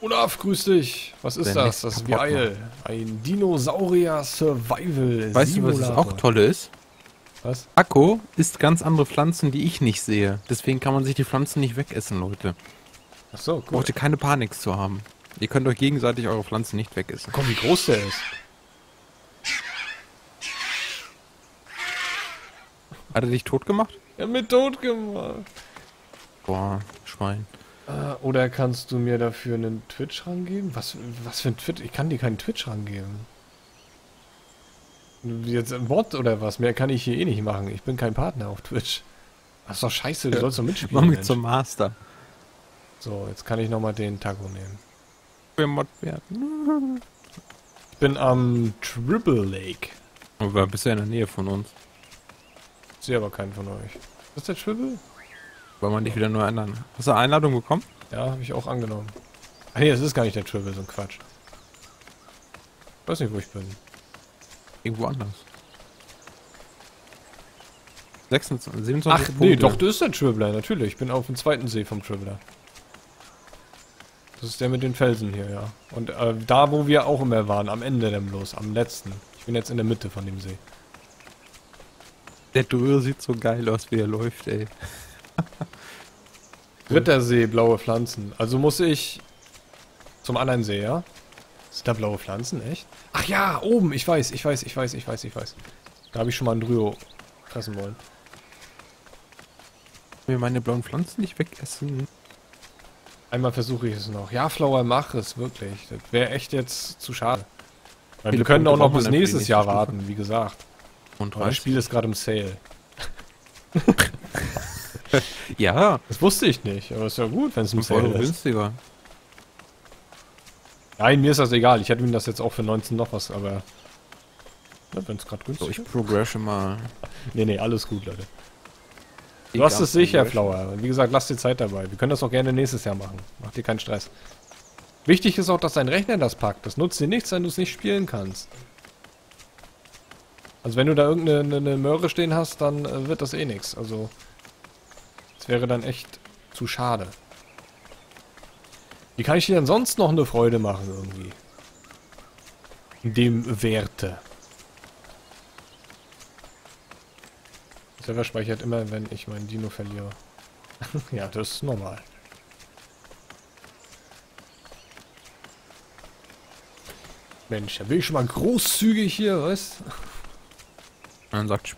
Olaf, grüß dich! Was ist das? Das ist The Isle. Ein Dinosaurier-Survival-Simulator. Weißt du, was das auch toll ist? Was? Akko isst ganz andere Pflanzen, die ich nicht sehe. Deswegen kann man sich die Pflanzen nicht wegessen, Leute. Ach so, cool. Ich brauchte keine Panik zu haben. Ihr könnt euch gegenseitig eure Pflanzen nicht wegessen. Komm, wie groß der ist. Hat er dich tot gemacht? Er hat mich tot gemacht. Boah, Schwein. Äh, oder kannst du mir dafür einen Twitch rangeben? Was, was für ein Twitch? Ich kann dir keinen Twitch rangeben. Jetzt ein Bot oder was? Mehr kann ich hier eh nicht machen. Ich bin kein Partner auf Twitch. Das ist doch scheiße, du sollst doch mitspielen. Mach mich Mensch. Zum Master. So, jetzt kann ich nochmal den Taco nehmen. Ich bin Mod werden. Ich bin am Triple Lake. Aber bist ja in der Nähe von uns. Ich sehe aber keinen von euch. Was ist der Schwibbel? Wollen wir nicht wieder nur ändern? Hast du eine Einladung bekommen? Ja, habe ich auch angenommen. Ach nee, das ist gar nicht der Schwibbel, so ein Quatsch. Ich weiß nicht, wo ich bin. Irgendwo anders. sechsundzwanzig, siebenundzwanzig Ach Punkte. Nee, doch, das ist der Schwibbler, natürlich. Ich bin auf dem zweiten See vom Schwibbler. Das ist der mit den Felsen hier, ja. Und äh, da, wo wir auch immer waren, am Ende dann bloß, am letzten. Ich bin jetzt in der Mitte von dem See. Der Dürr sieht so geil aus, wie er läuft, ey. Rittersee, blaue Pflanzen. Also muss ich zum anderen See, ja? Sind da blaue Pflanzen, echt? Ach ja, oben, ich weiß, ich weiß, ich weiß, ich weiß, ich weiß. Da habe ich schon mal einen Dryo fressen wollen. Will meine blauen Pflanzen nicht wegessen? Einmal versuche ich es noch. Ja, Flower, mach es, wirklich. Das wäre echt jetzt zu schade. Weil wir können auch noch bis nächstes Jahr warten, wie gesagt. Und das Spiel ist gerade im Sale. Ja. Das wusste ich nicht, aber ist ja gut, wenn es im Sale ist. Günstiger. Nein, mir ist das egal. Ich hätte mir das jetzt auch für neunzehn noch was, aber... Ja, wenn es gerade günstig ist. So, ich progresse mal. Nee, nee, alles gut, Leute. Du hast es sicher, Flower. Wie gesagt, lass dir Zeit dabei. Wir können das auch gerne nächstes Jahr machen. Mach dir keinen Stress. Wichtig ist auch, dass dein Rechner das packt. Das nutzt dir nichts, wenn du es nicht spielen kannst. Also wenn du da irgendeine eine Möhre stehen hast, dann äh, wird das eh nichts. Also das wäre dann echt zu schade. Wie kann ich dir denn sonst noch eine Freude machen irgendwie? Dem Werte. Server speichert immer, wenn ich meinen Dino verliere. Ja, das ist normal. Mensch, da bin ich schon mal großzügig hier, was? Man sagt,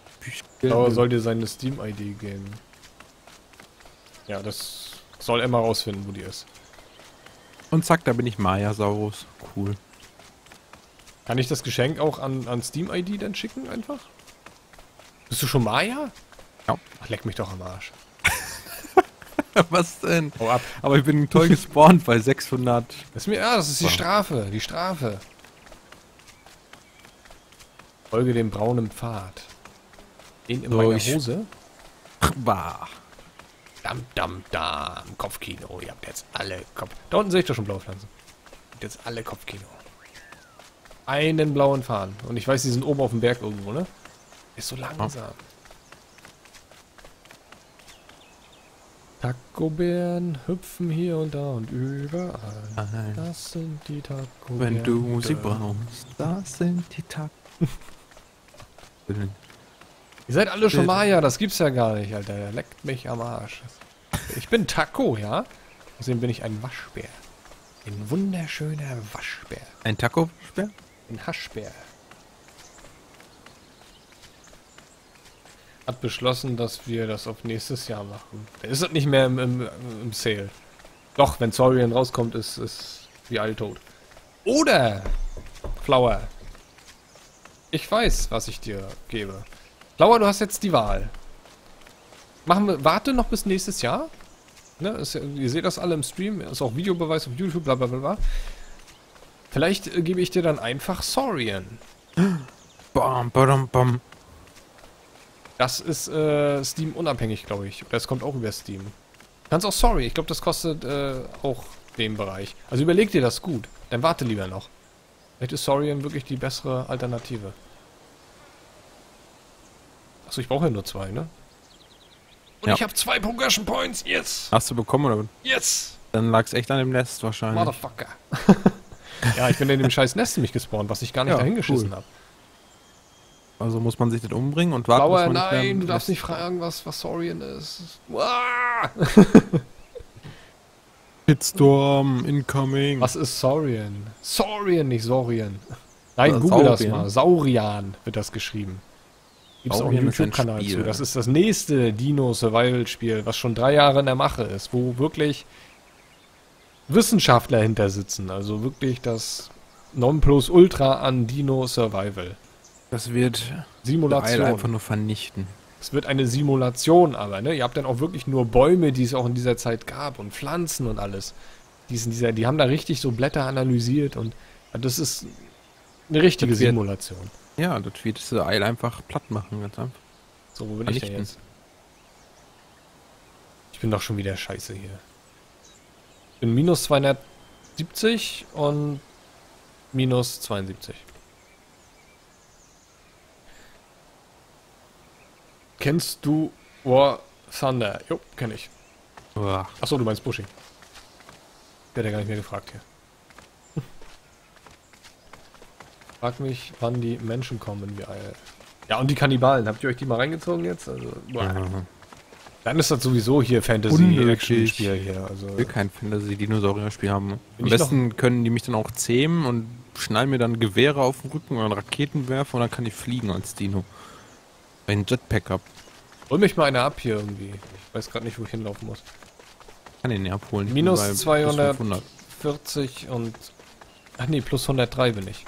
Dauer soll dir seine Steam-I D geben. Ja, das soll Emma rausfinden, wo die ist. Und zack, da bin ich Mayasaurus. Cool. Kann ich das Geschenk auch an, an Steam-I D dann schicken, einfach? Bist du schon Maya? Ja. Ach, leck mich doch am Arsch. Was denn? Hau ab. Aber ich bin toll gespawnt bei sechshundert. Das ist mir, ja, das ist die Strafe. Die Strafe. Folge dem braunen Pfad. Den in so, meiner ich... Hose? Bah. Dam, dam, dam. Kopfkino. Ihr habt jetzt alle Kopf... Da unten sehe ich doch schon blaue Pflanzen. Ihr habt jetzt alle Kopfkino. Einen blauen Faden. Und ich weiß, die sind oben auf dem Berg irgendwo, ne? Ist so langsam. Tacobären hüpfen hier und da und überall. Nein. Das sind die Tacobären. Wenn du sie brauchst, das sind die Tacobären. Ihr seid alle schon Maya, das gibt's ja gar nicht, Alter. Der leckt mich am Arsch. Ich bin Taco, ja? Deswegen bin ich ein Waschbär. Ein wunderschöner Waschbär. Ein Taco-Bär? Ein Haschbär. Hat beschlossen, dass wir das auf nächstes Jahr machen. Ist das nicht mehr im, im, im Sale? Doch, wenn Saurian rauskommt, ist es wie alle tot. Oder, Flower, ich weiß, was ich dir gebe. Flower, du hast jetzt die Wahl. Machen wir, warte noch bis nächstes Jahr. Ne, ist, ihr seht das alle im Stream, ist auch Videobeweis auf YouTube, bla bla bla. Vielleicht äh, gebe ich dir dann einfach Saurian. Bam, bam, bam. Das ist äh, Steam-unabhängig, glaube ich. Das kommt auch über Steam. Ganz auch sorry, ich glaube, das kostet äh, auch den Bereich. Also überleg dir das gut. Dann warte lieber noch. Vielleicht ist Saurian wirklich die bessere Alternative. Achso, ich brauche ja nur zwei, ne? Und ja. Ich habe zwei Progression Points, yes! Hast du bekommen, oder? Yes! Dann lag's echt an dem Nest wahrscheinlich. Motherfucker. Ja, ich bin in dem scheiß Nest nämlich gespawnt, was ich gar nicht ja, dahin geschissen cool. habe. Also muss man sich das umbringen und warten, Blauer, bis man nicht nein, du darfst nicht fragen, was, was Saurian ist. Hitstorm, incoming. Was ist Saurian? Saurian, nicht Saurian. Nein, also google Saurian. Das mal. Saurian wird das geschrieben. Gibt es auch einen YouTube-Kanal zu. Das ist das nächste Dino-Survival-Spiel, was schon drei Jahre in der Mache ist, wo wirklich Wissenschaftler hinter sitzen. Also wirklich das Nonplusultra an Dino-Survival. Das wird Simulation einfach nur vernichten. Es wird eine Simulation aber, ne? Ihr habt dann auch wirklich nur Bäume, die es auch in dieser Zeit gab und Pflanzen und alles. Die, sind dieser, die haben da richtig so Blätter analysiert und das ist eine richtige das Simulation. Wird, ja, das wird The Isle einfach platt machen. Ganz einfach. So, wo bin vernichten. ich denn jetzt? Ich bin doch schon wieder scheiße hier. Ich bin minus zweihundertsiebzig und minus zweiundsiebzig. Kennst du War Thunder? Jo, kenn ich. Achso, du meinst Bushi. Wird ja gar nicht mehr gefragt hier. Frag mich, wann die Menschen kommen in die Isle. Ja, und die Kannibalen. Habt ihr euch die mal reingezogen jetzt? Also, ja. Dann ist das sowieso hier Fantasy-Action-Spiel hier. Also, ich will kein Fantasy-Dinosaurier-Spiel haben. Am besten können die mich dann auch zähmen und schneiden mir dann Gewehre auf den Rücken oder Raketen werfen und dann kann ich fliegen als Dino. Ein Jetpack ab. Hol mich mal einer ab hier irgendwie. Ich weiß gerade nicht, wo ich hinlaufen muss. Ich kann den nicht abholen. Minus zweihundertvierzig und... Ach nee, plus hundertdrei bin ich.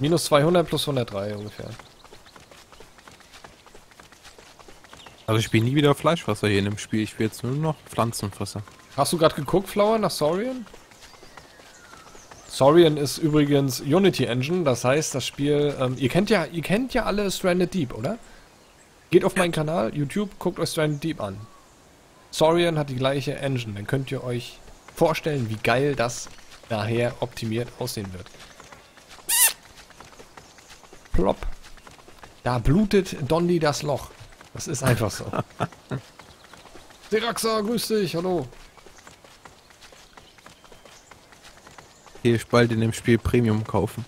Minus zweihundert plus hundertdrei ungefähr. Also ich spiele nie wieder Fleischfresser hier in dem Spiel. Ich spiele jetzt nur noch Pflanzenfresser. Hast du gerade geguckt, Flower, nach Saurian? Saurian ist übrigens Unity Engine. Das heißt, das Spiel... Ähm, ihr kennt ja, ihr kennt ja alle Stranded Deep, oder? Geht auf meinen Kanal, YouTube, guckt euch Stranded Deep an. Saurian hat die gleiche Engine. Dann könnt ihr euch vorstellen, wie geil das nachher optimiert aussehen wird. Plop. Da blutet Dondi das Loch. Das ist einfach so. Seraxa, grüß dich, hallo. Hier ist bald in dem Spiel Premium kaufen.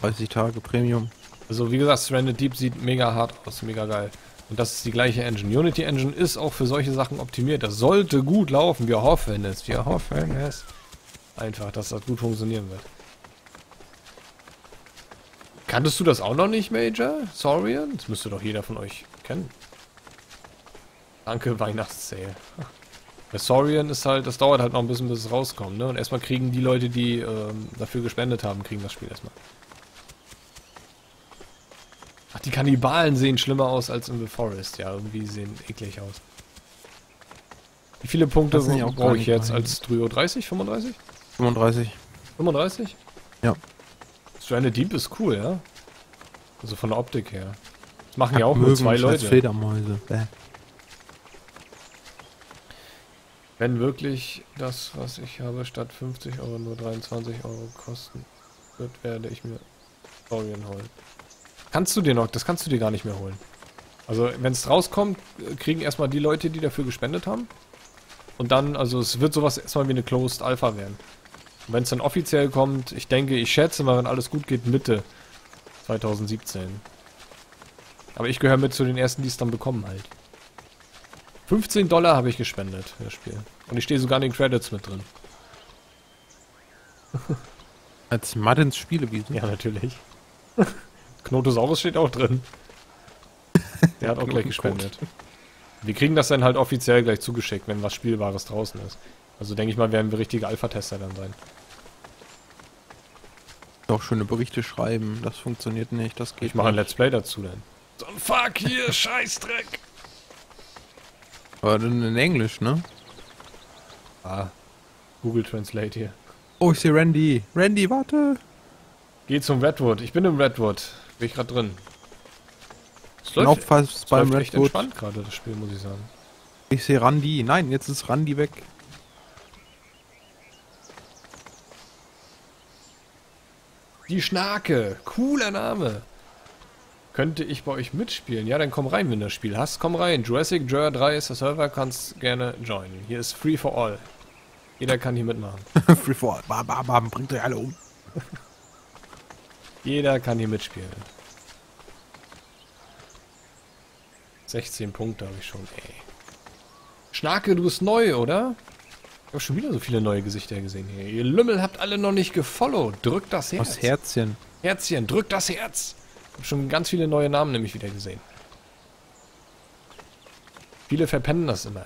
dreißig Tage Premium. Also wie gesagt, Stranded Deep sieht mega hart aus, mega geil. Und das ist die gleiche Engine. Unity Engine ist auch für solche Sachen optimiert. Das sollte gut laufen. Wir hoffen es. Wir hoffen es. Einfach, dass das gut funktionieren wird. Kanntest du das auch noch nicht, Major? Saurian? Das müsste doch jeder von euch kennen. Danke, Weihnachtssale. Der Saurian ist halt, das dauert halt noch ein bisschen, bis es rauskommt, ne? Und erstmal kriegen die Leute, die ähm, dafür gespendet haben, kriegen das Spiel erstmal. Ach, die Kannibalen sehen schlimmer aus als in The Forest. Ja, irgendwie sehen eklig aus. Wie viele Punkte brauche ich jetzt als Trio? dreißig, fünfunddreißig? fünfunddreißig. fünfunddreißig? Ja. Stranded Deep ist cool, ja? Also von der Optik her. Das machen ja auch nur zwei Leute. Fledermäuse. Bäh. Wenn wirklich das, was ich habe, statt fünfzig Euro nur dreiundzwanzig Euro kosten wird, werde ich mir Saurian holen. Kannst du dir noch, das kannst du dir gar nicht mehr holen. Also wenn es rauskommt, kriegen erstmal die Leute, die dafür gespendet haben. Und dann, also es wird sowas erstmal wie eine Closed Alpha werden. Wenn es dann offiziell kommt, ich denke, ich schätze mal, wenn alles gut geht, Mitte zweitausendsiebzehn. Aber ich gehöre mit zu den ersten, die es dann bekommen halt. fünfzehn Dollar habe ich gespendet für das Spiel. Und ich stehe sogar in den Credits mit drin. Als Martins Spielwiese. Ja, natürlich. Knotosaurus steht auch drin. Der hat auch gleich gespendet. Wir kriegen das dann halt offiziell gleich zugeschickt, wenn was Spielbares draußen ist. Also denke ich mal, werden wir richtige Alpha-Tester dann sein. Auch schöne Berichte schreiben, das funktioniert nicht, das geht nicht. Ich mache ein Let's Play dazu dann. So ein Fuck hier, Scheißdreck! Aber dann in Englisch, ne? Ah, Google Translate hier. Oh, ich sehe Randy. Randy, warte! Geh zum Redwood, ich bin im Redwood. Bin ich gerade drin. Es läuft, es beim läuft echt Redwood. Entspannt gerade, das Spiel, muss ich sagen. Ich sehe Randy. Nein, jetzt ist Randy weg. Die Schnake, cooler Name. Könnte ich bei euch mitspielen? Ja, dann komm rein, wenn du das Spiel hast. Komm rein. Jurassic Journey drei ist der Server, kannst gerne joinen. Hier ist Free for All. Jeder kann hier mitmachen. Free for All. Bam, bam, bam. Bringt euch alle um. Jeder kann hier mitspielen. sechzehn Punkte habe ich schon, ey. Schnake, du bist neu, oder? Ich habe schon wieder so viele neue Gesichter gesehen hier. Ihr Lümmel habt alle noch nicht gefollowt. Drückt das Herz. Das Herzchen. Herzchen, drückt das Herz. Ich habe schon ganz viele neue Namen nämlich wieder gesehen. Viele verpennen das immer.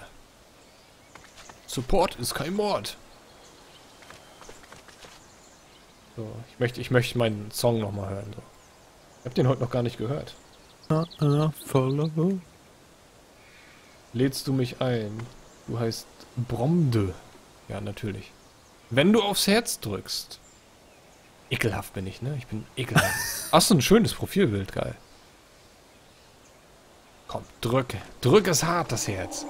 Support ist kein Mord. So, ich möchte, ich möchte meinen Song nochmal hören. So. Ich hab den heute noch gar nicht gehört. Lädst du mich ein? Du heißt Bromde. Ja, natürlich. Wenn du aufs Herz drückst. Ekelhaft bin ich, ne? Ich bin ekelhaft. Ach so, ein schönes Profilbild, geil. Komm, drücke. Drück es hart, das Herz.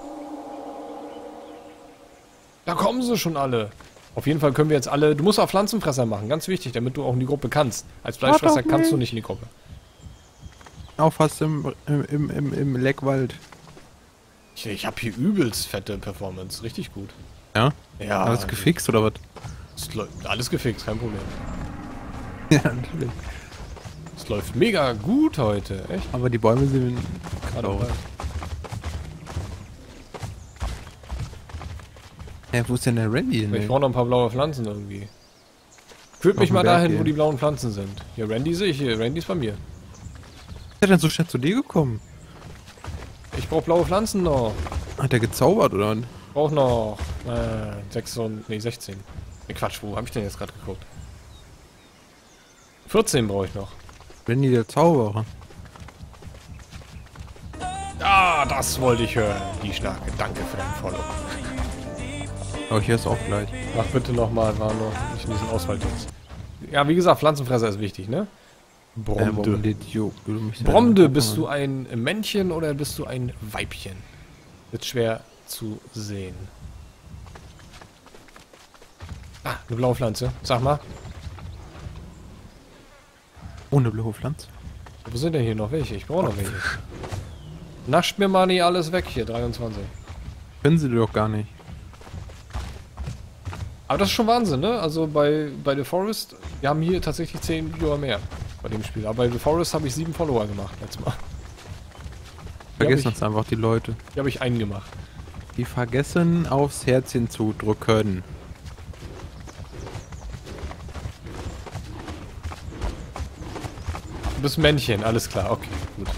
Da kommen sie schon alle. Auf jeden Fall können wir jetzt alle... Du musst auch Pflanzenfresser machen, ganz wichtig, damit du auch in die Gruppe kannst. Als Fleischfresser kannst du nicht in die Gruppe. Auch fast im, im, im, im Leckwald. Ich, ich habe hier übelst fette Performance, richtig gut. Ja? Ja. Alles gefixt oder was? Alles gefixt, kein Problem. Ja, natürlich. Es läuft mega gut heute, echt. Aber die Bäume sind gerade auch. Ja, wo ist denn der Randy hin? Ich brauche noch ein paar blaue Pflanzen irgendwie. Führt mich mal dahin, wo die blauen Pflanzen sind. Hier, Randy sehe ich hier. Randy ist bei mir. Ist er denn so schnell zu dir gekommen? Ich brauche blaue Pflanzen noch. Hat er gezaubert oder? Ich brauche noch äh, sechs und, nee, sechzehn. Nee, Quatsch, wo habe ich denn jetzt gerade geguckt? vierzehn brauche ich noch. Randy der Zauberer. Ah, das wollte ich hören. Die Schnarke, danke für dein Follow. Aber hier ist auch gleich. Mach bitte nochmal, war noch nicht in diesem Auswald jetzt. Ja, wie gesagt, Pflanzenfresser ist wichtig, ne? Bromde. Bromde, bist du ein Männchen oder bist du ein Weibchen? Wird schwer zu sehen. Ah, eine blaue Pflanze. Sag mal. Ohne blaue Pflanze? Wo sind denn hier noch welche? Ich brauche noch welche. Nascht mir mal nicht alles weg hier, dreiundzwanzig. Können sie doch gar nicht. Aber das ist schon Wahnsinn, ne? Also bei, bei The Forest, wir haben hier tatsächlich zehn Viewer mehr bei dem Spiel. Aber bei The Forest habe ich sieben Follower gemacht letztes Mal. Vergessen uns einfach die Leute. Die habe ich einen gemacht. Die vergessen aufs Herzchen zu drücken. Du bist Männchen, alles klar, okay, gut.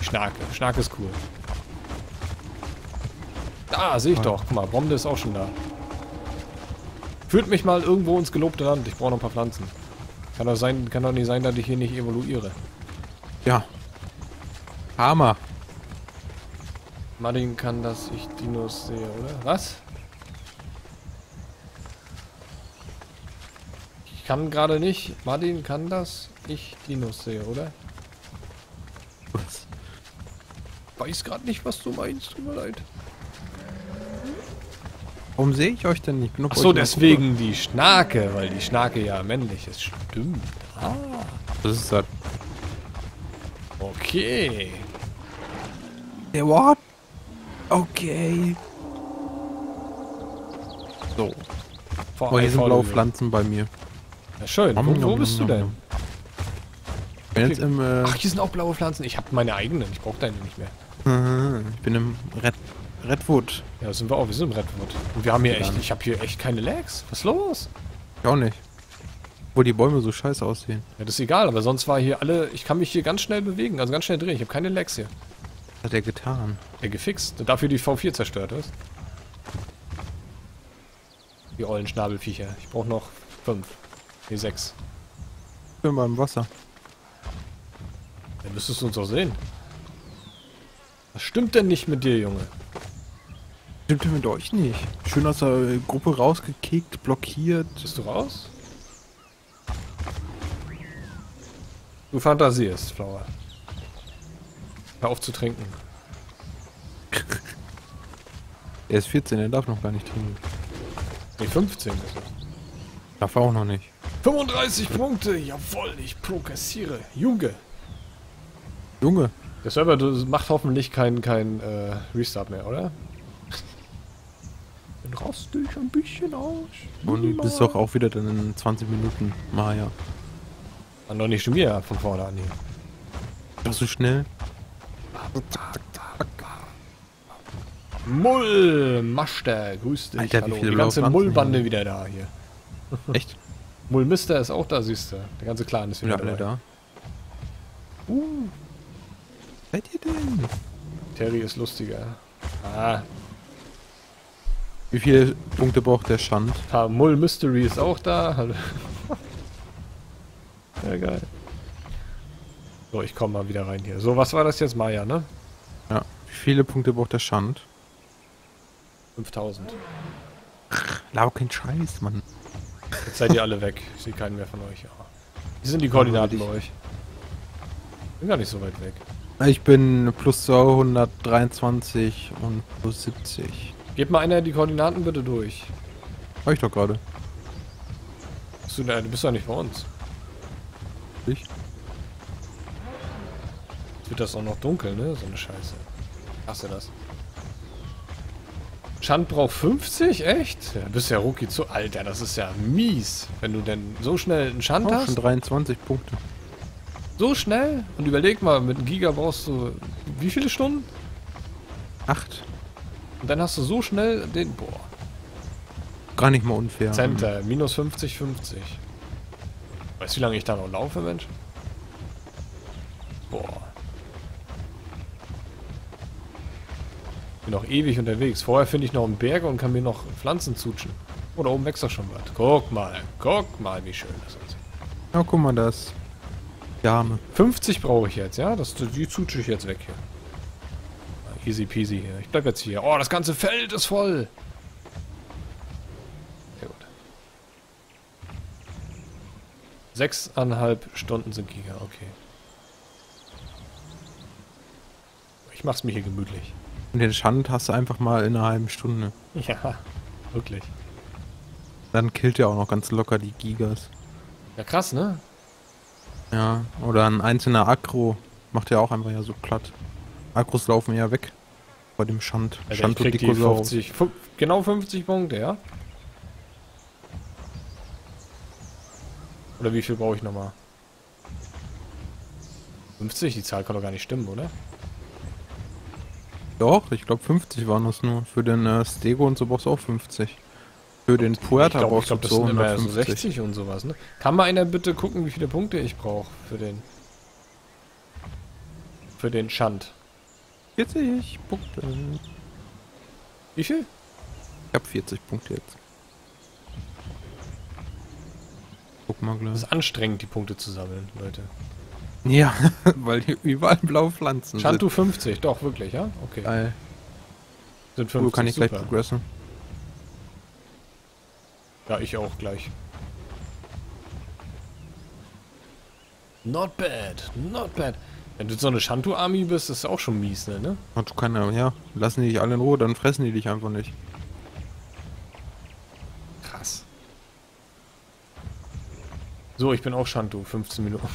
Schnarke, Schnarke ist cool. Ah, sehe ich doch. Guck mal, Bombe ist auch schon da. Führt mich mal irgendwo ins gelobte Land. Ich brauche noch ein paar Pflanzen. Kann doch sein, kann doch nicht sein, dass ich hier nicht evoluiere. Ja. Hammer. Martin kann, dass ich Dinos sehe, oder? Was? Ich kann gerade nicht. Martin kann, dass ich Dinos sehe, oder? Was? Weiß gerade nicht, was du meinst. Tut mir leid. Warum sehe ich euch denn nicht genug? Achso, deswegen die Schnarke, weil die Schnarke ja männlich ist. Stimmt. Ah. Das ist das. Okay. Der what? Okay. So. Vor oh, hier sind blaue Pflanzen bei mir. Ja, schön. Wo, wo bist du denn? Ich bin okay. Jetzt im, äh Ach, hier sind auch blaue Pflanzen. Ich habe meine eigenen. Ich brauche deine nicht mehr. Ich bin im Red. Redwood. Ja, sind wir auch. Wir sind im Redwood. Und wir haben hier echt... Ich habe hier echt keine Lags. Was ist los? Ich auch nicht. Obwohl die Bäume so scheiße aussehen. Ja, das ist egal. Aber sonst war hier alle... Ich kann mich hier ganz schnell bewegen. Also ganz schnell drehen. Ich habe keine Lags hier. Was hat er getan? Er gefixt. Dafür die V vier zerstört ist. Die ollen Schnabelviecher. Ich brauche noch fünf. Nee, sechs. Ich bin mal im Wasser. Dann müsstest du uns auch sehen. Was stimmt denn nicht mit dir, Junge? Stimmt ja mit euch nicht. Schön aus der Gruppe rausgekickt, blockiert. Bist du raus? Du fantasierst, Flower. Hör auf zu trinken. Er ist vierzehn, er darf noch gar nicht trinken. Nee, fünfzehn ist er. Darf er auch noch nicht. fünfunddreißig Punkte, jawohl, ich progressiere. Junge. Junge. Der Server macht hoffentlich keinen kein, äh, Restart mehr, oder? Dann raste ich ein bisschen aus. Und du bist doch auch wieder dann in zwanzig Minuten, Maja. War noch nicht schon wieder von vorne an hier. Bist so schnell? Mull, Master, grüß dich. Alter, hallo. Wie viele die ganze Mullbande wieder da hier. Echt? Mullmister ist auch da, siehst du. Der ganze Clan ist wieder da. Alle da. Uh. Seid ihr denn? Terry ist lustiger. Ah. Wie viele Punkte braucht der Schand? Ah, Mull Mystery ist auch da. Ja, geil. So, ich komme mal wieder rein hier. So, was war das jetzt? Maya, ne? Ja. Wie viele Punkte braucht der Schand? fünftausend. Lau kein Scheiß, Mann. Jetzt seid ihr alle weg. Ich sehe keinen mehr von euch. Oh. Wie sind die Koordinaten bei euch? Bin gar nicht so weit weg. Ich bin plus zweihundertdreiundzwanzig und plus siebzig. Gebt mal einer die Koordinaten bitte durch. Hab ich doch gerade. Du, du bist ja nicht bei uns. Ich? Jetzt wird das auch noch dunkel, ne? So eine Scheiße. Hast du das? Schand braucht fünfzig? Echt? Ja, bist ja Rookie zu... Alter, das ist ja mies. Wenn du denn so schnell einen Schand oh, hast... schon dreiundzwanzig Punkte. So schnell? Und überleg mal, mit einem Giga brauchst du... Wie viele Stunden? acht. Und dann hast du so schnell den... Boah. Gar nicht mal unfair. Center, minus fünfzig, fünfzig. Weißt du, wie lange ich da noch laufe, Mensch? Boah. Bin noch ewig unterwegs. Vorher finde ich noch einen Berg und kann mir noch Pflanzen zutschen. Oder oh, oben wächst doch schon was. Guck mal, guck mal, wie schön das ist. Na, ja, guck mal das. Dame. fünfzig brauche ich jetzt, ja? Das, die zutsche ich jetzt weg hier. Easy peasy hier. Ich bleib jetzt hier. Oh, das ganze Feld ist voll. Sehr gut. Sechseinhalb Stunden sind Giga, okay. Ich mach's mir hier gemütlich. Und den Schand hast du einfach mal in einer halben Stunde. Ja, wirklich. Dann killt ja auch noch ganz locker die Gigas. Ja, krass, ne? Ja, oder ein einzelner Aggro macht ja auch einfach ja so platt. Aggros laufen ja weg bei dem Schand. Also Schand kriegt die fünfzig, genau fünfzig Punkte, ja? Oder wie viel brauche ich nochmal? fünfzig? Die Zahl kann doch gar nicht stimmen, oder? Doch, ich glaube fünfzig waren das nur. Für den äh, Stego und so brauchst du auch fünfzig. Für den Puerta brauchst du so hundertsechzig und sowas, ne? Kann mal einer bitte gucken, wie viele Punkte ich brauche für den... Für den Schand. vierzig Punkte. Wie viel? Ich hab vierzig Punkte jetzt. Guck mal gleich. Das ist anstrengend, die Punkte zu sammeln, Leute. Ja, weil hier überall blaue Pflanzen Schandu sind. fünfzig, doch, wirklich, ja? Okay. Geil. Sind fünfzig, du kann ich super. Gleich progressen. Ja, ich auch gleich. Not bad, not bad. Wenn du so eine Schandu-Army bist, ist das auch schon mies, ne? Ach, du kannst ja, ja. Lassen die dich alle in Ruhe, dann fressen die dich einfach nicht. Krass. So, ich bin auch Schandu, fünfzehn Minuten.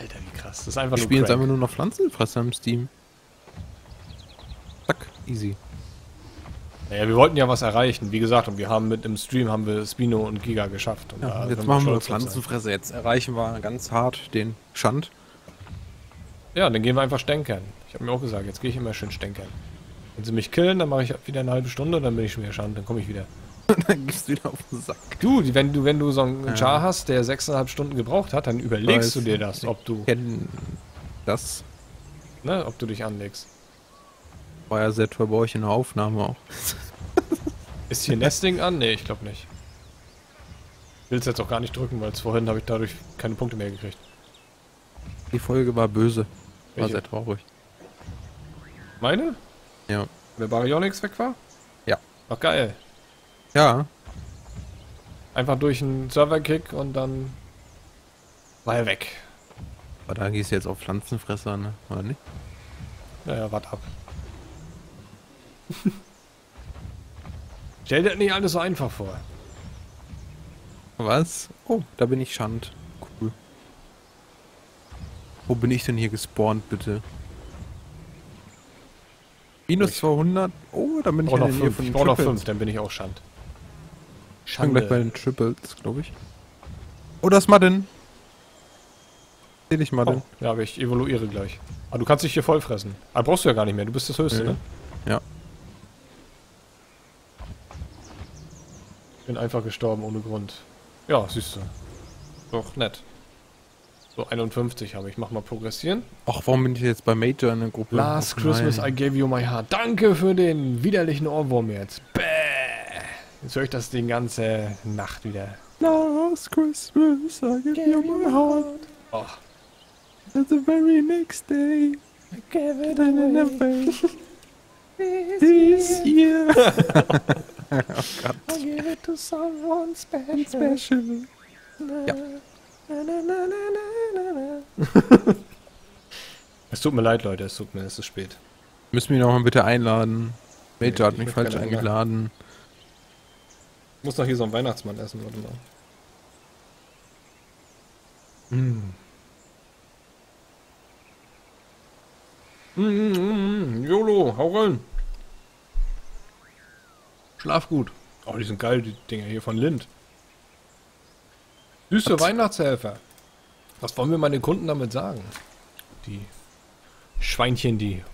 Alter, wie krass. Das ist einfach nur. Wir spielen jetzt einfach nur noch Pflanzenfresser im Steam. Zack, easy. Naja, wir wollten ja was erreichen, wie gesagt, und wir haben mit im Stream haben wir Spino und Giga geschafft. Und ja, jetzt machen wir Pflanzenfresser, jetzt erreichen wir ganz hart den Schand. Ja, dann gehen wir einfach stänkern. Ich habe mir auch gesagt, jetzt gehe ich immer schön stänkern. Wenn sie mich killen, dann mache ich wieder eine halbe Stunde, dann bin ich schon wieder Schand, dann komme ich wieder. Dann gehst du wieder auf den Sack. Du, wenn du, wenn du so einen ja. Char hast, der sechseinhalb Stunden gebraucht hat, dann überlegst du dir das, ob du... Das? Ne, ob du dich anlegst. War ja sehr toll bei euch in der Aufnahme auch. Ist hier Nesting an? Ne, ich glaube nicht. Ich will es jetzt auch gar nicht drücken, weil vorhin habe ich dadurch keine Punkte mehr gekriegt. Die Folge war böse. War Welche? Sehr traurig. Meine? Ja. Wer Baryonyx weg war? Ja. Ach geil. Ja. Einfach durch einen Serverkick und dann war er weg. Aber da gehst du jetzt auf Pflanzenfresser, ne? Oder nicht? Naja, wart ab. Stell dir das nicht alles so einfach vor. Was? Oh, da bin ich Schand. Cool. Wo bin ich denn hier gespawnt, bitte? Minus zweihundert. Oh, da bin ich, ich in der Nähe von den Triples. Ich brauche noch fünf, dann bin ich auch Schand. Schande. Ich bin gleich bei den Triples, glaube ich. Oh, das ist Martin. Seh dich, Martin. Oh, ja, aber ich evoluiere gleich. Aber du kannst dich hier vollfressen. Aber brauchst du ja gar nicht mehr, du bist das Höchste, mhm. ne? Ja. Ich bin einfach gestorben ohne Grund. Ja, siehst du. Doch nett. So, einundfünfzig habe ich. Mach mal progressieren. Ach, warum bin ich jetzt bei Major in der Gruppe? Last oh, Christmas I gave you my heart. Danke für den widerlichen Ohrwurm jetzt. Bäh. Jetzt höre ich das die ganze Nacht wieder. Last Christmas I gave, gave you my heart. Ach. Oh. The very next day I gave it away. This year. Oh Gott. I gave it to someone special. special. Ja. Na, na, na, na, na, na. Es tut mir leid, Leute, es tut mir, es ist spät. Müssen wir ihn auch mal bitte einladen. Major hat mich falsch eingeladen. Ich muss doch hier so einen Weihnachtsmann essen, warte mal. Mm. Mm, mm, mm, YOLO, hau rein! Schlaf gut. Oh, die sind geil, die Dinger hier von Lind. Süße Weihnachtshelfer. Was wollen wir mal den Kunden damit sagen? Die Schweinchen, die.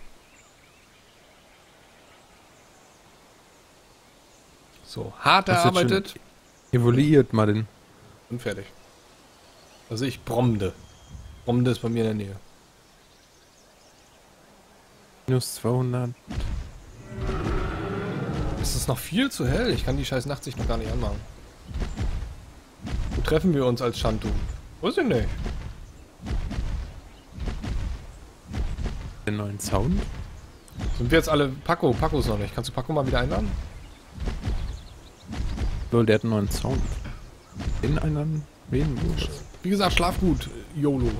So, hart erarbeitet. Evoluiert, Martin. Und fertig. Also ich Bromde. Bromde ist bei mir in der Nähe. minus zweihundert. Es ist noch viel zu hell. Ich kann die scheiß Nachtsicht noch gar nicht anmachen. Wo treffen wir uns als Schandu? Weiß ich nicht. Den neuen Sound? Sind wir jetzt alle... Paco, Paco ist noch nicht. Kannst du Paco mal wieder einladen? Lol, der hat einen neuen Sound. Den einladen? Wen? Wie gesagt, schlaf gut, YOLO.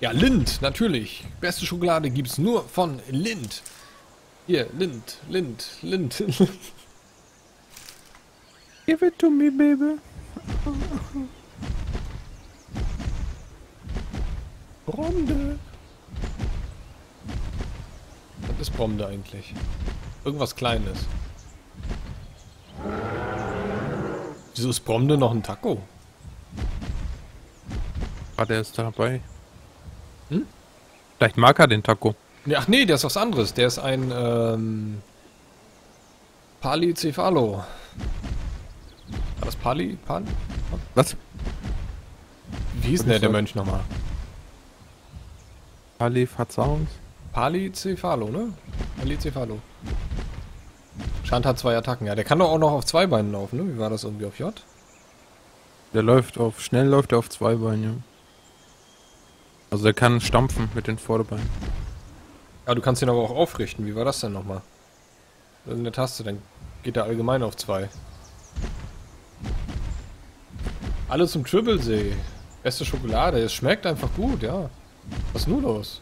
Ja, Lind, natürlich. Beste Schokolade gibt's nur von Lind. Hier, Lind, Lind, Lind. Give it to me, baby. Bromde. Was ist Bromde eigentlich? Irgendwas Kleines. Wieso ist Bromde noch ein Taco? Ah, der ist dabei. Hm? Vielleicht mag er den Taco. Ach nee, der ist was anderes. Der ist ein ähm, Palicephalo. War das Pali? Pal? Was? Wie hieß denn der, der Mönch nochmal? Palifazaus? Palicephalo, ne? Palicephalo. Schand hat zwei Attacken. Ja, der kann doch auch noch auf zwei Beinen laufen, ne? Wie war das irgendwie auf J? Der läuft auf... Schnell läuft er auf zwei Beinen, ja. Also der kann stampfen mit den Vorderbeinen. Ja, du kannst ihn aber auch aufrichten. Wie war das denn nochmal? Irgendeine Taste, dann geht er allgemein auf zwei. Alles zum Triplesee. Beste Schokolade. Es schmeckt einfach gut, ja. Was ist nun los?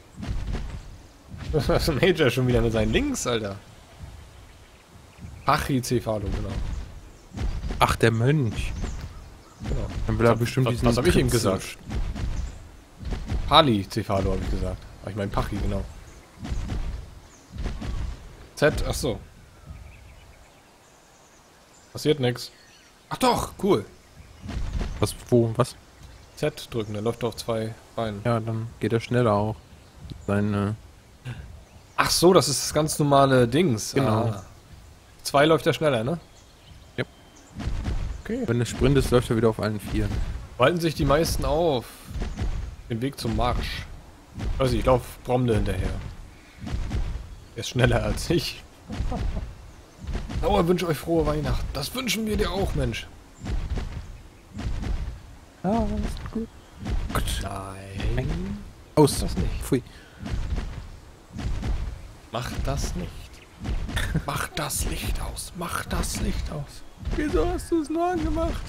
Was ist ein Major schon wieder mit seinen Links, Alter? Pachycephalo, genau. Ach, der Mönch. Genau. Dann will er bestimmt diesen... Was habe ich ihm gesagt? Palicephalo habe ich gesagt. Aber ich meine Pachi, genau. Z, ach so. Passiert nix. Ach doch, cool. Was, wo, was? Z drücken, der läuft auf zwei Beinen. Ja, dann geht er schneller auch. Seine... Ach so, das ist das ganz normale Dings. Genau. Ah. Zwei läuft er schneller, ne? Ja. Okay. Wenn er sprintet, läuft er wieder auf allen vier. Walten sich die meisten auf. Den Weg zum Marsch. Also ich laufe Bromde hinterher. Er ist schneller als ich. Dauer wünsche euch frohe Weihnachten. Das wünschen wir dir auch, Mensch. Ah, das ist gut. Nein. Aus. Das nicht. Pfui. Mach das nicht. Mach das Licht aus. Mach das Licht aus. Wieso hast du es nur angemacht?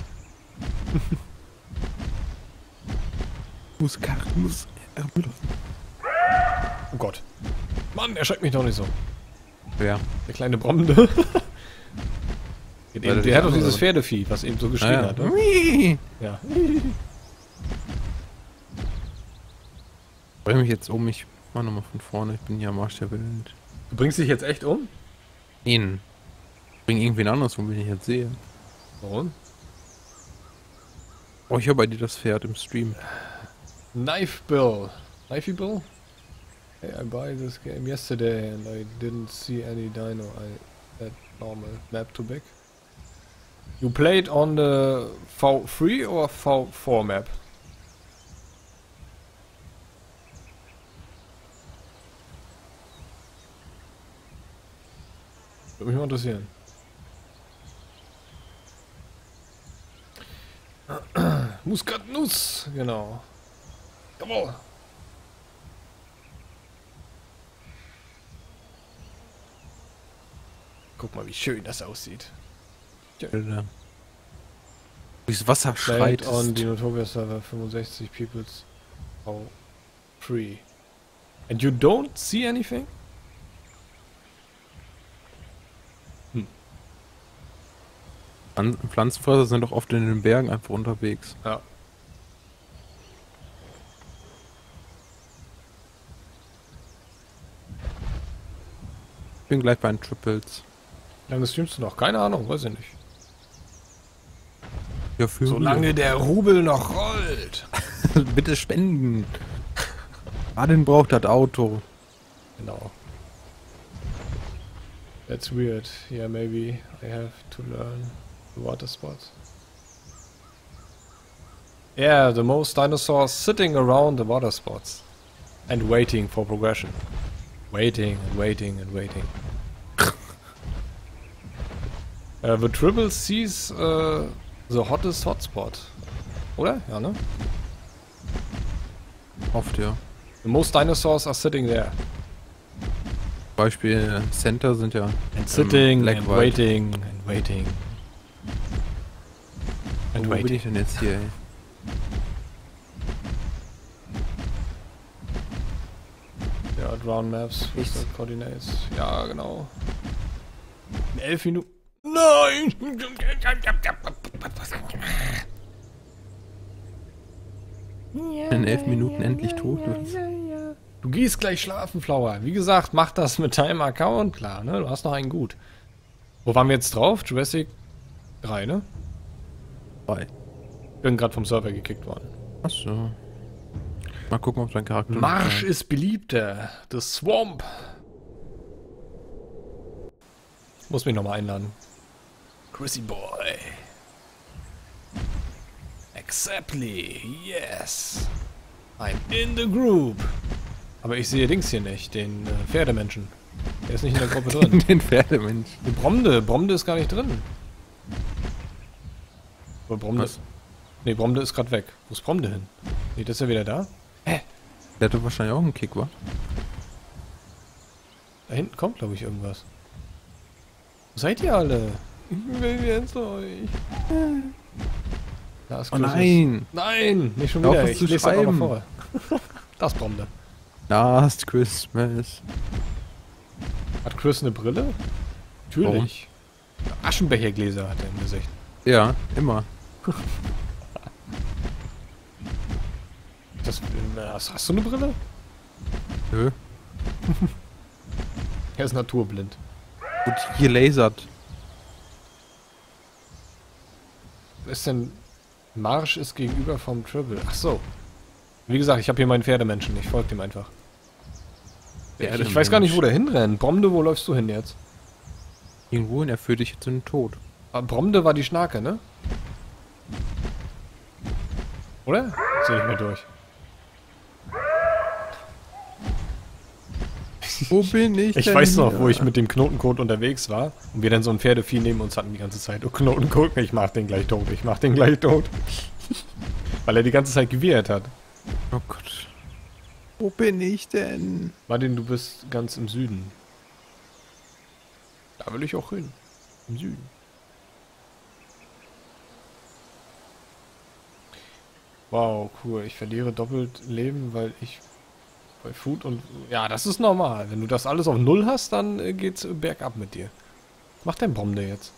Muss Karten, muss... Oh Gott. Mann, erschreckt mich doch nicht so. Wer? Der kleine Bromde. Der, der, der hat doch dieses Pferdevieh, was eben so geschrien ah, ja. hat. Ne? Ja. Ich bringe mich jetzt um. Ich mach nochmal von vorne. Ich bin hier am Arsch der Welt. Du bringst dich jetzt echt um? Nein. Ich bring irgendwen anders um, den ich jetzt sehe. Warum? Oh, ich hör bei dir das Pferd im Stream. Knife Bill. Knifey Bill? Hey, I buy this game yesterday and I didn't see any dino. I had normal map to back. You played on the V three or V four map? Würde mich mal interessieren. Muskatnuss, genau. Jawohl. Guck mal, wie schön das aussieht. Ja. Durchs Wasser schreit es. On the Notopia Server sixty-five Peoples all free. And you don't see anything? Hm. Pflanzenfresser sind doch oft in den Bergen einfach unterwegs. Ja. Ich bin gleich bei den Triples. Wie lange streamst du noch? Keine Ahnung, weiß ich nicht. Ja, für solange der Rubel noch rollt. Bitte spenden. Martin braucht das Auto. Genau. That's weird. Yeah, maybe I have to learn the water spots. Yeah, the most dinosaurs sitting around the water spots. And waiting for progression. Waiting and waiting and waiting. uh, the triple sees uh, the hottest hotspot. Oder? Ja, ne? Oft, ja. The most dinosaurs are sitting there. Beispiel Center sind ja. And sitting ähm, and waiting and waiting. And Wo waiting. Bin ich denn jetzt hier, ey? Ja, Drown Maps, Freestyle Coordinates. Ja, genau. In elf Minuten. Nein! In elf Minuten endlich tot. Du gehst gleich schlafen, Flower. Wie gesagt, mach das mit deinem Account klar, ne? Du hast noch einen gut. Wo waren wir jetzt drauf? Jurassic drei, ne? drei. Ich bin gerade vom Server gekickt worden. Achso. Mal gucken, ob dein Charakter... Marsch ist beliebter. The Swamp. Muss mich nochmal einladen. Chrissy Boy. Exactly. Yes. I'm in the group. Aber ich sehe Dings hier nicht, den äh, Pferdemenschen. Der ist nicht in der Gruppe drin. Den Pferdemenschen. Die Bromde. Bromde ist gar nicht drin. Wo Bromde? Was? Nee, Bromde ist gerade weg. Wo ist Bromde hin? Nee, das ist ja wieder da. Hä? Der hat doch wahrscheinlich auch einen Kick, wa? Da hinten kommt, glaube ich, irgendwas. Wo seid ihr alle? Ich will jetzt euch. Da ist oh nein! Nein! Nicht schon wieder. Ich lese einfach mal vor. Das ist Bromde. Last Christmas. Hat Chris eine Brille? Natürlich. Oh. Aschenbechergläser hat er im Gesicht. Ja, immer. Das, das, hast du eine Brille? Nö. Er ist naturblind. Gut, hier lasert. Was ist denn... Marsch ist gegenüber vom Triple. Ach so. Wie gesagt, ich habe hier meinen Pferdemenschen. Ich folge dem einfach. Ich, ich weiß gar nicht, wo der hinrennt. Bromde, wo läufst du hin jetzt? Irgendwo hin, er führt dich jetzt in den Tod. Aber Bromde war die Schnake, ne? Oder? Sehe ich mir durch. Wo bin ich? Ich denn weiß noch, wieder? Wo ich mit dem Knotenkot unterwegs war und wir dann so ein Pferdevieh neben uns hatten die ganze Zeit. Oh, Knotenkot, ich mach den gleich tot, ich mach den gleich tot. Weil er die ganze Zeit gewehrt hat. Oh Gott. Wo bin ich denn? Martin, du bist ganz im Süden. Da will ich auch hin. Im Süden. Wow, cool. Ich verliere doppelt Leben, weil ich bei Food und... Ja, das ist normal. Wenn du das alles auf Null hast, dann geht's bergab mit dir. Was macht dein Bromde jetzt?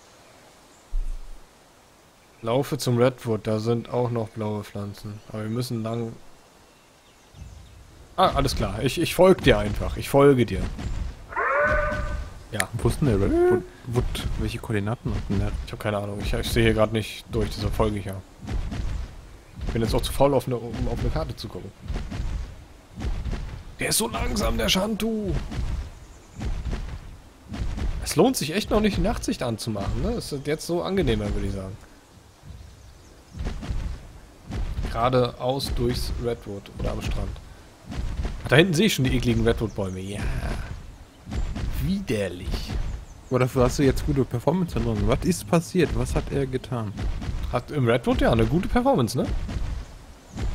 Laufe zum Redwood. Da sind auch noch blaue Pflanzen. Aber wir müssen lang... Ah, alles klar. Ich, ich folge dir einfach. Ich folge dir. Ja. Wo ist denn der Redwood? Welche Koordinaten hat denn der? Ich habe keine Ahnung. Ich, ich sehe hier gerade nicht durch. Deshalb folge ich ja. Ich bin jetzt auch zu faul, auf eine, um auf eine Karte zu gucken. Der ist so langsam, der Shantu. Es lohnt sich echt noch nicht, die Nachtsicht anzumachen, ne? Es ist jetzt so angenehmer, würde ich sagen. Geradeaus durchs Redwood oder am Strand. Da hinten sehe ich schon die ekligen Redwood-Bäume. Ja. Widerlich. Aber dafür hast du jetzt gute Performance drin. Was ist passiert? Was hat er getan? Hat im Redwood ja eine gute Performance, ne?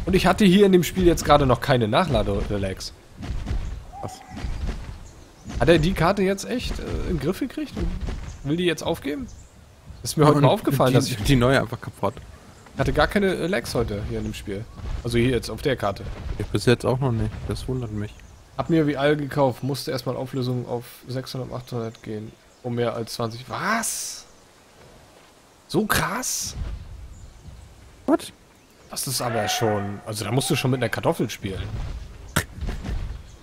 Und ich hatte hier in dem Spiel jetzt gerade noch keine Nachlade-Relax. Was? Hat er die Karte jetzt echt äh, im Griff gekriegt und will die jetzt aufgeben? Ist mir heute mal aufgefallen, die, dass ich... Die neue einfach kaputt. Hatte gar keine Relax heute hier in dem Spiel. Also hier jetzt auf der Karte. Ich bis jetzt auch noch nicht. Das wundert mich. Hab mir wie all gekauft. Musste erstmal Auflösung auf sechshundert, achthundert gehen. Um mehr als zwanzig... Was? So krass? What? Das ist aber schon... Also da musst du schon mit einer Kartoffel spielen.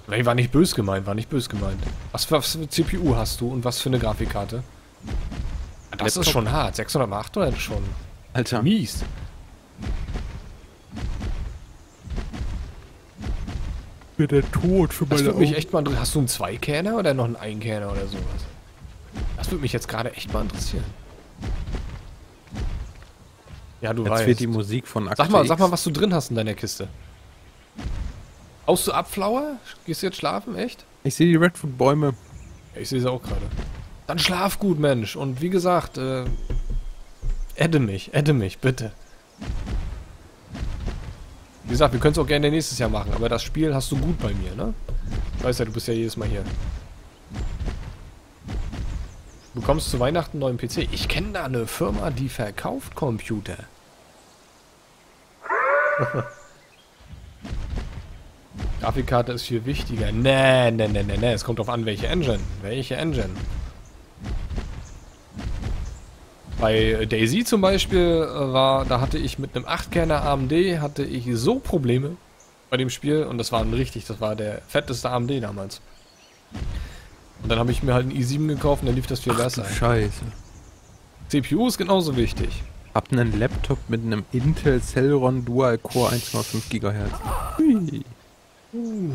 Nee, war nicht böse gemeint, war nicht böse gemeint. Was für, was für eine C P U hast du und was für eine Grafikkarte? Das Laptop. Ist schon hart. sechshundert mal achthundert schon. Alter. Mies. Ich bin der Tod für meine das mich echt mal. Hast du einen Zweikerner oder noch einen Einkerner oder sowas? Das würde mich jetzt gerade echt mal interessieren. Ja, du jetzt weißt. Jetzt fehlt die Musik von Akte Sag mal, X. Sag mal, was du drin hast in deiner Kiste. Haust du ab, Flower? Gehst du jetzt schlafen, echt? Ich sehe die Redwood-Bäume. Ja, ich sehe sie auch gerade. Dann schlaf gut, Mensch. Und wie gesagt, äh, adde mich, adde mich, bitte. Wie gesagt, wir können es auch gerne nächstes Jahr machen, aber das Spiel hast du gut bei mir, ne? Ich weiß ja, du bist ja jedes Mal hier. Du bekommst zu Weihnachten einen neuen P C. Ich kenne da eine Firma, die verkauft Computer. Grafikkarte ist viel wichtiger. Nee, nee, nee, nee, nee. Es kommt drauf an, welche Engine. Welche Engine? Bei Daisy zum Beispiel war, da hatte ich mit einem acht-Kerner A M D, hatte ich so Probleme bei dem Spiel. Und das war ein richtig, das war der fetteste A M D damals. Und dann habe ich mir halt einen i sieben gekauft und dann lief das viel besser. Ach du Scheiße. C P U ist genauso wichtig. Hab einen Laptop mit einem Intel Celeron Dual Core eins Komma fünf Gigahertz. Hui. Uh.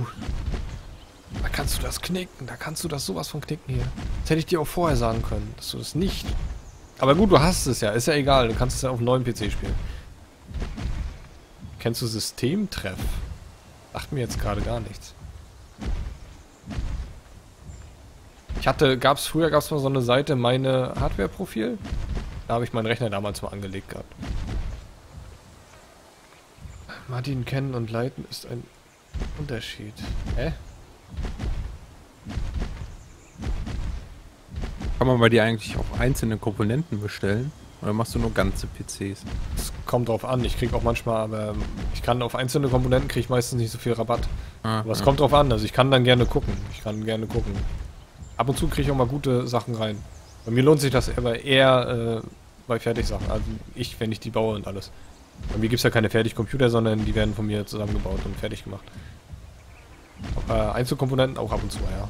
Da kannst du das knicken, da kannst du das sowas von knicken hier. Das hätte ich dir auch vorher sagen können, dass du das nicht... Aber gut, du hast es ja, ist ja egal, du kannst es ja auf einem neuen P C spielen. Kennst du Systemtreff? Sagt mir jetzt gerade gar nichts. Ich hatte, gab's früher, gab's mal so eine Seite, meine Hardware-Profil. Da habe ich meinen Rechner damals mal angelegt gehabt. Martin, kennen und leiten ist ein Unterschied. Hä? Kann man bei dir eigentlich auch einzelne Komponenten bestellen? Oder machst du nur ganze P Cs? Es kommt drauf an. Ich krieg auch manchmal, aber ich kann auf einzelne Komponenten kriege ich meistens nicht so viel Rabatt. Ah, aber es ja. kommt drauf an. Also ich kann dann gerne gucken. Ich kann gerne gucken. Ab und zu kriege ich auch mal gute Sachen rein. Bei mir lohnt sich das aber eher äh, bei Fertigsachen. Also ich, wenn ich die baue und alles. Bei mir gibt es ja keine Fertigcomputer, sondern die werden von mir zusammengebaut und fertig gemacht. Aber Einzelkomponenten auch ab und zu, ja.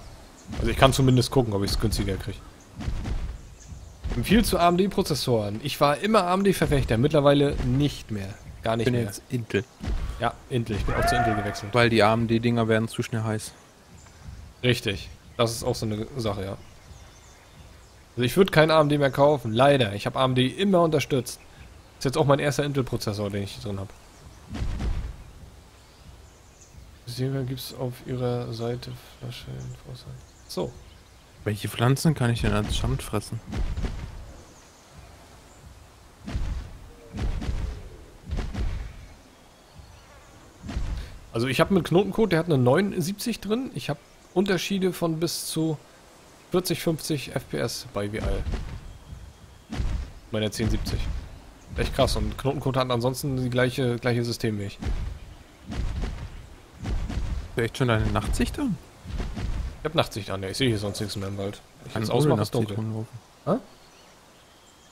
Also ich kann zumindest gucken, ob ich es günstiger kriege. Viel zu A M D-Prozessoren. Ich war immer A M D-Verfechter, mittlerweile nicht mehr. Gar nicht mehr. Ich bin jetzt Intel. Ja, Intel. Ich bin auch zu Intel gewechselt. Weil die A M D-Dinger werden zu schnell heiß. Richtig. Das ist auch so eine Sache, ja. Also ich würde kein A M D mehr kaufen, leider. Ich habe A M D immer unterstützt. Ist jetzt auch mein erster Intel-Prozessor, den ich hier drin habe. Deswegen gibt es auf ihrer Seite Flasche Infos. So. Welche Pflanzen kann ich denn als Schand fressen? Also ich habe einen Knotencode, der hat eine neunundsiebzig drin. Ich habe Unterschiede von bis zu vierzig, fünfzig F P S bei V I. Meiner zehn siebzig. Echt krass. Und Knotencode hat ansonsten die gleiche, gleiche System wie ich. Hast du echt schon deine Nachtsicht an? Ich hab Nachtsicht an, ja. Ich sehe hier sonst nichts mehr im Wald. Ich kann es ausmachen, es ist dunkel. Ha?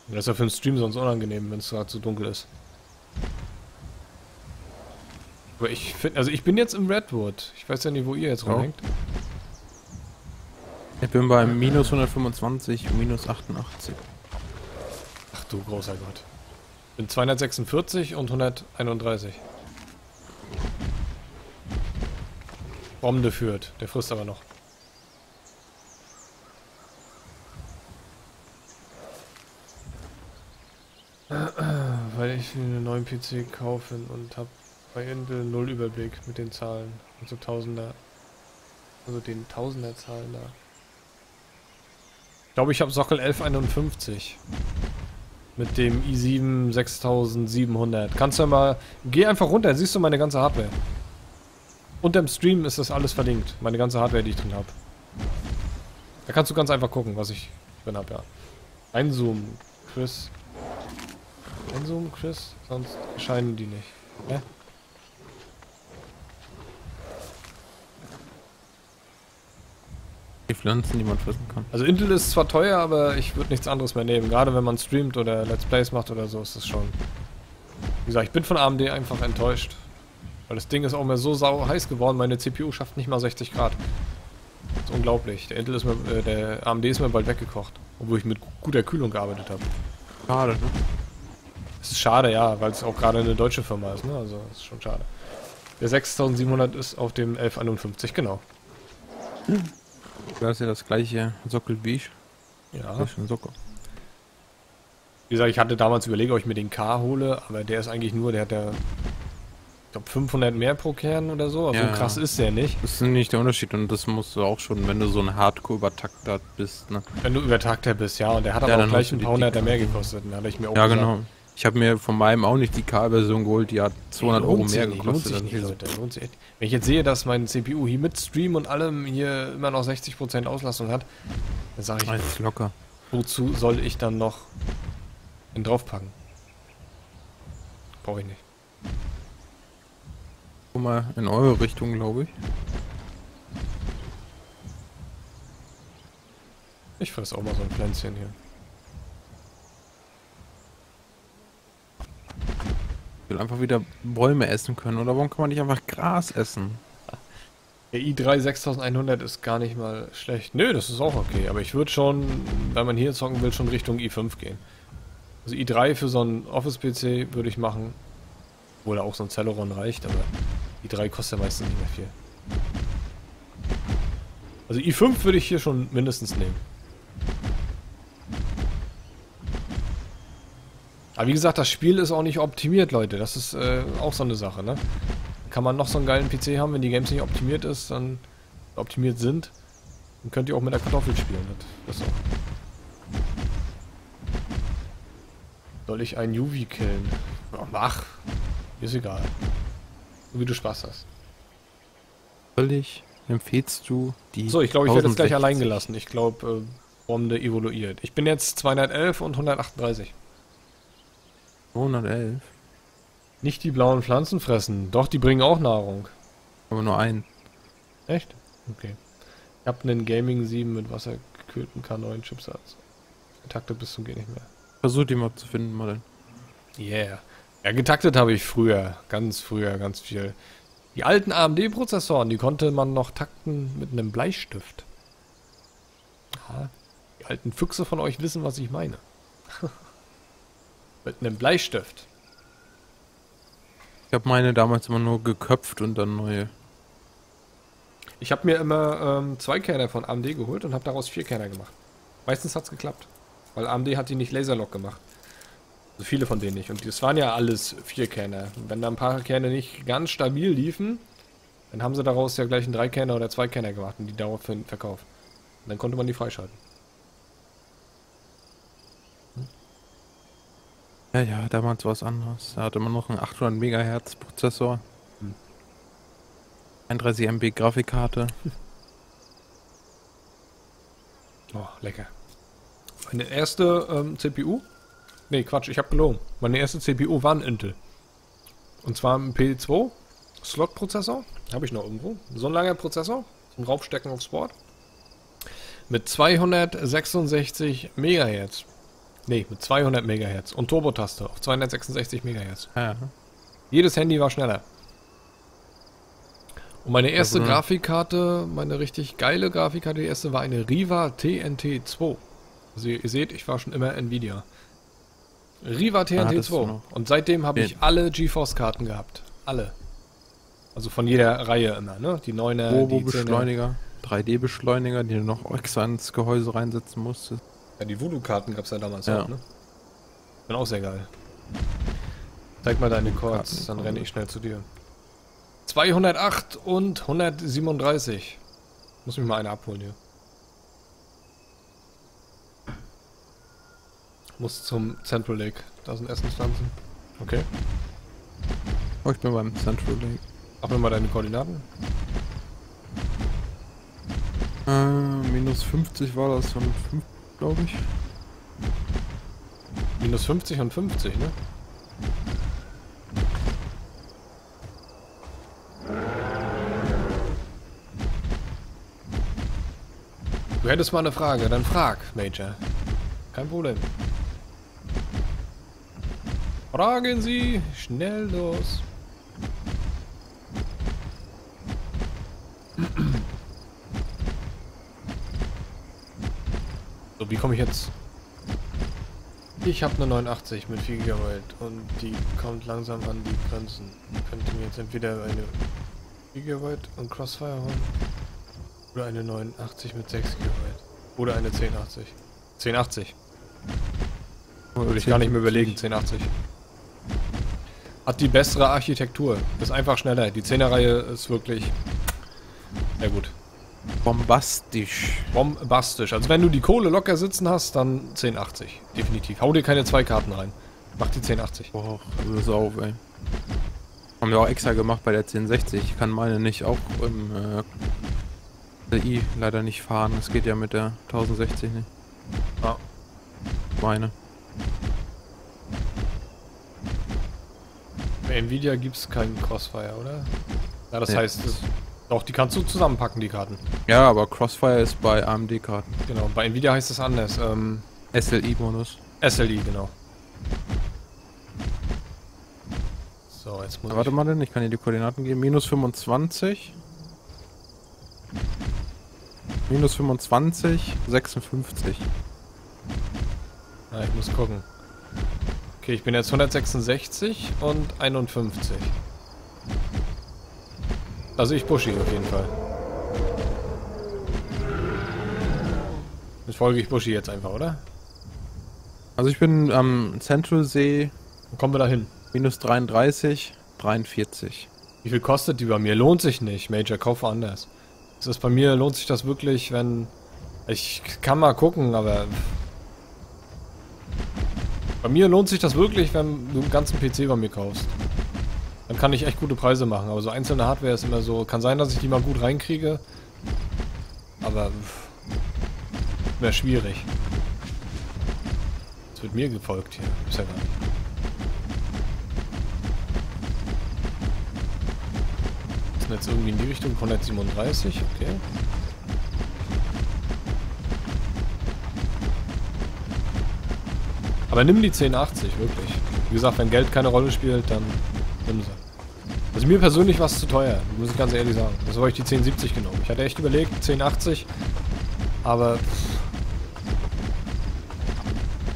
Das ist ja für den Stream sonst unangenehm, wenn es gerade zu dunkel ist. Aber ich finde, also ich bin jetzt im Redwood. Ich weiß ja nicht, wo ihr jetzt rumhängt. Oh. Ich bin bei minus hundertfünfundzwanzig, minus achtundachtzig. Ach du großer Gott. Ich bin zweihundertsechsundvierzig und hunderteinunddreißig. Bombe führt, der frisst aber noch. Weil ich einen neuen P C kaufen und habe bei Intel null Überblick mit den Zahlen. Also Tausender. Also den Tausenderzahlen da. Ich glaube, ich habe Sockel elf einundfünfzig. Mit dem i sieben sechstausendsiebenhundert. Kannst du mal... Geh einfach runter, dann siehst du meine ganze Hardware. Unterm Stream ist das alles verlinkt. Meine ganze Hardware, die ich drin habe. Da kannst du ganz einfach gucken, was ich drin habe, ja. Einzoomen, Chris. Einzoomen, Chris. Sonst erscheinen die nicht. Hä? Die Pflanzen, die man fressen kann. Also Intel ist zwar teuer, aber ich würde nichts anderes mehr nehmen. Gerade wenn man streamt oder Let's Plays macht oder so, ist das schon... Wie gesagt, ich bin von A M D einfach enttäuscht. Weil das Ding ist auch mehr so sau heiß geworden, meine C P U schafft nicht mal sechzig Grad. Das ist unglaublich. Der Intel ist mir, äh, der A M D ist mir bald weggekocht. Obwohl ich mit guter Kühlung gearbeitet habe. Schade, ne? Es ist schade, ja, weil es auch gerade eine deutsche Firma ist, ne? Also, das ist schon schade. Der sechstausendsiebenhundert ist auf dem elf einundfünfzig, genau. Hm. Das ist ja das gleiche Sockel wie ich. Ja. Das ist ein Sockel. Wie gesagt, ich hatte damals überlegt, ob ich mir den K hole, aber der ist eigentlich nur, der hat ja, ich glaube, fünfhundert mehr pro Kern oder so. Also ja, krass ist der nicht. Das ist nicht der Unterschied und das musst du auch schon, wenn du so ein Hardcore-Übertakter bist, ne? Wenn du Übertakter bist, ja. Und der hat ja, aber auch gleich ein paar hunderter mehr gekostet. Da hatte ich mir auch ja, gesagt, genau. Ich habe mir von meinem auch nicht die K-Version geholt, die hat zweihundert Euro mehr gekostet. Lohnt sich nicht, Leute. Lohnt sich echt. Wenn ich jetzt sehe, dass mein C P U hier mit Stream und allem hier immer noch sechzig Prozent Auslastung hat, dann sage ich, das ist locker. Wozu soll ich dann noch einen draufpacken? Brauche ich nicht. Guck mal in eure Richtung, glaube ich. Ich fresse auch mal so ein Pflänzchen hier. Einfach wieder Bäume essen können, oder warum kann man nicht einfach Gras essen? Der i drei sechstausendeinhundert ist gar nicht mal schlecht. Nö, das ist auch okay, aber ich würde schon, wenn man hier zocken will, schon Richtung i fünf gehen. Also i drei für so einen Office-P C würde ich machen. Oder auch so ein Celeron reicht, aber i drei kostet ja meistens nicht mehr viel. Also i fünf würde ich hier schon mindestens nehmen. Aber wie gesagt, das Spiel ist auch nicht optimiert, Leute. Das ist äh, auch so eine Sache, ne? Kann man noch so einen geilen P C haben, wenn die Games nicht optimiert ist, dann optimiert sind, dann könnt ihr auch mit der Kartoffel spielen. Das ist auch. Soll ich einen Yuvi killen? Ja, mach. Ist egal. So wie du Spaß hast. Soll ich? Empfehlst du die? So, ich glaube, ich werde jetzt gleich allein gelassen. Ich glaube, äh, Bombe evoluiert. Ich bin jetzt zweihundertelf und hundertachtunddreißig. hundertelf. Nicht die blauen Pflanzen fressen. Doch, die bringen auch Nahrung. Aber nur einen. Echt? Okay. Ich hab einen Gaming sieben mit wassergekühlten K neun Chipsatz. Getaktet bis zum Geh nicht mehr. Versuch die mal zu finden, mal denn. Yeah. Ja, getaktet habe ich früher. Ganz früher, ganz viel. Die alten A M D-Prozessoren, die konnte man noch takten mit einem Bleistift. Aha. Die alten Füchse von euch wissen, was ich meine. Mit einem Bleistift. Ich habe meine damals immer nur geköpft und dann neue. Ich habe mir immer ähm, zwei Kerner von A M D geholt und habe daraus vier Kerner gemacht. Meistens hat's geklappt, weil A M D hat die nicht Laserlock gemacht. Also viele von denen nicht. Und das waren ja alles vier Kerner. Und wenn da ein paar Kerne nicht ganz stabil liefen, dann haben sie daraus ja gleich einen Dreikerner oder zwei Kerner gemacht und die daraufhin verkauft. Und dann konnte man die freischalten. Ja, ja, damals war es anders. Da hatte man noch einen achthundert Megahertz Prozessor. Hm. einunddreißig Megabyte Grafikkarte. Oh, lecker. Meine erste ähm, C P U? Ne, Quatsch, ich hab gelogen. Meine erste C P U war ein Intel. Und zwar ein P zwei Slot Prozessor. Habe ich noch irgendwo. So ein langer Prozessor. Zum Raufstecken aufs Board. Mit zweihundertsechsundsechzig Megahertz. Ne, mit zweihundert Megahertz und Turbo-Taste auf zweihundertsechsundsechzig Megahertz. Ja. Jedes Handy war schneller. Und meine erste ja, Grafikkarte, meine richtig geile Grafikkarte, die erste war eine Riva T N T zwei. Also ihr seht, ich war schon immer Nvidia. Riva T N T zwei. Und seitdem habe ich alle GeForce-Karten gehabt. Alle. Also von jeder Reihe immer, ne? Die neuner, Turbo-Beschleuniger, drei D-Beschleuniger, die du noch extra ins Gehäuse reinsetzen musstest. Ja, die Voodoo-Karten gab es ja damals ja auch, ne? Bin auch sehr geil. Zeig mal deine Chords, dann renne ich schnell zu dir. zweihundertacht und hundertsiebenunddreißig. Muss mich mal eine abholen hier. Muss zum Central Lake. Da sind Essenspflanzen. Okay. Oh, ich bin beim Central Lake. Mach mir mal deine Koordinaten. Äh, minus fünfzig war das von fünf. Glaube ich. Minus fünfzig und fünfzig, ne? Du hättest mal eine Frage, dann frag, Major. Kein Problem. Fragen Sie schnell los. So, wie komme ich jetzt? Ich habe eine neunundachtzig mit vier Gigabyte und die kommt langsam an die Grenzen. Ich könnte mir jetzt entweder eine vier Gigabyte und Crossfire holen oder eine neunundachtzig mit sechs Gigabyte oder eine zehnachtzig. zehnachtzig. Würde ich gar nicht mehr überlegen, zehnachtzig. Hat die bessere Architektur. Ist einfach schneller. Die zehner-Reihe ist wirklich... sehr gut. Bombastisch. Bombastisch. Also wenn du die Kohle locker sitzen hast, dann zehnachtzig. Definitiv. Hau dir keine zwei Karten rein. Mach die zehnachtzig. Boah, das ist auf, ey. Haben wir auch extra gemacht bei der zehn sechzig. Ich kann meine nicht auch im äh, I leider nicht fahren. Das geht ja mit der tausendsechzig nicht. Ah. Meine. Bei Nvidia gibt es keinen Crossfire, oder? Ja, das nee. heißt, es, doch, die kannst du zusammenpacken, die Karten. Ja, aber Crossfire ist bei A M D-Karten. Genau, bei Nvidia heißt es anders. Ähm, S L I-Bonus. S L I, genau. So, jetzt muss ich... Warte mal, denn, ich kann dir die Koordinaten geben. Minus fünfundzwanzig. Minus fünfundzwanzig, sechsundfünfzig. Na, ich muss gucken. Okay, ich bin jetzt hundertsechsundsechzig und einundfünfzig. Also ich pushe ihn auf jeden Fall. Ich folge, ich pushe jetzt einfach, oder? Also ich bin am ähm, Centralsee. Wo kommen wir da hin? Minus dreiunddreißig, dreiundvierzig. Wie viel kostet die bei mir? Lohnt sich nicht, Major, kauf anders. Das ist bei mir, lohnt sich das wirklich, wenn... Ich kann mal gucken, aber... Bei mir lohnt sich das wirklich, wenn du einen ganzen P C bei mir kaufst. Dann kann ich echt gute Preise machen, aber so einzelne Hardware ist immer so... Kann sein, dass ich die mal gut reinkriege, aber... wäre schwierig. Es wird mir gefolgt hier, ist ja gar nicht. Wir sind jetzt irgendwie in die Richtung hundertsiebenunddreißig, okay. Aber nimm die zehnachtzig, wirklich. Wie gesagt, wenn Geld keine Rolle spielt, dann nimm sie. Also mir persönlich war es zu teuer, muss ich ganz ehrlich sagen. Deshalb habe ich die zehn siebzig genommen. Ich hatte echt überlegt, zehnachtzig, aber...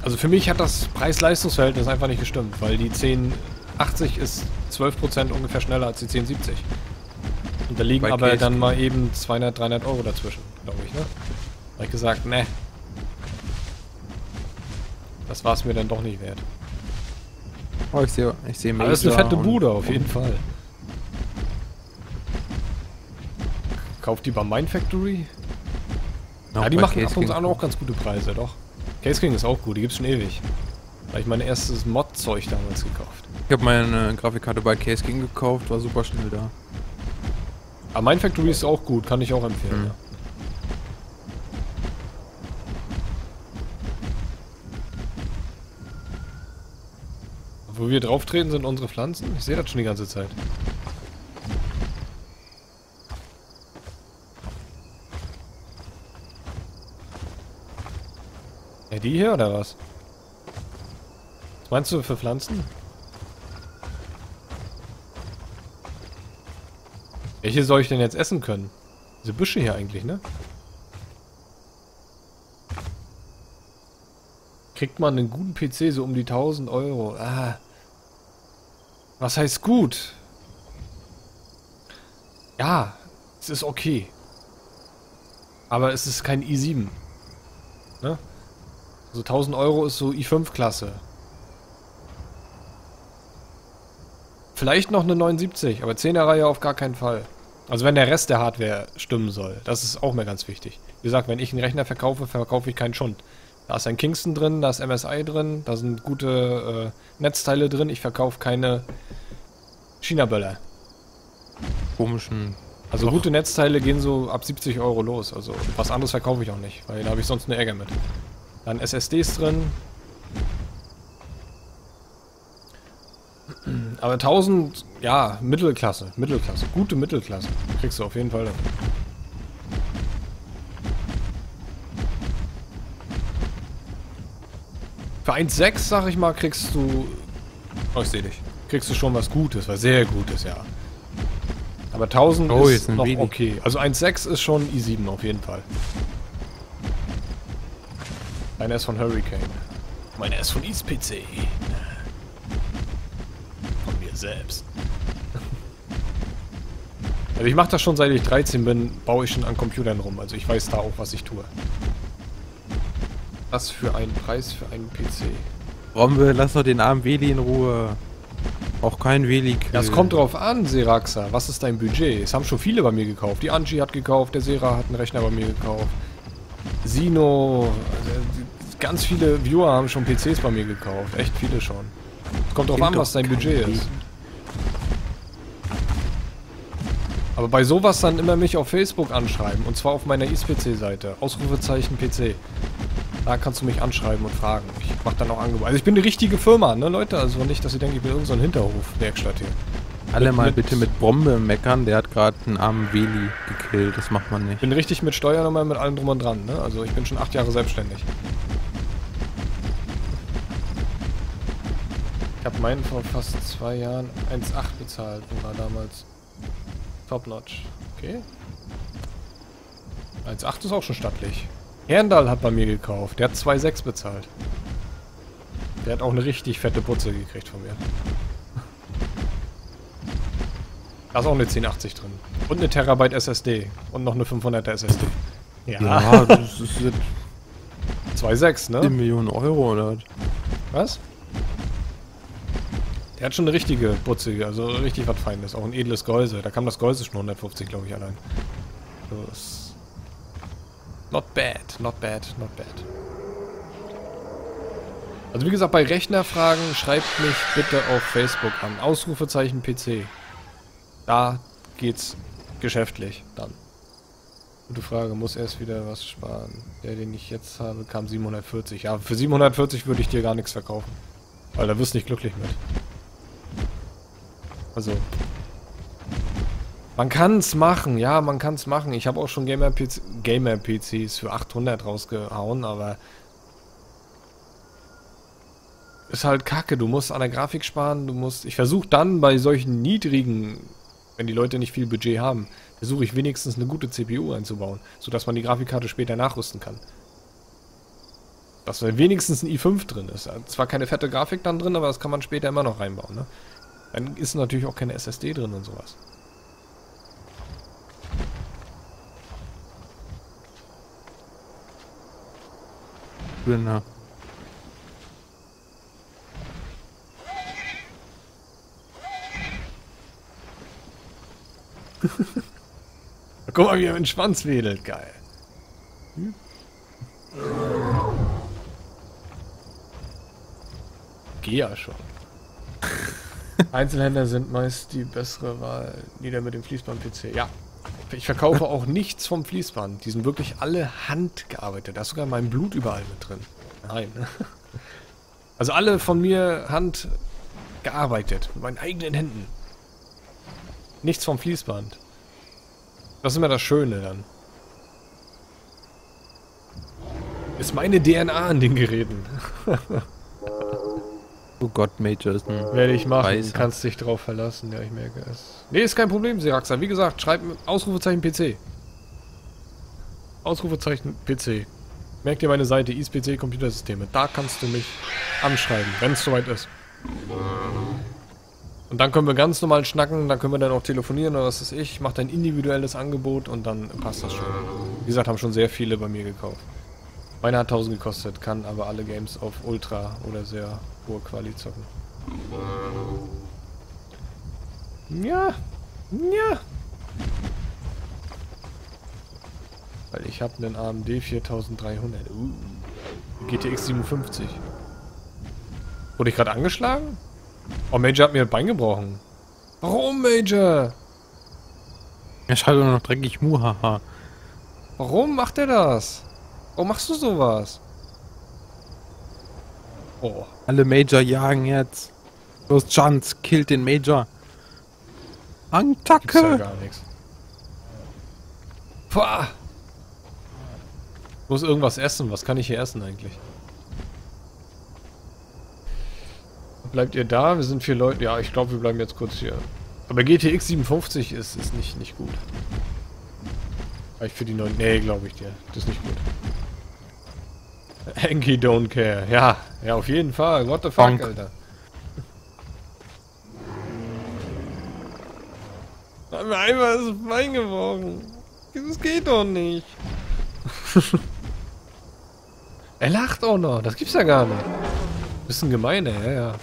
Also für mich hat das Preis-Leistungs-Verhältnis einfach nicht gestimmt, weil die zehn achtzig ist zwölf Prozent ungefähr schneller als die zehn siebzig. Und da liegen Bei aber Caseking. Dann mal eben zweihundert, dreihundert Euro dazwischen, glaube ich, ne? Da habe ich gesagt, ne. Das war es mir dann doch nicht wert. Oh, ich sehe ich seh Major. Das ist eine fette Bude auf jeden Fall. Kauft die bei Mindfactory? No, ja, die machen ab und an auch ganz gute Preise, doch. Caseking ist auch gut, die gibt's schon ewig. Da habe ich mein erstes Mod-Zeug damals gekauft. Ich habe meine Grafikkarte bei Caseking gekauft, war super schnell da. Aber Mindfactory ist auch gut, kann ich auch empfehlen, mhm. ja. Wo wir drauf treten, sind unsere Pflanzen. Ich sehe das schon die ganze Zeit. Ja, die hier oder was? Was meinst du für Pflanzen? Welche soll ich denn jetzt essen können? Diese Büsche hier eigentlich, ne? Kriegt man einen guten P C so um die tausend Euro? Ah. Was heißt gut? Ja, es ist okay. Aber es ist kein i sieben. Ne? Also tausend Euro ist so i fünf Klasse. Vielleicht noch eine neunundsiebzig, aber zehner-Reihe auf gar keinen Fall. Also wenn der Rest der Hardware stimmen soll. Das ist auch mehr ganz wichtig. Wie gesagt, wenn ich einen Rechner verkaufe, verkaufe ich keinen Schund. Da ist ein Kingston drin, da ist M S I drin, da sind gute äh, Netzteile drin. Ich verkaufe keine China-Böller. Komischen. Also gute Netzteile gehen so ab siebzig Euro los. Also was anderes verkaufe ich auch nicht, weil da habe ich sonst nur Ärger mit. Dann S S Ds drin. Aber tausend, ja, Mittelklasse, Mittelklasse, gute Mittelklasse. Kriegst du auf jeden Fall dafür. Für eins Komma sechs, sag ich mal, kriegst du... Oh, ich seh dich. Kriegst du schon was Gutes, was sehr Gutes, ja. Aber tausend oh, ist noch wenig. Okay. Also eins Komma sechs ist schon i sieben auf jeden Fall. Meiner ist von Hurricane. Meiner ist von I S P C. Von mir selbst. Also ich mache das schon seit ich dreizehn bin, baue ich schon an Computern rum. Also ich weiß da auch, was ich tue. Was für einen Preis für einen P C. Rombe, lass doch den armen Weli in Ruhe. Auch kein Weli. Das kommt drauf an, Seraxa. Was ist dein Budget? Es haben schon viele bei mir gekauft. Die Angie hat gekauft, der Sera hat einen Rechner bei mir gekauft. Sino, ganz viele Viewer haben schon P Cs bei mir gekauft. Echt viele schon. Es kommt drauf an, was dein Budget ist. Aber bei sowas dann immer mich auf Facebook anschreiben. Und zwar auf meiner I S P C-Seite. Ausrufezeichen P C. Da kannst du mich anschreiben und fragen. Ich mach dann auch Angebote. Also ich bin eine richtige Firma, ne Leute? Also nicht, dass ihr denkt, ich bin irgendein Hinterhof-Werkstatt hier. Alle mit, mal mit bitte mit Bombe meckern. Der hat gerade einen armen Weli gekillt. Das macht man nicht. Ich bin richtig mit Steuern und mit allem drum und dran, ne? Also ich bin schon acht Jahre selbstständig. Ich habe meinen vor fast zwei Jahren eins Komma acht bezahlt und war damals... Top-Notch. Okay. eins Komma acht ist auch schon stattlich. Herndal hat bei mir gekauft. Der hat zwei Komma sechs bezahlt. Der hat auch eine richtig fette Putze gekriegt von mir. Da ist auch eine zehn achtzig drin. Und eine Terabyte S S D. Und noch eine fünfhunderter S S D. Ja, ja das ist zwei Komma sechs, ne? zehn Millionen Euro, oder? Was? Der hat schon eine richtige putzige, also richtig was Feines. Auch ein edles Gehäuse. Da kam das Gehäuse schon hundertfünfzig, glaube ich, allein. Los. Not bad, not bad, not bad. Also wie gesagt, bei Rechnerfragen schreibt mich bitte auf Facebook an. Ausrufezeichen P C. Da geht's geschäftlich dann. Gute Frage, muss erst wieder was sparen. Der, den ich jetzt habe, kam siebenhundertvierzig. Ja, für siebenhundertvierzig würde ich dir gar nichts verkaufen. Weil da wirst du nicht glücklich mit. Also, man kann es machen, ja, man kann es machen. Ich habe auch schon Gamer-P C, Gamer-P Cs für achthundert rausgehauen, aber ist halt kacke. Du musst an der Grafik sparen, du musst... Ich versuche dann bei solchen niedrigen, wenn die Leute nicht viel Budget haben, versuche ich wenigstens eine gute C P U einzubauen, sodass man die Grafikkarte später nachrüsten kann. Dass wenigstens ein i fünf drin ist. Zwar keine fette Grafik dann drin, aber das kann man später immer noch reinbauen, ne? Dann ist natürlich auch keine S S D drin und sowas. Genau. Guck mal, wie er mit dem Schwanz wedelt. Geil. Hm? Geh ja schon. Einzelhändler sind meist die bessere Wahl. Nieder mit dem Fließband-P C. Ja. Ich verkaufe auch nichts vom Fließband. Die sind wirklich alle handgearbeitet. Da ist sogar mein Blut überall mit drin. Nein. Also alle von mir handgearbeitet. Mit meinen eigenen Händen. Nichts vom Fließband. Das ist immer das Schöne dann. Ist meine D N A an den Geräten. Oh Gott, Major ist ein... Werde ich machen, Reise. Kannst dich drauf verlassen, ja, ich merke es. Nee, ist kein Problem, Seraxa. Wie gesagt, schreib Ausrufezeichen P C. Ausrufezeichen P C. Merk dir meine Seite, I S P C Computersysteme. Da kannst du mich anschreiben, wenn es soweit ist. Und dann können wir ganz normal schnacken, dann können wir dann auch telefonieren oder was weiß ich. Ich mach dein individuelles Angebot und dann passt das schon. Wie gesagt, haben schon sehr viele bei mir gekauft. Meiner hat tausend gekostet, kann aber alle Games auf Ultra oder sehr hohe Quali zocken. Ja, ja. Weil ich habe einen A M D viertausenddreihundert. Uh. G T X siebenundfünfzig. Wurde ich gerade angeschlagen? Oh, Major hat mir das Bein gebrochen. Warum, Major? Er schreibt nur noch dreckig Muhaha. Warum macht er das? Warum machst du sowas? Oh. Alle Major jagen jetzt. Los, Chance, killt den Major. Angtacke! Ja, gar nichts. Boah. Ich muss irgendwas essen. Was kann ich hier essen eigentlich? Bleibt ihr da? Wir sind vier Leute. Ja, ich glaube, wir bleiben jetzt kurz hier. Aber G T X siebenundfünfzig ist, ist nicht, nicht gut. Reicht für die neuen. Nee, glaube ich dir. Das ist nicht gut. Enki don't care. Ja, ja, auf jeden Fall. What the fuck, Bonk. Alter. Einmal ist es fein geworden. Das geht doch nicht. Er lacht auch noch. Das gibt's ja gar nicht. Bisschen gemeine, ja, ja.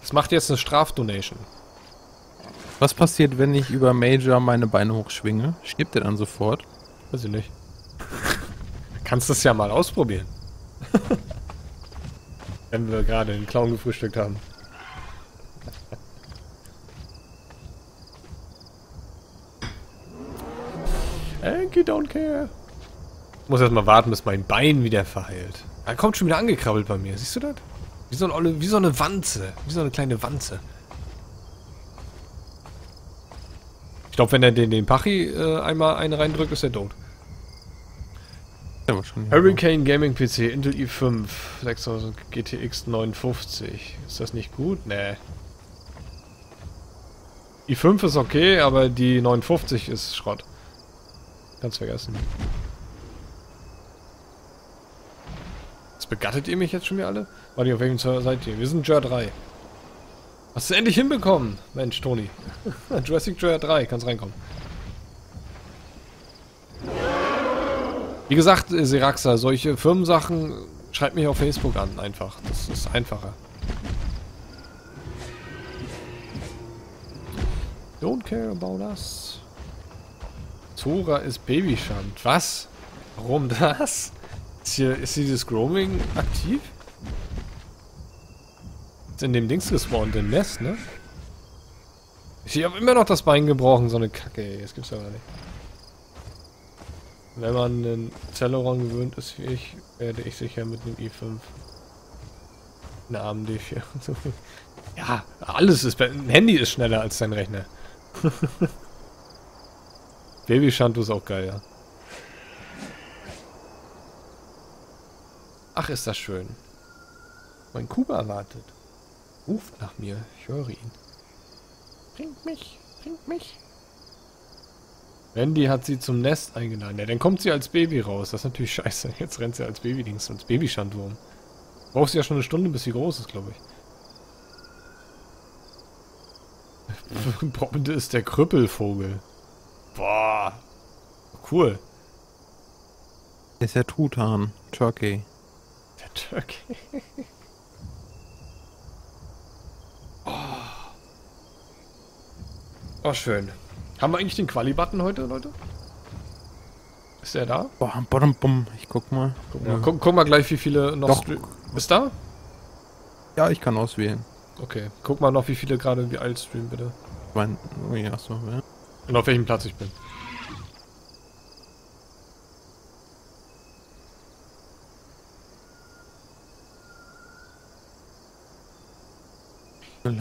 Das macht jetzt eine Strafdonation. Was passiert, wenn ich über Major meine Beine hochschwinge? Stirbt er dann sofort? Weiß ich nicht. Kannst das ja mal ausprobieren. Wenn wir gerade den Clown gefrühstückt haben. I don't care. Ich muss erstmal warten, bis mein Bein wieder verheilt. Er kommt schon wieder angekrabbelt bei mir. Siehst du das? Wie so eine, wie so eine Wanze. Wie so eine kleine Wanze. Ich glaube, wenn er den, den Pachi äh, einmal eine reindrückt, ist er tot. Ja, schon, ja. Hurricane Gaming P C, Intel i fünf, sechstausend G T X neunhundertfünfzig. Ist das nicht gut? Nee. i fünf ist okay, aber die neunhundertfünfzig ist Schrott. Ganz vergessen. Was begattet ihr mich jetzt schon wieder alle? Warte, auf welchem Server seid ihr? Wir sind Jurassic drei. Hast du es endlich hinbekommen? Mensch, Toni. Jurassic Journey drei, kannst reinkommen. Wie gesagt, Seraxa, solche Firmensachen schreibt mich auf Facebook an, einfach. Das ist einfacher. Don't care about us. Zora ist Babyschand. Was? Warum das? Ist hier, ist hier dieses Grooming aktiv? Ist in dem Dings gespawnt, im Nest, ne? Ich habe immer noch das Bein gebrochen, so eine Kacke, ey. Das gibt's ja gar nicht. Wenn man einen Celeron gewöhnt ist wie ich, werde ich sicher mit einem i fünf. Eine A M D vier. Ja, alles ist besser. Ein Handy ist schneller als dein Rechner. Baby Shantu ist auch geil, ja. Ach, ist das schön. Mein Kuba wartet. Ruft nach mir. Ich höre ihn. Bringt mich. Bringt mich. Randy hat sie zum Nest eingeladen. Ja, dann kommt sie als Baby raus. Das ist natürlich scheiße. Jetzt rennt sie als Babydings, als Baby Shantu um. Brauchst ja schon eine Stunde, bis sie groß ist, glaube ich. Bobbende ist der Krüppelvogel. Boah, cool. Das ist der Truthahn, Turkey. Der Turkey. Oh. Oh, schön. Haben wir eigentlich den Quali-Button heute, Leute? Ist der da? Boah, bottom, bum. Ich guck mal. Guck mal, ja. guck, guck mal gleich, wie viele noch... Doch. Ist da? Ja, ich kann auswählen. Okay, guck mal noch, wie viele gerade wie alt streamen, bitte. Ich mein, oh ja, so, ja. Und auf welchem Platz ich bin. Wie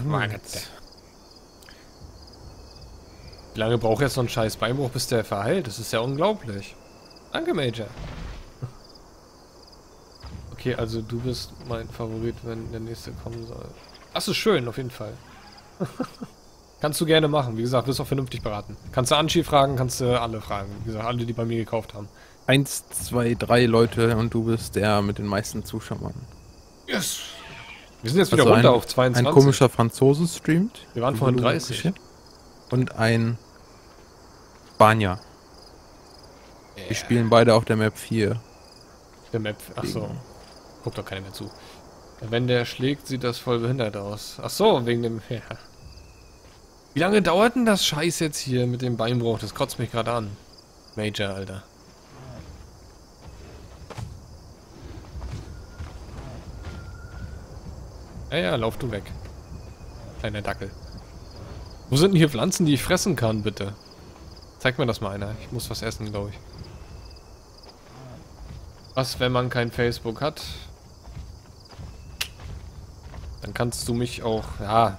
lange braucht jetzt so ein scheiß Beinbruch, bis der verheilt? Das ist ja unglaublich. Danke, Major. Okay, also du bist mein Favorit, wenn der nächste kommen soll. Das ist schön, auf jeden Fall. Kannst du gerne machen. Wie gesagt, wirst auch vernünftig beraten. Kannst du Anschi fragen, kannst du alle fragen. Wie gesagt, alle, die bei mir gekauft haben. Eins, zwei, drei Leute und du bist der mit den meisten Zuschauern. Yes! Wir sind jetzt wieder also runter ein, auf zweiundzwanzig. Ein komischer Franzose streamt. Wir waren vorhin dreißig. Und ein Spanier. Yeah. Die spielen beide auf der Map vier. Der Map, achso. Guckt doch keiner mehr zu. Wenn der schlägt, sieht das voll behindert aus. Achso, wegen dem... Ja. Wie lange dauert denn das Scheiß jetzt hier mit dem Beinbruch? Das kotzt mich gerade an. Major, Alter. Ja, ja, lauf du weg. Kleiner Dackel. Wo sind denn hier Pflanzen, die ich fressen kann, bitte? Zeig mir das mal einer. Ich muss was essen, glaube ich. Was, wenn man kein Facebook hat? Dann kannst du mich auch... Ja...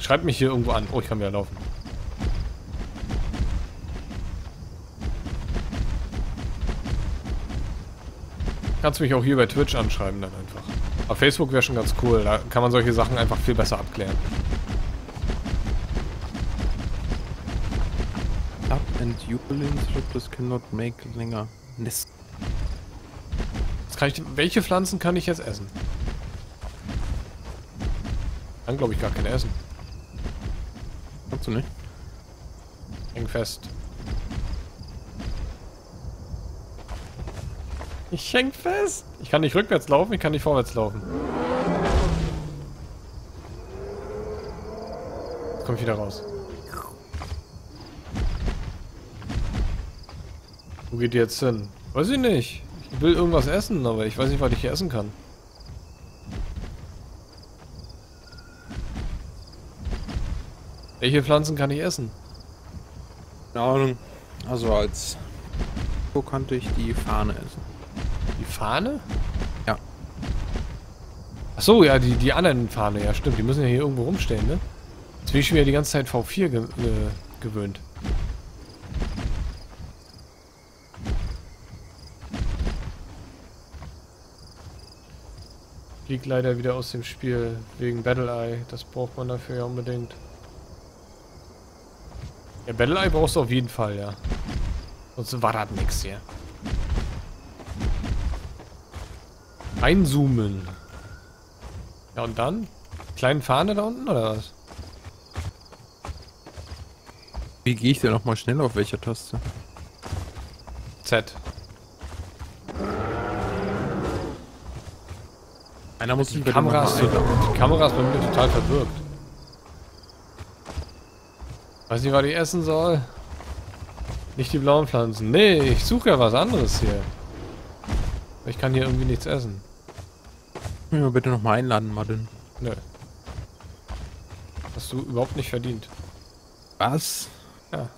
Schreib mich hier irgendwo an. Oh, ich kann wieder laufen. Kannst mich auch hier bei Twitch anschreiben dann einfach. Aber Facebook wäre schon ganz cool. Da kann man solche Sachen einfach viel besser abklären. Up and jubilant, this cannot make länger. Nest. Kann ich, welche Pflanzen kann ich jetzt essen? Dann glaube ich gar keine essen. Kannst du nicht? Häng fest. Ich häng fest. Ich kann nicht rückwärts laufen, ich kann nicht vorwärts laufen. Jetzt komme ich wieder raus. Wo geht die jetzt hin? Weiß ich nicht. Ich will irgendwas essen, aber ich weiß nicht, was ich hier essen kann. Welche Pflanzen kann ich essen? Keine Ahnung. Also als... Wo konnte ich die Fahne essen? Die Fahne? Ja. Ach so, ja, die, die anderen Fahne, ja stimmt. Die müssen ja hier irgendwo rumstehen, ne? Jetzt bin ich mir die ganze Zeit V vier ge äh, gewöhnt. Fliegt leider wieder aus dem Spiel wegen Battle Eye. Das braucht man dafür ja unbedingt. Ja, Battle Eye brauchst du auf jeden Fall, ja. Sonst war das nix hier. Einzoomen. Ja, und dann? Kleinen Fahne da unten, oder was? Wie gehe ich denn nochmal schnell auf welcher Taste? Z. Einer muss die Kamera. Die Kamera ist bei mir total verwirrt. Weiß nicht, was ich essen soll. Nicht die blauen Pflanzen. Nee, ich suche ja was anderes hier. Ich kann hier irgendwie nichts essen. Ja, bitte nochmal einladen, Martin. Nö. Hast du überhaupt nicht verdient. Was? Ja.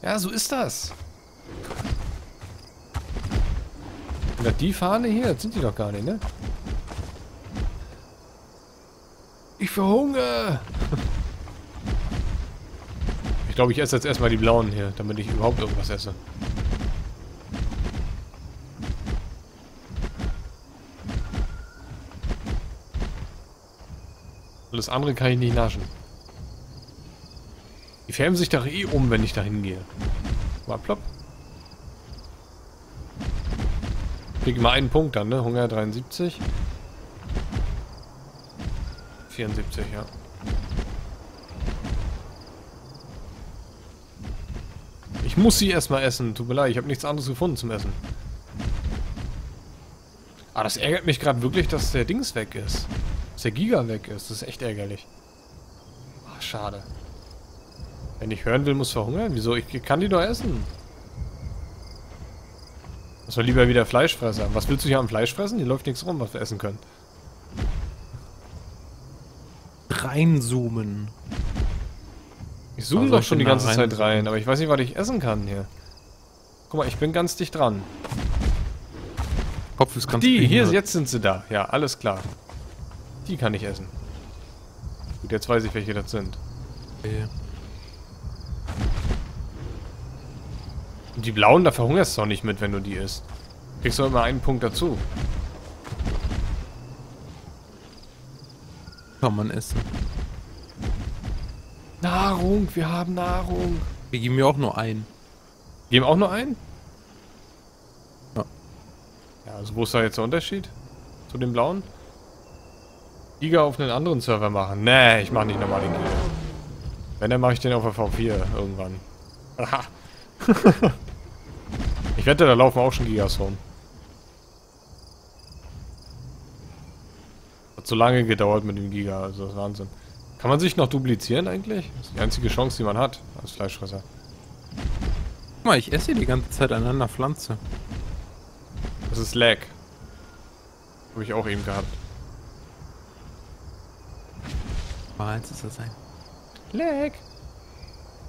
Ja, so ist das. Oder die Fahne hier? Jetzt sind die doch gar nicht, ne? Ich verhungere! Ich glaube, ich esse jetzt erstmal die blauen hier, damit ich überhaupt irgendwas esse. Alles andere kann ich nicht naschen. Die färben sich doch eh um, wenn ich da hingehe. Mal plopp. Krieg mal einen Punkt dann, ne? Hunger dreiundsiebzig. vierundsiebzig, ja. Ich muss sie erstmal essen. Tut mir leid, ich habe nichts anderes gefunden zum Essen. Ah, das ärgert mich gerade wirklich, dass der Dings weg ist. Dass der Giga weg ist. Das ist echt ärgerlich. Ach, schade. Wenn ich hören will, muss verhungern. Wieso? Ich kann die doch essen. Muss man lieber wieder Fleisch fressen. Was willst du hier am Fleisch fressen? Hier läuft nichts rum, was wir essen können. Reinzoomen. Ich zoome doch schon die ganze Zeit rein, aber ich weiß nicht, was ich essen kann hier. Guck mal, ich bin ganz dicht dran. Kopf ist ganz dicht. Die, hier, jetzt sind sie da. Ja, alles klar. Die kann ich essen. Gut, jetzt weiß ich, welche das sind. Okay. Und die blauen, da verhungerst du doch nicht mit, wenn du die isst. Kriegst du immer einen Punkt dazu. Kann man essen. Nahrung, wir haben Nahrung. Wir geben ja auch nur einen. Geben auch nur einen? Ja. Ja, also wo ist da jetzt der Unterschied? Zu dem blauen? Giga auf einen anderen Server machen. Nee, ich mach nicht nochmal den Giga. Wenn, dann mache ich den auf der V vier irgendwann. Aha. Ich wette, da laufen auch schon Gigas rum. Hat so lange gedauert mit dem Giga, also das ist Wahnsinn. Kann man sich noch duplizieren eigentlich? Das ist die einzige Chance, die man hat als Fleischfresser. Guck mal, ich esse hier die ganze Zeit aneinander Pflanze. Das ist Lag. Habe ich auch eben gehabt. Ah, jetzt ist das ein Lag.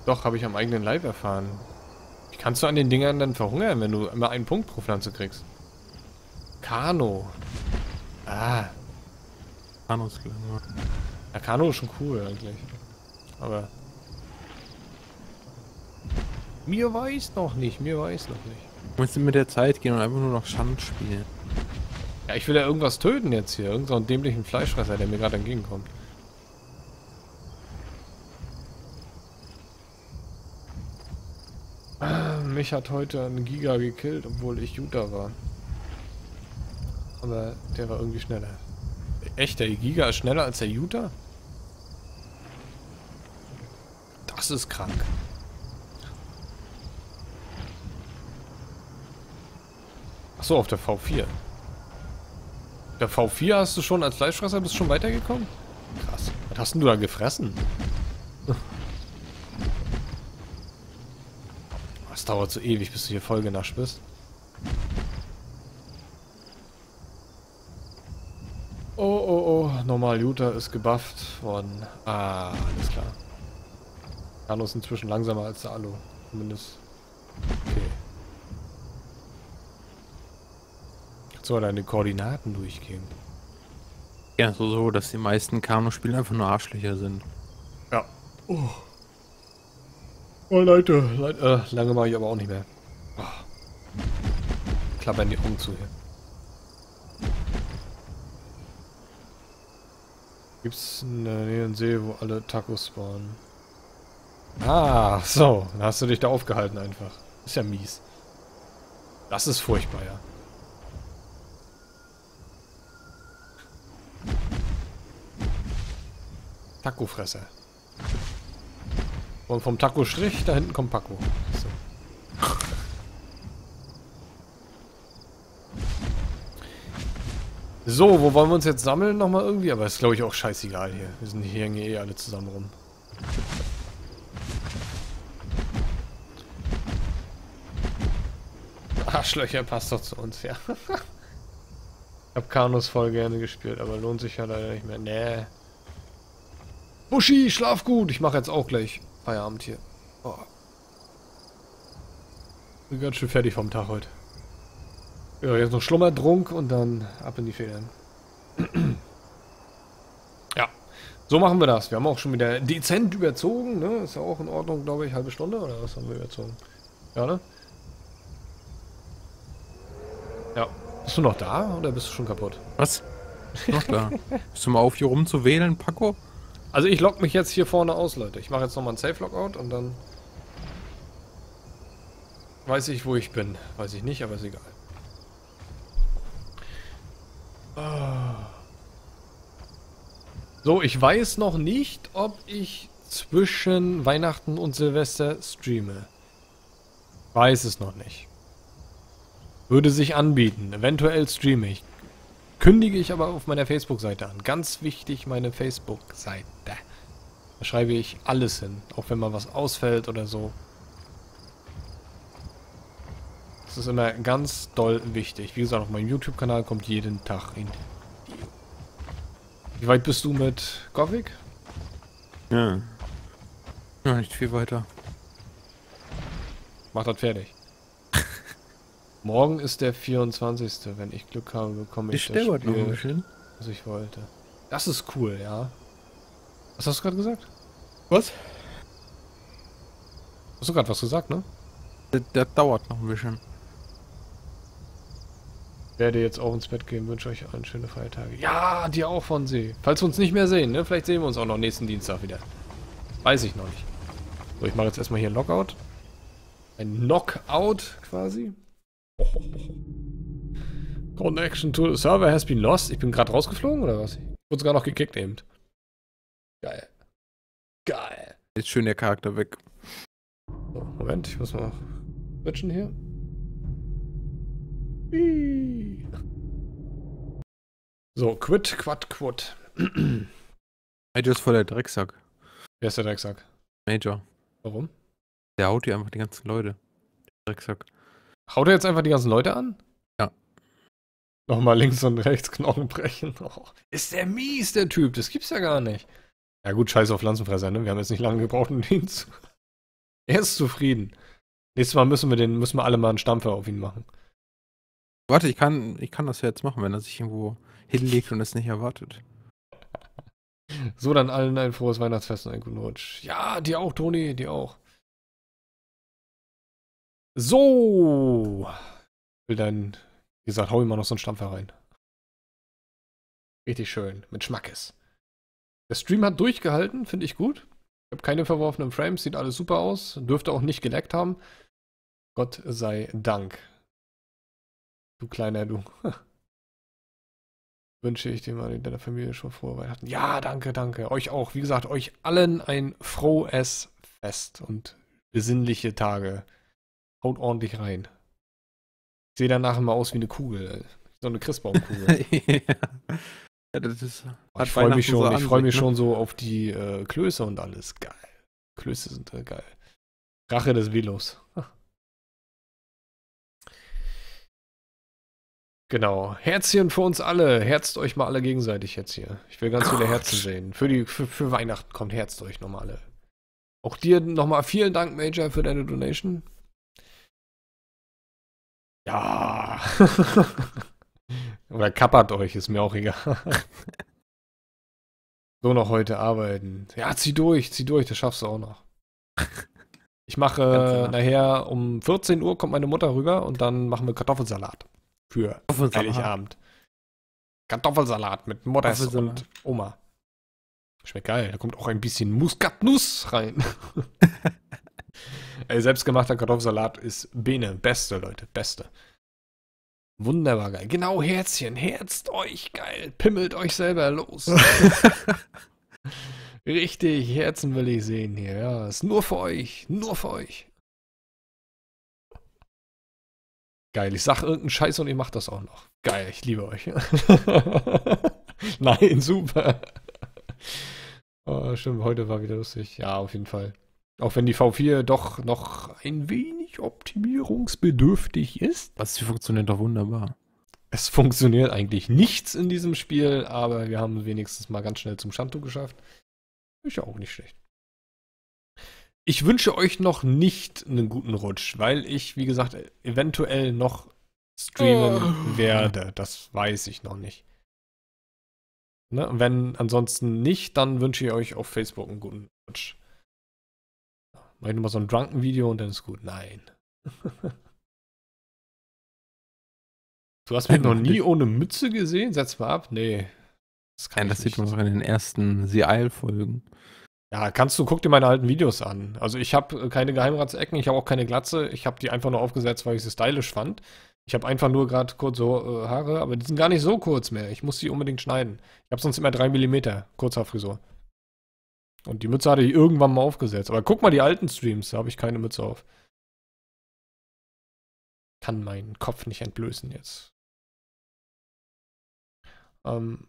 Doch, habe ich am eigenen Leib erfahren. Wie kannst du an den Dingern dann verhungern, wenn du immer einen Punkt pro Pflanze kriegst? Kano. Ah. Kano ist gelangt. Ja, Kano ist schon cool eigentlich. Aber... Mir weiß noch nicht, mir weiß noch nicht. Du musst mit der Zeit gehen und einfach nur noch Schand spielen. Ja, ich will ja irgendwas töten jetzt hier. Irgend so einen dämlichen Fleischfresser, der mir gerade entgegenkommt. Mich hat heute ein Giga gekillt, obwohl ich Utah war. aber der war irgendwie schneller. Echt, der Giga ist schneller als der Jutta? Das ist krank. Achso, auf der V vier. Der V vier hast du schon als Fleischfresser, bist schon weitergekommen? Krass. Was hast denn du da gefressen? Das dauert so ewig, bis du hier voll genascht bist. Oh, oh, oh. Normal Jutta ist gebufft worden. Ah, alles klar. Alu ist inzwischen langsamer als der Alu. Zumindest. Okay. Kannst du mal deine Koordinaten durchgehen? Ja, so, so, dass die meisten Kanu-Spiele einfach nur Arschlöcher sind. Ja. Oh. Oh, Leute. Leute. Äh, lange mache ich aber auch nicht mehr. Oh. Klappern die Augen zu hier. Gibt's in der Nähe einen See, wo alle Tacos spawnen? Ah, so. Dann hast du dich da aufgehalten einfach. Ist ja mies. Das ist furchtbar, ja. Tacofresser. Und vom Taco-Strich, da hinten kommt Paco. So. So, wo wollen wir uns jetzt sammeln nochmal irgendwie? Aber ist, glaube ich, auch scheißegal hier. Wir sind hier eh alle zusammen rum. Arschlöcher passt doch zu uns, ja. Ich hab Kanus voll gerne gespielt, aber lohnt sich ja leider nicht mehr. Nee. Buschi, schlaf gut. Ich mache jetzt auch gleich Feierabend hier. Oh. Bin ganz schön fertig vom Tag heute. Ja, jetzt noch Schlummertrunk und dann ab in die Federn. Ja, so machen wir das. Wir haben auch schon wieder dezent überzogen, ne? Ist ja auch in Ordnung, glaube ich, halbe Stunde oder was haben wir überzogen? Ja, ne? Ja. Bist du noch da oder bist du schon kaputt? Was? Bist du noch da? Bist du mal auf, hier rumzuwählen, Paco? Also ich logge mich jetzt hier vorne aus, Leute. Ich mache jetzt nochmal ein Safe-Logout und dann weiß ich, wo ich bin. Weiß ich nicht, aber ist egal. So, ich weiß noch nicht, ob ich zwischen Weihnachten und Silvester streame. Weiß es noch nicht. Würde sich anbieten. Eventuell streame ich. Kündige ich aber auf meiner Facebook-Seite an. Ganz wichtig, meine Facebook-Seite. Da schreibe ich alles hin. Auch wenn mal was ausfällt oder so. Das ist immer ganz doll wichtig. Wie gesagt, auf meinem YouTube-Kanal kommt jeden Tag hin. Wie weit bist du mit Gothic? Ja. Ja, nicht viel weiter. Mach das fertig. Morgen ist der vierundzwanzigste Wenn ich Glück habe, bekomme ich, ich das Spiel, was ich wollte. Das ist cool, ja. Was hast du gerade gesagt? Was? Hast du gerade was gesagt, ne? Das, das dauert noch ein bisschen. Ich werde jetzt auch ins Bett gehen, wünsche euch allen schöne Feiertage. Ja, dir auch von See. Falls wir uns nicht mehr sehen, ne? Vielleicht sehen wir uns auch noch nächsten Dienstag wieder. Weiß ich noch nicht. So, ich mache jetzt erstmal hier ein Knockout. Ein Knockout quasi. Oh, oh, oh. Connection to the server has been lost. Ich bin gerade rausgeflogen oder was? Ich wurde sogar noch gekickt eben. Geil. Geil. Jetzt schön der Charakter weg. So, Moment, ich muss mal switchen hier. So, quit, quad, quad. Major ist voll der Drecksack. Wer ist der Drecksack? Major. Warum? Der haut hier einfach die ganzen Leute. Der Drecksack. Haut er jetzt einfach die ganzen Leute an? Ja. Nochmal links und rechts Knochen brechen. Oh, ist der mies, der Typ. Das gibt's ja gar nicht. Ja gut, scheiß auf Pflanzenfresser, ne? Wir haben jetzt nicht lange gebraucht, um ihn zu... Er ist zufrieden. Nächstes Mal müssen wir den, müssen wir alle mal einen Stampfer auf ihn machen. Warte, ich kann, ich kann das ja jetzt machen, wenn er sich irgendwo hinlegt und es nicht erwartet. So, dann allen ein frohes Weihnachtsfest und einen guten Rutsch. Ja, dir auch, Toni, dir auch. So. Ich will dann, wie gesagt, hau ihm mal noch so einen Stampfer rein. Richtig schön, mit Schmackes. Der Stream hat durchgehalten, finde ich gut. Ich habe keine verworfenen Frames, sieht alles super aus. Dürfte auch nicht geleckt haben. Gott sei Dank. Du kleiner, du. wünsche ich dir mal in deiner Familie schon frohe Weihnachten. Ja, danke, danke. Euch auch. Wie gesagt, euch allen ein frohes Fest und besinnliche Tage. Haut ordentlich rein. Ich sehe danach immer aus wie eine Kugel. So eine Christbaumkugel. Ja. Ja, das ist, ich freue mich, schon, so ich freu mich ne? schon so auf die äh, Klöße und alles. Geil. Klöße sind äh, geil. Rache des Velos. Genau. Herzchen für uns alle. Herzt euch mal alle gegenseitig jetzt hier. Ich will ganz Gott. viele Herzen sehen. Für, die, für, für Weihnachten kommt, herzt euch nochmal alle. Auch dir nochmal vielen Dank, Major, für deine Donation. Ja. Oder kappert euch, ist mir auch egal. So noch heute arbeiten. Ja, zieh durch, zieh durch, das schaffst du auch noch. Ich mache nachher um vierzehn Uhr kommt meine Mutter rüber und dann machen wir Kartoffelsalat. Für Heiligabend. Kartoffelsalat mit Mutter und Oma. Schmeckt geil. Da kommt auch ein bisschen Muskatnuss rein. Ey, selbstgemachter Kartoffelsalat ist Bene. Beste, Leute. Beste. Wunderbar geil. Genau, Herzchen. Herzt euch geil. Pimmelt euch selber los. Richtig. Herzen will ich sehen hier. Ja, ist nur für euch. Nur für euch. Geil. Ich sag irgendeinen Scheiß und ihr macht das auch noch. Geil. Ich liebe euch. Nein, super. Oh, stimmt. Heute war wieder lustig. Ja, auf jeden Fall. Auch wenn die V vier doch noch ein wenig optimierungsbedürftig ist. Was, sie funktioniert doch wunderbar. Es funktioniert eigentlich nichts in diesem Spiel, aber wir haben wenigstens mal ganz schnell zum Schanto geschafft. Ist ja auch nicht schlecht. Ich wünsche euch noch nicht einen guten Rutsch, weil ich, wie gesagt, eventuell noch streamen oh. werde. Das weiß ich noch nicht. Ne? Wenn ansonsten nicht, dann wünsche ich euch auf Facebook einen guten Rutsch. Mach ich nochmal so ein Drunken-Video und dann ist gut. Nein. Du hast mich noch nie ohne Mütze gesehen? Setz mal ab. Nee. Das, kann Nein, das sieht man noch in den ersten The Isle-Folgen. Ja, kannst du, guck dir meine alten Videos an. Also ich habe keine Geheimratsecken, ich habe auch keine Glatze. Ich habe die einfach nur aufgesetzt, weil ich sie stylisch fand. Ich habe einfach nur gerade kurze äh, Haare, aber die sind gar nicht so kurz mehr. Ich muss die unbedingt schneiden. Ich habe sonst immer drei Millimeter Kurzhaarfrisur. Und die Mütze hatte ich irgendwann mal aufgesetzt. Aber guck mal die alten Streams, da habe ich keine Mütze auf. Kann meinen Kopf nicht entblößen jetzt. Ähm,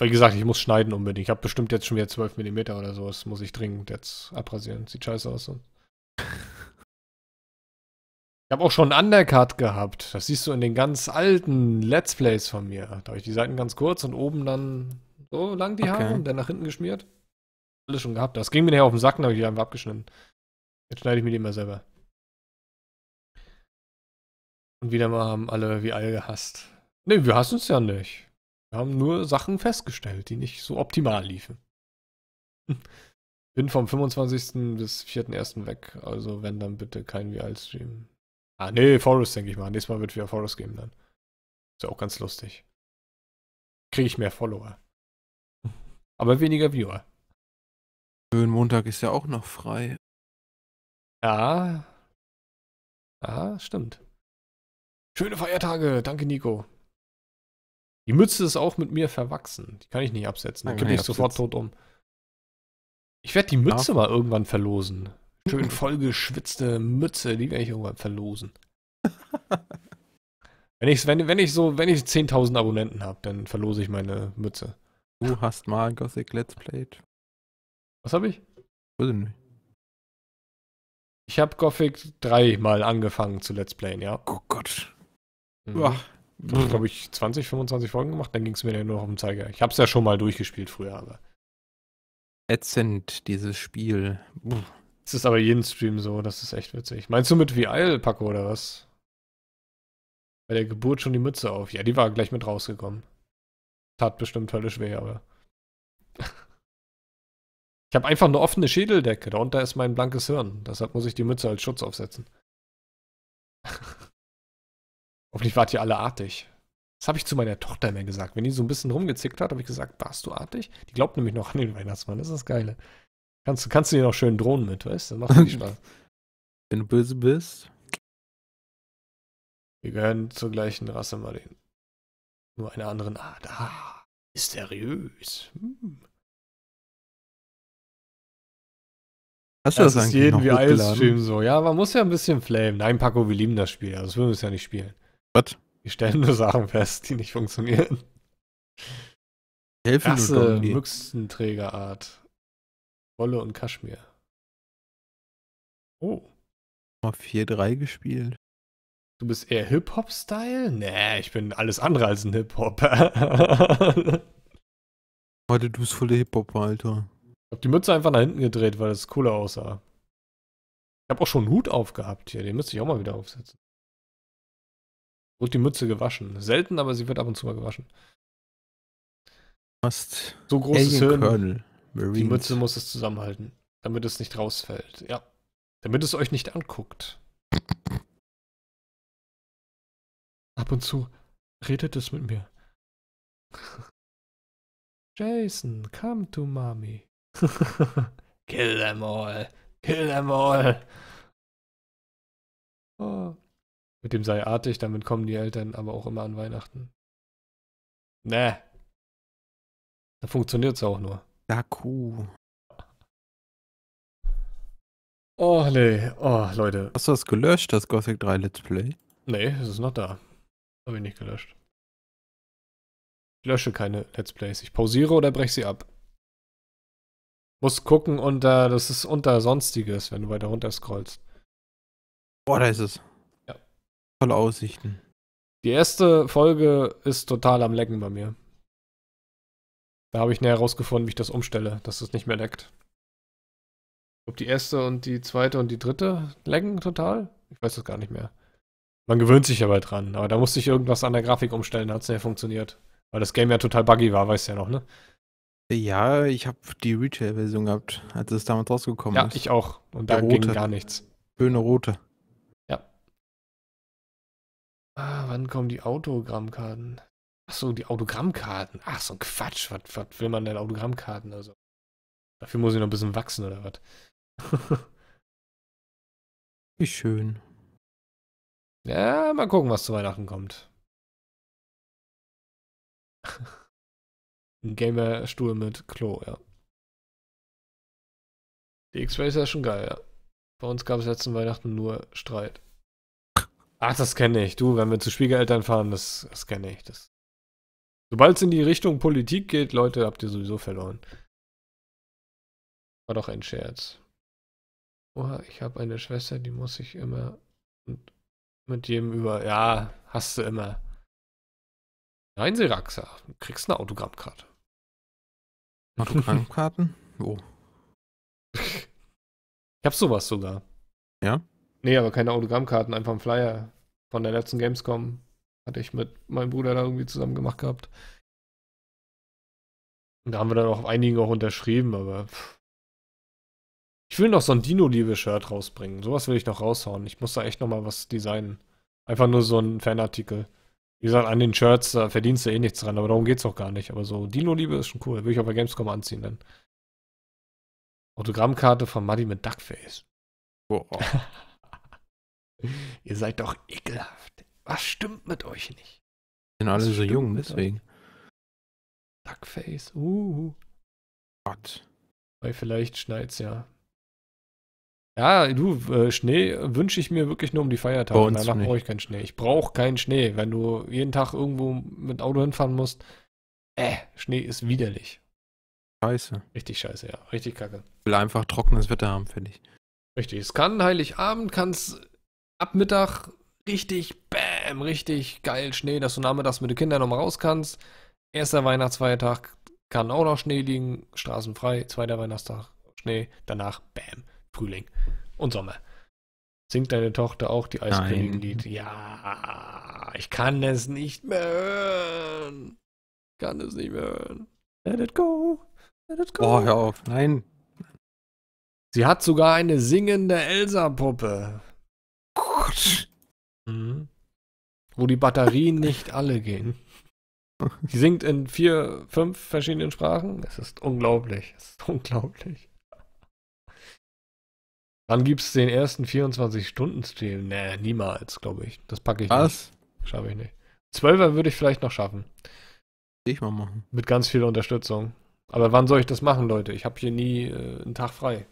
wie gesagt, ich muss schneiden unbedingt. Ich habe bestimmt jetzt schon wieder zwölf Millimeter oder so. Das muss ich dringend jetzt abrasieren. Sieht scheiße aus. So. Ich habe auch schon einen Undercut gehabt. Das siehst du in den ganz alten Let's Plays von mir. Da habe ich die Seiten ganz kurz und oben dann so lang die okay. Haare und dann nach hinten geschmiert. Alles schon gehabt. Das ging mir nachher auf den Sack, dann habe ich die einfach abgeschnitten. Jetzt schneide ich mir die immer selber. Und wieder mal haben alle wie all gehasst. Ne, wir hassen es ja nicht. Wir haben nur Sachen festgestellt, die nicht so optimal liefen. Bin vom fünfundzwanzigsten bis vierten ersten weg. Also wenn, dann bitte kein V I-Stream. Ah, ne, Forest, denke ich mal. Nächstes Mal wird wieder Forest geben dann. Ist ja auch ganz lustig. Kriege ich mehr Follower. Aber weniger Viewer. Montag ist ja auch noch frei. Ja. Ja, stimmt. Schöne Feiertage. Danke, Nico. Die Mütze ist auch mit mir verwachsen. Die kann ich nicht absetzen. Dann kippe ich sofort tot um. Ich werde die Mütze ja. mal irgendwann verlosen. Schön vollgeschwitzte Mütze. Die werde ich irgendwann verlosen. wenn, ich, wenn, wenn ich so, wenn ich zehntausend Abonnenten habe, dann verlose ich meine Mütze. Du hast mal Gothic Let's Played. Was habe ich? Weiß ich nicht. Ich habe Gothic drei mal angefangen zu Let's Playen, ja. Oh Gott. Mhm. Ich glaube, ich zwanzig, fünfundzwanzig Folgen gemacht, dann ging es mir ja nur noch um den Zeiger. Ich habe es ja schon mal durchgespielt früher, aber. Ätzend, dieses Spiel. Es ist aber jeden Stream so, das ist echt witzig. Meinst du mit V I, Paco, oder was? Bei der Geburt schon die Mütze auf. Ja, die war gleich mit rausgekommen. Tat bestimmt höllisch weh, aber. Ich habe einfach eine offene Schädeldecke, darunter ist mein blankes Hirn. Deshalb muss ich die Mütze als Schutz aufsetzen. Hoffentlich wart ihr alle artig. Das habe ich zu meiner Tochter immer gesagt. Wenn die so ein bisschen rumgezickt hat, habe ich gesagt, warst du artig? Die glaubt nämlich noch an den Weihnachtsmann, das ist das Geile. Kannst, kannst du dir noch schön drohen mit, weißt du? Macht richtig Spaß. Wenn du böse bist. Wir gehören zur gleichen Rasse, Martin. Nur einer anderen Art. Ah, mysteriös. Hm. Hast du das, das eigentlich noch hochgeladen? Das ist jeden V R-Stream so. Ja, man muss ja ein bisschen flamen. Nein, Paco, wir lieben das Spiel. Also das würden wir es ja nicht spielen. Was? Wir stellen nur Sachen fest, die nicht funktionieren. Rasse, Müchsenträgerart. Wolle und Kaschmir. Oh. Mal vier drei gespielt. Du bist eher Hip-Hop-Style? Nee, ich bin alles andere als ein Hip-Hop. Warte, du bist voll der Hip-Hop, Alter. Ich hab die Mütze einfach nach hinten gedreht, weil es cooler aussah. Ich hab auch schon einen Hut aufgehabt hier, den müsste ich auch mal wieder aufsetzen. Wird die Mütze gewaschen. Selten, aber sie wird ab und zu mal gewaschen. Fast so großes Hirn. Die Mütze muss es zusammenhalten, damit es nicht rausfällt. Ja. Damit es euch nicht anguckt. Ab und zu redet es mit mir. Jason, come to mommy. Kill them all. Kill them all. Oh. Mit dem sei artig, damit kommen die Eltern aber auch immer an Weihnachten. Nee. Da funktioniert es auch nur. Daku. Oh, nee. Oh, Leute. Hast du das gelöscht, das Gothic drei Let's Play? Nee, es ist noch da. Habe ich nicht gelöscht. Ich lösche keine Let's Plays. Ich pausiere oder breche sie ab. Muss gucken unter, das ist unter Sonstiges, wenn du weiter runter scrollst. Boah, da ist es. Ja. Tolle Aussichten. Die erste Folge ist total am Lecken bei mir. Da habe ich näher herausgefunden, wie ich das umstelle, dass es nicht mehr leckt. Ob die erste und die zweite und die dritte lecken total? Ich weiß das gar nicht mehr. Man gewöhnt sich aber dran. Aber da musste ich irgendwas an der Grafik umstellen, da hat es nicht funktioniert. Weil das Game ja total buggy war, weißt du ja noch, ne? Ja, ich habe die Retail-Version gehabt, als es damals rausgekommen ja, ist. Ja, ich auch. Und da ging gar nichts. Schöne rote. Ja. Ah, wann kommen die Autogrammkarten? Achso, die Autogrammkarten. Ach, so ein Quatsch. Was, was will man denn Autogrammkarten? Also, dafür muss ich noch ein bisschen wachsen, oder was? Wie schön. Ja, mal gucken, was zu Weihnachten kommt. Ein Gamer-Stuhl mit Klo, ja. Die X-Racer ist schon geil, ja. Bei uns gab es letzten Weihnachten nur Streit. Ach, das kenne ich. Du, wenn wir zu Schwiegereltern fahren, das, das kenne ich. Das. Sobald es in die Richtung Politik geht, Leute, habt ihr sowieso verloren. War doch ein Scherz. Oha, ich habe eine Schwester, die muss ich immer und mit jedem über... Ja, hast du immer. Nein, Seraxa, du kriegst eine Autogrammkarte. Autogrammkarten? Oh. Ich hab sowas sogar. Ja? Nee, aber keine Autogrammkarten, einfach ein Flyer von der letzten Gamescom. Hatte ich mit meinem Bruder da irgendwie zusammen gemacht gehabt. Und da haben wir dann auch einigen auch unterschrieben, aber... Pff. Ich will noch so ein Dino-Liebe-Shirt rausbringen. Sowas will ich noch raushauen. Ich muss da echt noch mal was designen. Einfach nur so ein Fanartikel. Wie gesagt, an den Shirts, da verdienst du eh nichts dran, aber darum geht's auch gar nicht. Aber so Dino-Liebe ist schon cool. Würde ich auch bei Gamescom anziehen dann. Autogrammkarte von Muddy mit Duckface. Wow. Ihr seid doch ekelhaft. Was stimmt mit euch nicht? Sind alle so jung, deswegen. Duckface, uh. Gott. Weil vielleicht schneit's ja. Ja, du, äh, Schnee wünsche ich mir wirklich nur um die Feiertage. Bei uns danach brauche ich keinen Schnee. Ich brauche keinen Schnee. Wenn du jeden Tag irgendwo mit Auto hinfahren musst, äh, Schnee ist widerlich. Scheiße. Richtig scheiße, ja. Richtig kacke. Ich will einfach trockenes Wetter haben, finde ich. Richtig. Es kann Heiligabend, kann es ab Mittag richtig, bäm, richtig geil Schnee, dass du nachmittags mit den Kindern nochmal raus kannst. Erster Weihnachtsfeiertag kann auch noch Schnee liegen. Straßenfrei. Zweiter Weihnachtstag Schnee. Danach, bäm. Frühling und Sommer. Singt deine Tochter auch die Eiskönigin-Lied? Ja, ich kann es nicht mehr hören. Ich kann es nicht mehr hören. Let it go. Let it go. Oh, hör auf. Nein. Sie hat sogar eine singende Elsa-Puppe. Gott. Mhm. Wo die Batterien nicht alle gehen. Sie singt in vier, fünf verschiedenen Sprachen. Es ist unglaublich. Es ist unglaublich. Wann gibt es den ersten vierundzwanzig-Stunden-Stream? Nee, niemals, glaube ich. Das packe ich nicht. Was? Schaffe ich nicht. zwölfer würde ich vielleicht noch schaffen. Ich mal machen. Mit ganz viel Unterstützung. Aber wann soll ich das machen, Leute? Ich habe hier nie äh, einen Tag frei.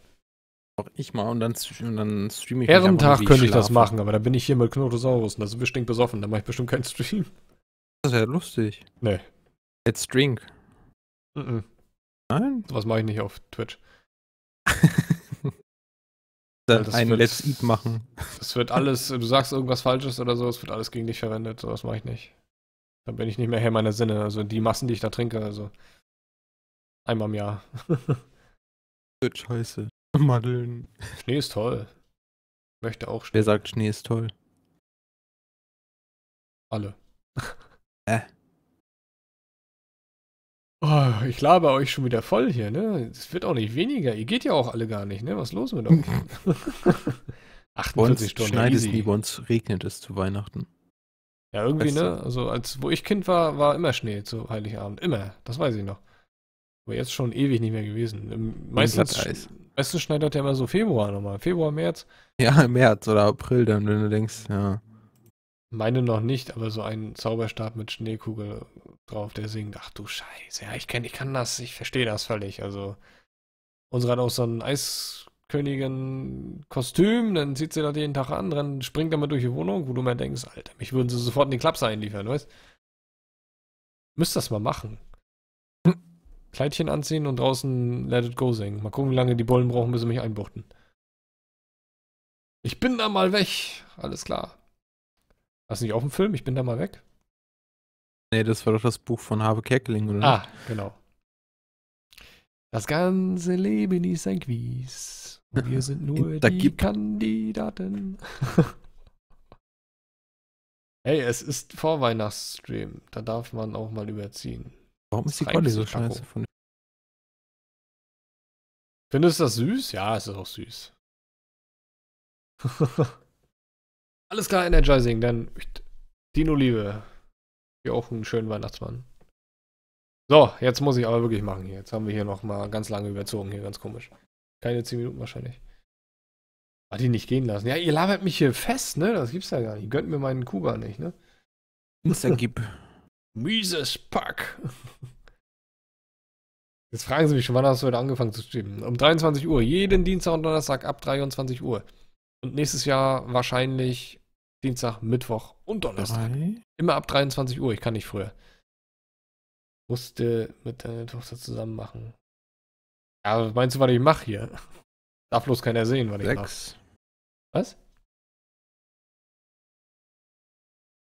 Auch ich mal und dann, und dann streame ich. Herrentag könnte ich das machen, aber da bin ich hier mit Knotosaurus und das ist bestimmt besoffen. Da mache ich bestimmt keinen Stream. Das ist ja lustig. Nee. Let's drink. Mm-mm. Nein? Sowas mache ich nicht auf Twitch. Dann das ein wird, Let's Eat machen. Das wird alles, du sagst irgendwas Falsches oder so, es wird alles gegen dich verwendet. Sowas mache ich nicht. Da bin ich nicht mehr Herr meiner Sinne. Also die Massen, die ich da trinke, also einmal im Jahr. Wird scheiße. Maddeln. Schnee ist toll. Möchte auch Schnee. Wer sagt, Schnee ist toll? Alle. Äh. Oh, ich laber euch schon wieder voll hier, ne? Es wird auch nicht weniger. Ihr geht ja auch alle gar nicht, ne? Was ist los mit euch? achtundvierzig Stunden. Schneit es nie, bei uns regnet es zu Weihnachten. Ja, irgendwie, weißt du? Ne? Also, als wo ich Kind war, war immer Schnee zu Heiligabend. Immer. Das weiß ich noch. Aber jetzt schon ewig nicht mehr gewesen. Meistens, meistens schneit das ja immer so Februar nochmal. Februar, März. Ja, März oder April dann, wenn du denkst, ja. Meine noch nicht, aber so ein Zauberstab mit Schneekugel drauf, der singt, ach du Scheiße, ja, ich kenn, ich kann das, ich verstehe das völlig. Also, unsere hat auch so ein Eiskönigin-Kostüm, dann zieht sie das jeden Tag an, dann springt er mal durch die Wohnung, wo du mir denkst, Alter, mich würden sie sofort in die Klapse einliefern, weißt du? Müsst das mal machen. Kleidchen anziehen und draußen Let It Go singen. Mal gucken, wie lange die Bullen brauchen, bis sie mich einbuchten. Ich bin da mal weg, alles klar. Hast du nicht auf dem Film? Ich bin da mal weg. Nee, das war doch das Buch von Harve Kerkeling, oder? Ah, genau. Das ganze Leben ist ein Quiz. Und wir sind nur die Kandidaten. Hey, es ist Vorweihnachtsstream. Da darf man auch mal überziehen. Warum ist die Quali so scheiße von? Findest du das süß? Ja, es ist auch süß. Alles klar, Energizing, dann Dino Liebe. Hier auch einen schönen Weihnachtsmann. So, jetzt muss ich aber wirklich machen hier. Jetzt haben wir hier nochmal ganz lange überzogen hier, ganz komisch. Keine zehn Minuten wahrscheinlich. Hat die nicht gehen lassen. Ja, ihr labert mich hier fest, ne? Das gibt's ja gar nicht. Gönnt mir meinen Kuba nicht, ne? Mister Gib. Mieses Pack. Jetzt fragen sie mich schon, wann hast du heute angefangen zu streamen? Um dreiundzwanzig Uhr. Jeden Dienstag und Donnerstag ab dreiundzwanzig Uhr. Und nächstes Jahr wahrscheinlich Dienstag, Mittwoch und Donnerstag. Drei. Immer ab dreiundzwanzig Uhr, ich kann nicht früher. Musste mit deiner Tochter zusammen machen. Ja, meinst du, was ich mache hier? Darf bloß keiner sehen, was ich mache. Was?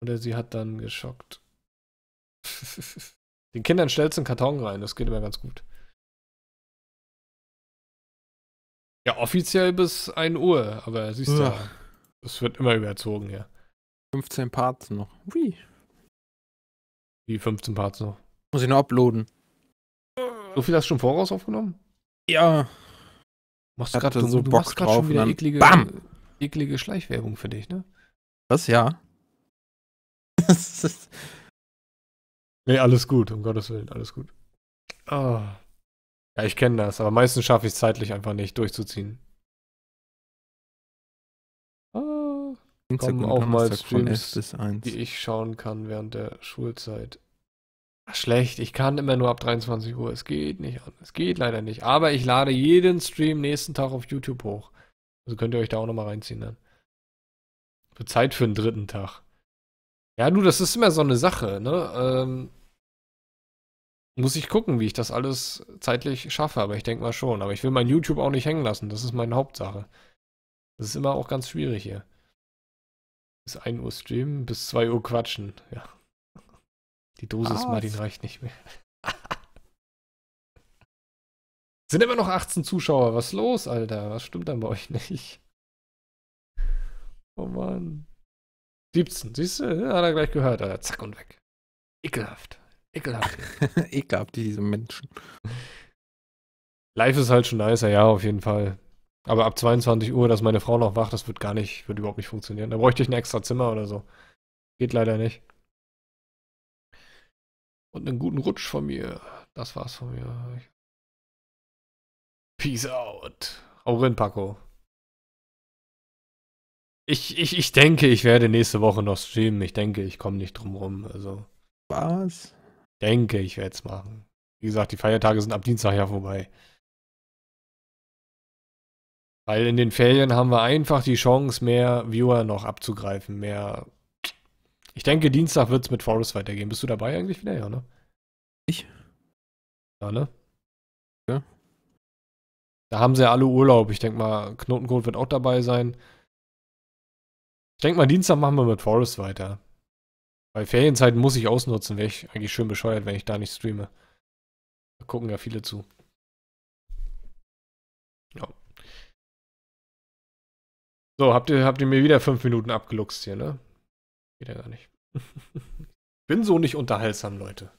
Oder sie hat dann geschockt. Den Kindern stellst du einen Karton rein, das geht immer ganz gut. Ja, offiziell bis ein Uhr, aber siehst du, es wird immer überzogen, ja. fünfzehn Parts noch. Ui. Wie fünfzehn Parts noch? Muss ich noch uploaden. So viel hast du schon voraus aufgenommen? Ja. Machst du gerade so Bock drauf schon wieder eklige, bam! Eklige Schleichwerbung für dich, ne? Was? Ja. Nee, alles gut, um Gottes Willen, alles gut. Oh. Ja, ich kenne das, aber meistens schaffe ich es zeitlich einfach nicht durchzuziehen. Kommen auch mal Streams, die ich schauen kann während der Schulzeit. Ach, schlecht, ich kann immer nur ab dreiundzwanzig Uhr. Es geht nicht an. Es geht leider nicht. Aber ich lade jeden Stream nächsten Tag auf YouTube hoch. Also könnt ihr euch da auch nochmal reinziehen dann. Für Zeit für den dritten Tag. Ja, du, das ist immer so eine Sache, ne? Ähm, muss ich gucken, wie ich das alles zeitlich schaffe. Aber ich denke mal schon. Aber ich will mein YouTube auch nicht hängen lassen. Das ist meine Hauptsache. Das ist immer auch ganz schwierig hier. Bis ein Uhr streamen, bis zwei Uhr quatschen. Ja. Die Dosis, ah, Martin, reicht nicht mehr. Sind immer noch achtzehn Zuschauer. Was ist los, Alter? Was stimmt dann bei euch nicht? Oh Mann. siebzehn, siehst du? Ja, hat er gleich gehört, Alter. Zack und weg. Ekelhaft. Ekelhaft. Ekelhaft, diese Menschen. Live ist halt schon nicer, ja, auf jeden Fall. Aber ab zweiundzwanzig Uhr, dass meine Frau noch wach, das wird gar nicht, wird überhaupt nicht funktionieren. Da bräuchte ich ein extra Zimmer oder so. Geht leider nicht. Und einen guten Rutsch von mir. Das war's von mir. Peace out. Hau rein, Paco. Ich, ich, ich denke, ich werde nächste Woche noch streamen. Ich denke, ich komme nicht drum rum. Also. Was? Denke, ich werde es machen. Wie gesagt, die Feiertage sind ab Dienstag ja vorbei. Weil in den Ferien haben wir einfach die Chance, mehr Viewer noch abzugreifen. Mehr. Ich denke, Dienstag wird es mit Forest weitergehen. Bist du dabei eigentlich wieder? Ja, ne? Ich? Ja, ne? Ja. Da haben sie ja alle Urlaub. Ich denke mal, Knotencode wird auch dabei sein. Ich denke mal, Dienstag machen wir mit Forest weiter. Weil Ferienzeiten muss ich ausnutzen. Wäre ich eigentlich schön bescheuert, wenn ich da nicht streame. Da gucken ja viele zu. Ja. So, habt ihr, habt ihr mir wieder fünf Minuten abgeluchst hier, ne? Geht ja gar nicht. Bin so nicht unterhaltsam, Leute.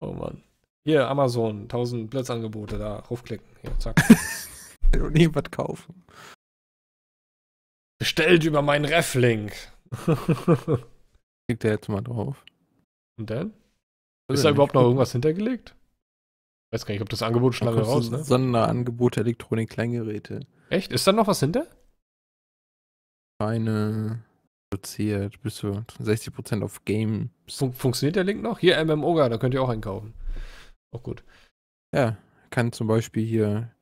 Oh Mann. Hier, Amazon, tausend Blitzangebote, da raufklicken. Hier, zack. Und irgendwas kaufen. Bestellt über meinen Ref-Link. Klickt der jetzt mal drauf. Und dann? Ist da überhaupt noch irgendwas hintergelegt? Weiß gar nicht, ob das Angebot schon lange raus, ne? Sonderangebot Elektronik, Kleingeräte. Echt? Ist da noch was hinter? Eine reduziert bis zu sechzig Prozent auf Games. Fun funktioniert der Link noch? Hier, M M O G A, da könnt ihr auch einkaufen. Auch gut. Ja, kann zum Beispiel hier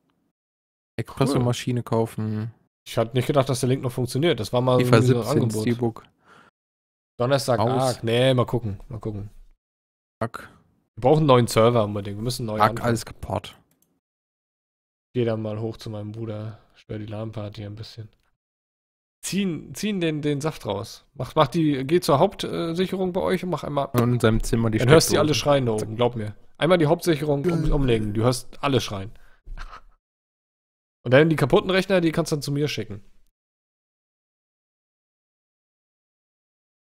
Espresso-Maschine cool. kaufen. Ich hatte nicht gedacht, dass der Link noch funktioniert. Das war mal so ein Angebot. E-Book. Donnerstag, Ark. Nee, mal gucken. Mal gucken. Ark. Wir brauchen einen neuen Server unbedingt. Wir müssen einen neuen. Ark, alles kaputt. Ich gehe dann mal hoch zu meinem Bruder. Stör die LAN-Party ein bisschen. Ziehen, ziehen den, den Saft raus. Mach, mach die, geh zur Hauptsicherung bei euch und mach einmal. Und in seinem Zimmer die Dann Stadt hörst du die alle schreien da oben, glaub mir. Einmal die Hauptsicherung um, umlegen. Du hörst alle schreien. Und dann die kaputten Rechner, die kannst du dann zu mir schicken.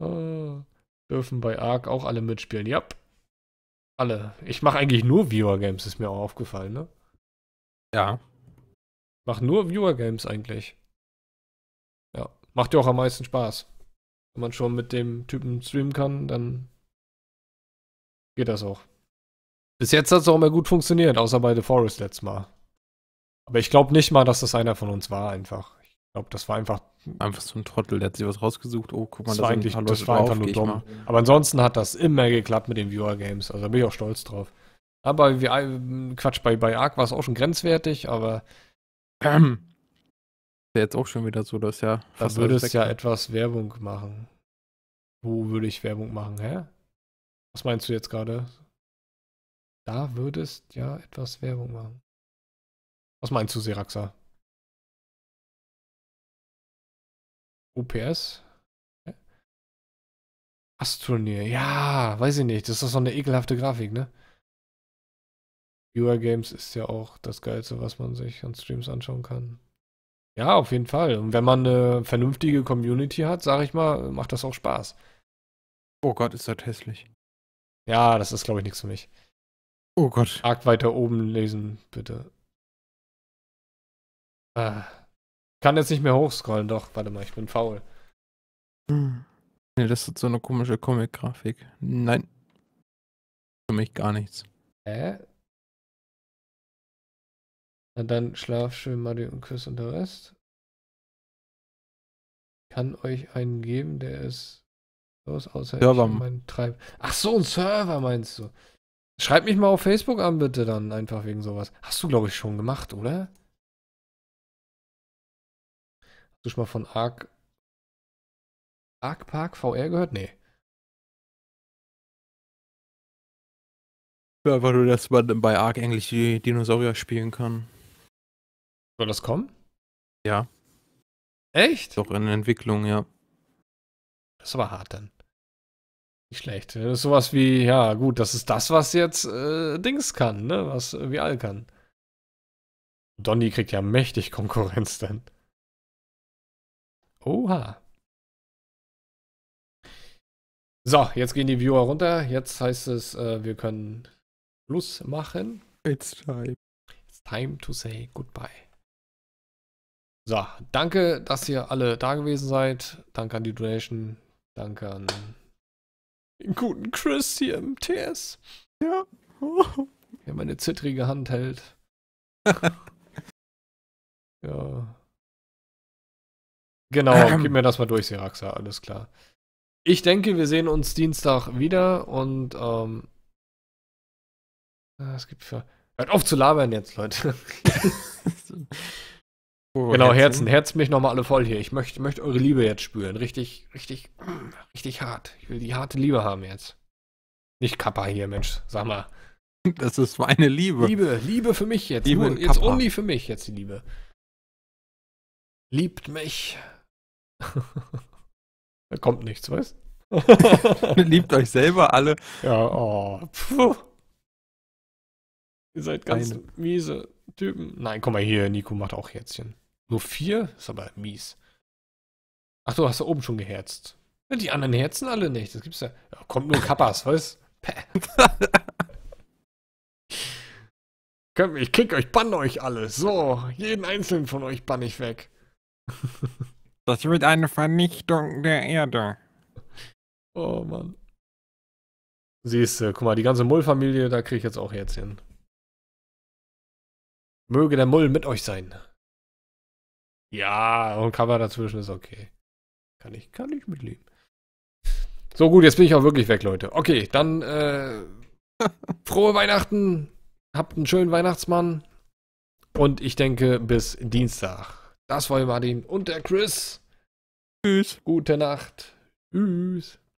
Oh, dürfen bei Ark auch alle mitspielen. Ja. Alle. Ich mache eigentlich nur Viewer Games, ist mir auch aufgefallen, ne? Ja. Ich mache nur Viewer Games eigentlich. Ja. Macht ja auch am meisten Spaß. Wenn man schon mit dem Typen streamen kann, dann geht das auch. Bis jetzt hat es auch immer gut funktioniert, außer bei The Forest letztes Mal. Aber ich glaube nicht mal, dass das einer von uns war einfach. Ich glaube, das war einfach... Einfach so ein Trottel, der hat sich was rausgesucht. Oh, guck mal, das war, eigentlich, ein das war einfach nur dumm. Aber ansonsten hat das immer geklappt mit den Viewer Games. Also da bin ich auch stolz drauf. Aber wir, Quatsch, bei, bei Ark war es auch schon grenzwertig, aber... Ähm, ist ja jetzt auch schon wieder so, dass ja... Da würde es ja etwas Werbung machen. Wo würde ich Werbung machen, hä? Was meinst du jetzt gerade? Da würdest ja etwas Werbung machen. Was meinst du, Seraxa? O P S? Okay. Astroneer. Ja, weiß ich nicht. Das ist doch so eine ekelhafte Grafik, ne? Viewer Games ist ja auch das Geilste, was man sich an Streams anschauen kann. Ja, auf jeden Fall. Und wenn man eine vernünftige Community hat, sag ich mal, macht das auch Spaß. Oh Gott, ist das hässlich. Ja, das ist, glaube ich, nichts für mich. Oh Gott. Arg weiter oben lesen, bitte. Ah. Kann jetzt nicht mehr hochscrollen, doch. Warte mal, ich bin faul. Hm. Nee, das ist so eine komische Comic-Grafik. Nein. Für mich gar nichts. Hä? Äh? Na dann schlaf schön, Madi und Küss und der Rest. Ich kann euch einen geben, der ist los, außer Server. Ich mein Treib. Ach so, ein Server meinst du? Schreib mich mal auf Facebook an, bitte, dann einfach wegen sowas. Hast du, glaube ich, schon gemacht, oder? Hast du schon mal von Ark... Ark Park V R gehört? Nee. Ja, weil du das bei Ark eigentlich die Dinosaurier spielen kann. Soll das kommen? Ja. Echt? Doch in Entwicklung, ja. Das war hart dann. Nicht schlecht. Das ist sowas wie, ja gut, das ist das, was jetzt äh, Dings kann, ne? Was äh, wie all kann. Donny kriegt ja mächtig Konkurrenz dann. Oha. So, jetzt gehen die Viewer runter. Jetzt heißt es, äh, wir können Schluss machen. It's time. It's time to say goodbye. So, danke, dass ihr alle da gewesen seid. Danke an die Donation. Danke an... Den guten Chris hier im T S. Ja. Der meine zittrige Hand hält. Ja. Genau, ähm. gib mir das mal durch, Siraxa, alles klar. Ich denke, wir sehen uns Dienstag wieder und ähm, es gibt für... Hört auf zu labern jetzt, Leute. Oh, genau, Herzen, herzt mich nochmal alle voll hier. Ich möchte, möchte eure Liebe jetzt spüren. Richtig, richtig, richtig hart. Ich will die harte Liebe haben jetzt. Nicht Kappa hier, Mensch, sag mal. Das ist meine Liebe. Liebe, Liebe für mich jetzt. Liebe Nur, jetzt only für mich jetzt die Liebe. Liebt mich. Da kommt nichts, weißt du? Liebt euch selber alle. Ja, oh. Puh. Ihr seid ganz Eine. miese Typen. Nein, komm mal hier, Nico macht auch Herzchen. Nur vier? Ist aber mies. Ach so, hast du oben schon geherzt. Die anderen herzen alle nicht. Das gibt's ja. Da kommt nur Kappas, weißt du? Ich kick euch, bann euch alle. So, jeden einzelnen von euch bann ich weg. Das wird eine Vernichtung der Erde. Oh Mann. Siehst du, guck mal, die ganze Mull-Familie, da krieg ich jetzt auch Herzchen. Möge der Mull mit euch sein. Ja, und Cover dazwischen ist okay. Kann ich, kann ich mitleben. So gut, jetzt bin ich auch wirklich weg, Leute. Okay, dann äh, frohe Weihnachten. Habt einen schönen Weihnachtsmann. Und ich denke, bis Dienstag. Das war Martin und der Chris. Tschüss. Gute Nacht. Tschüss.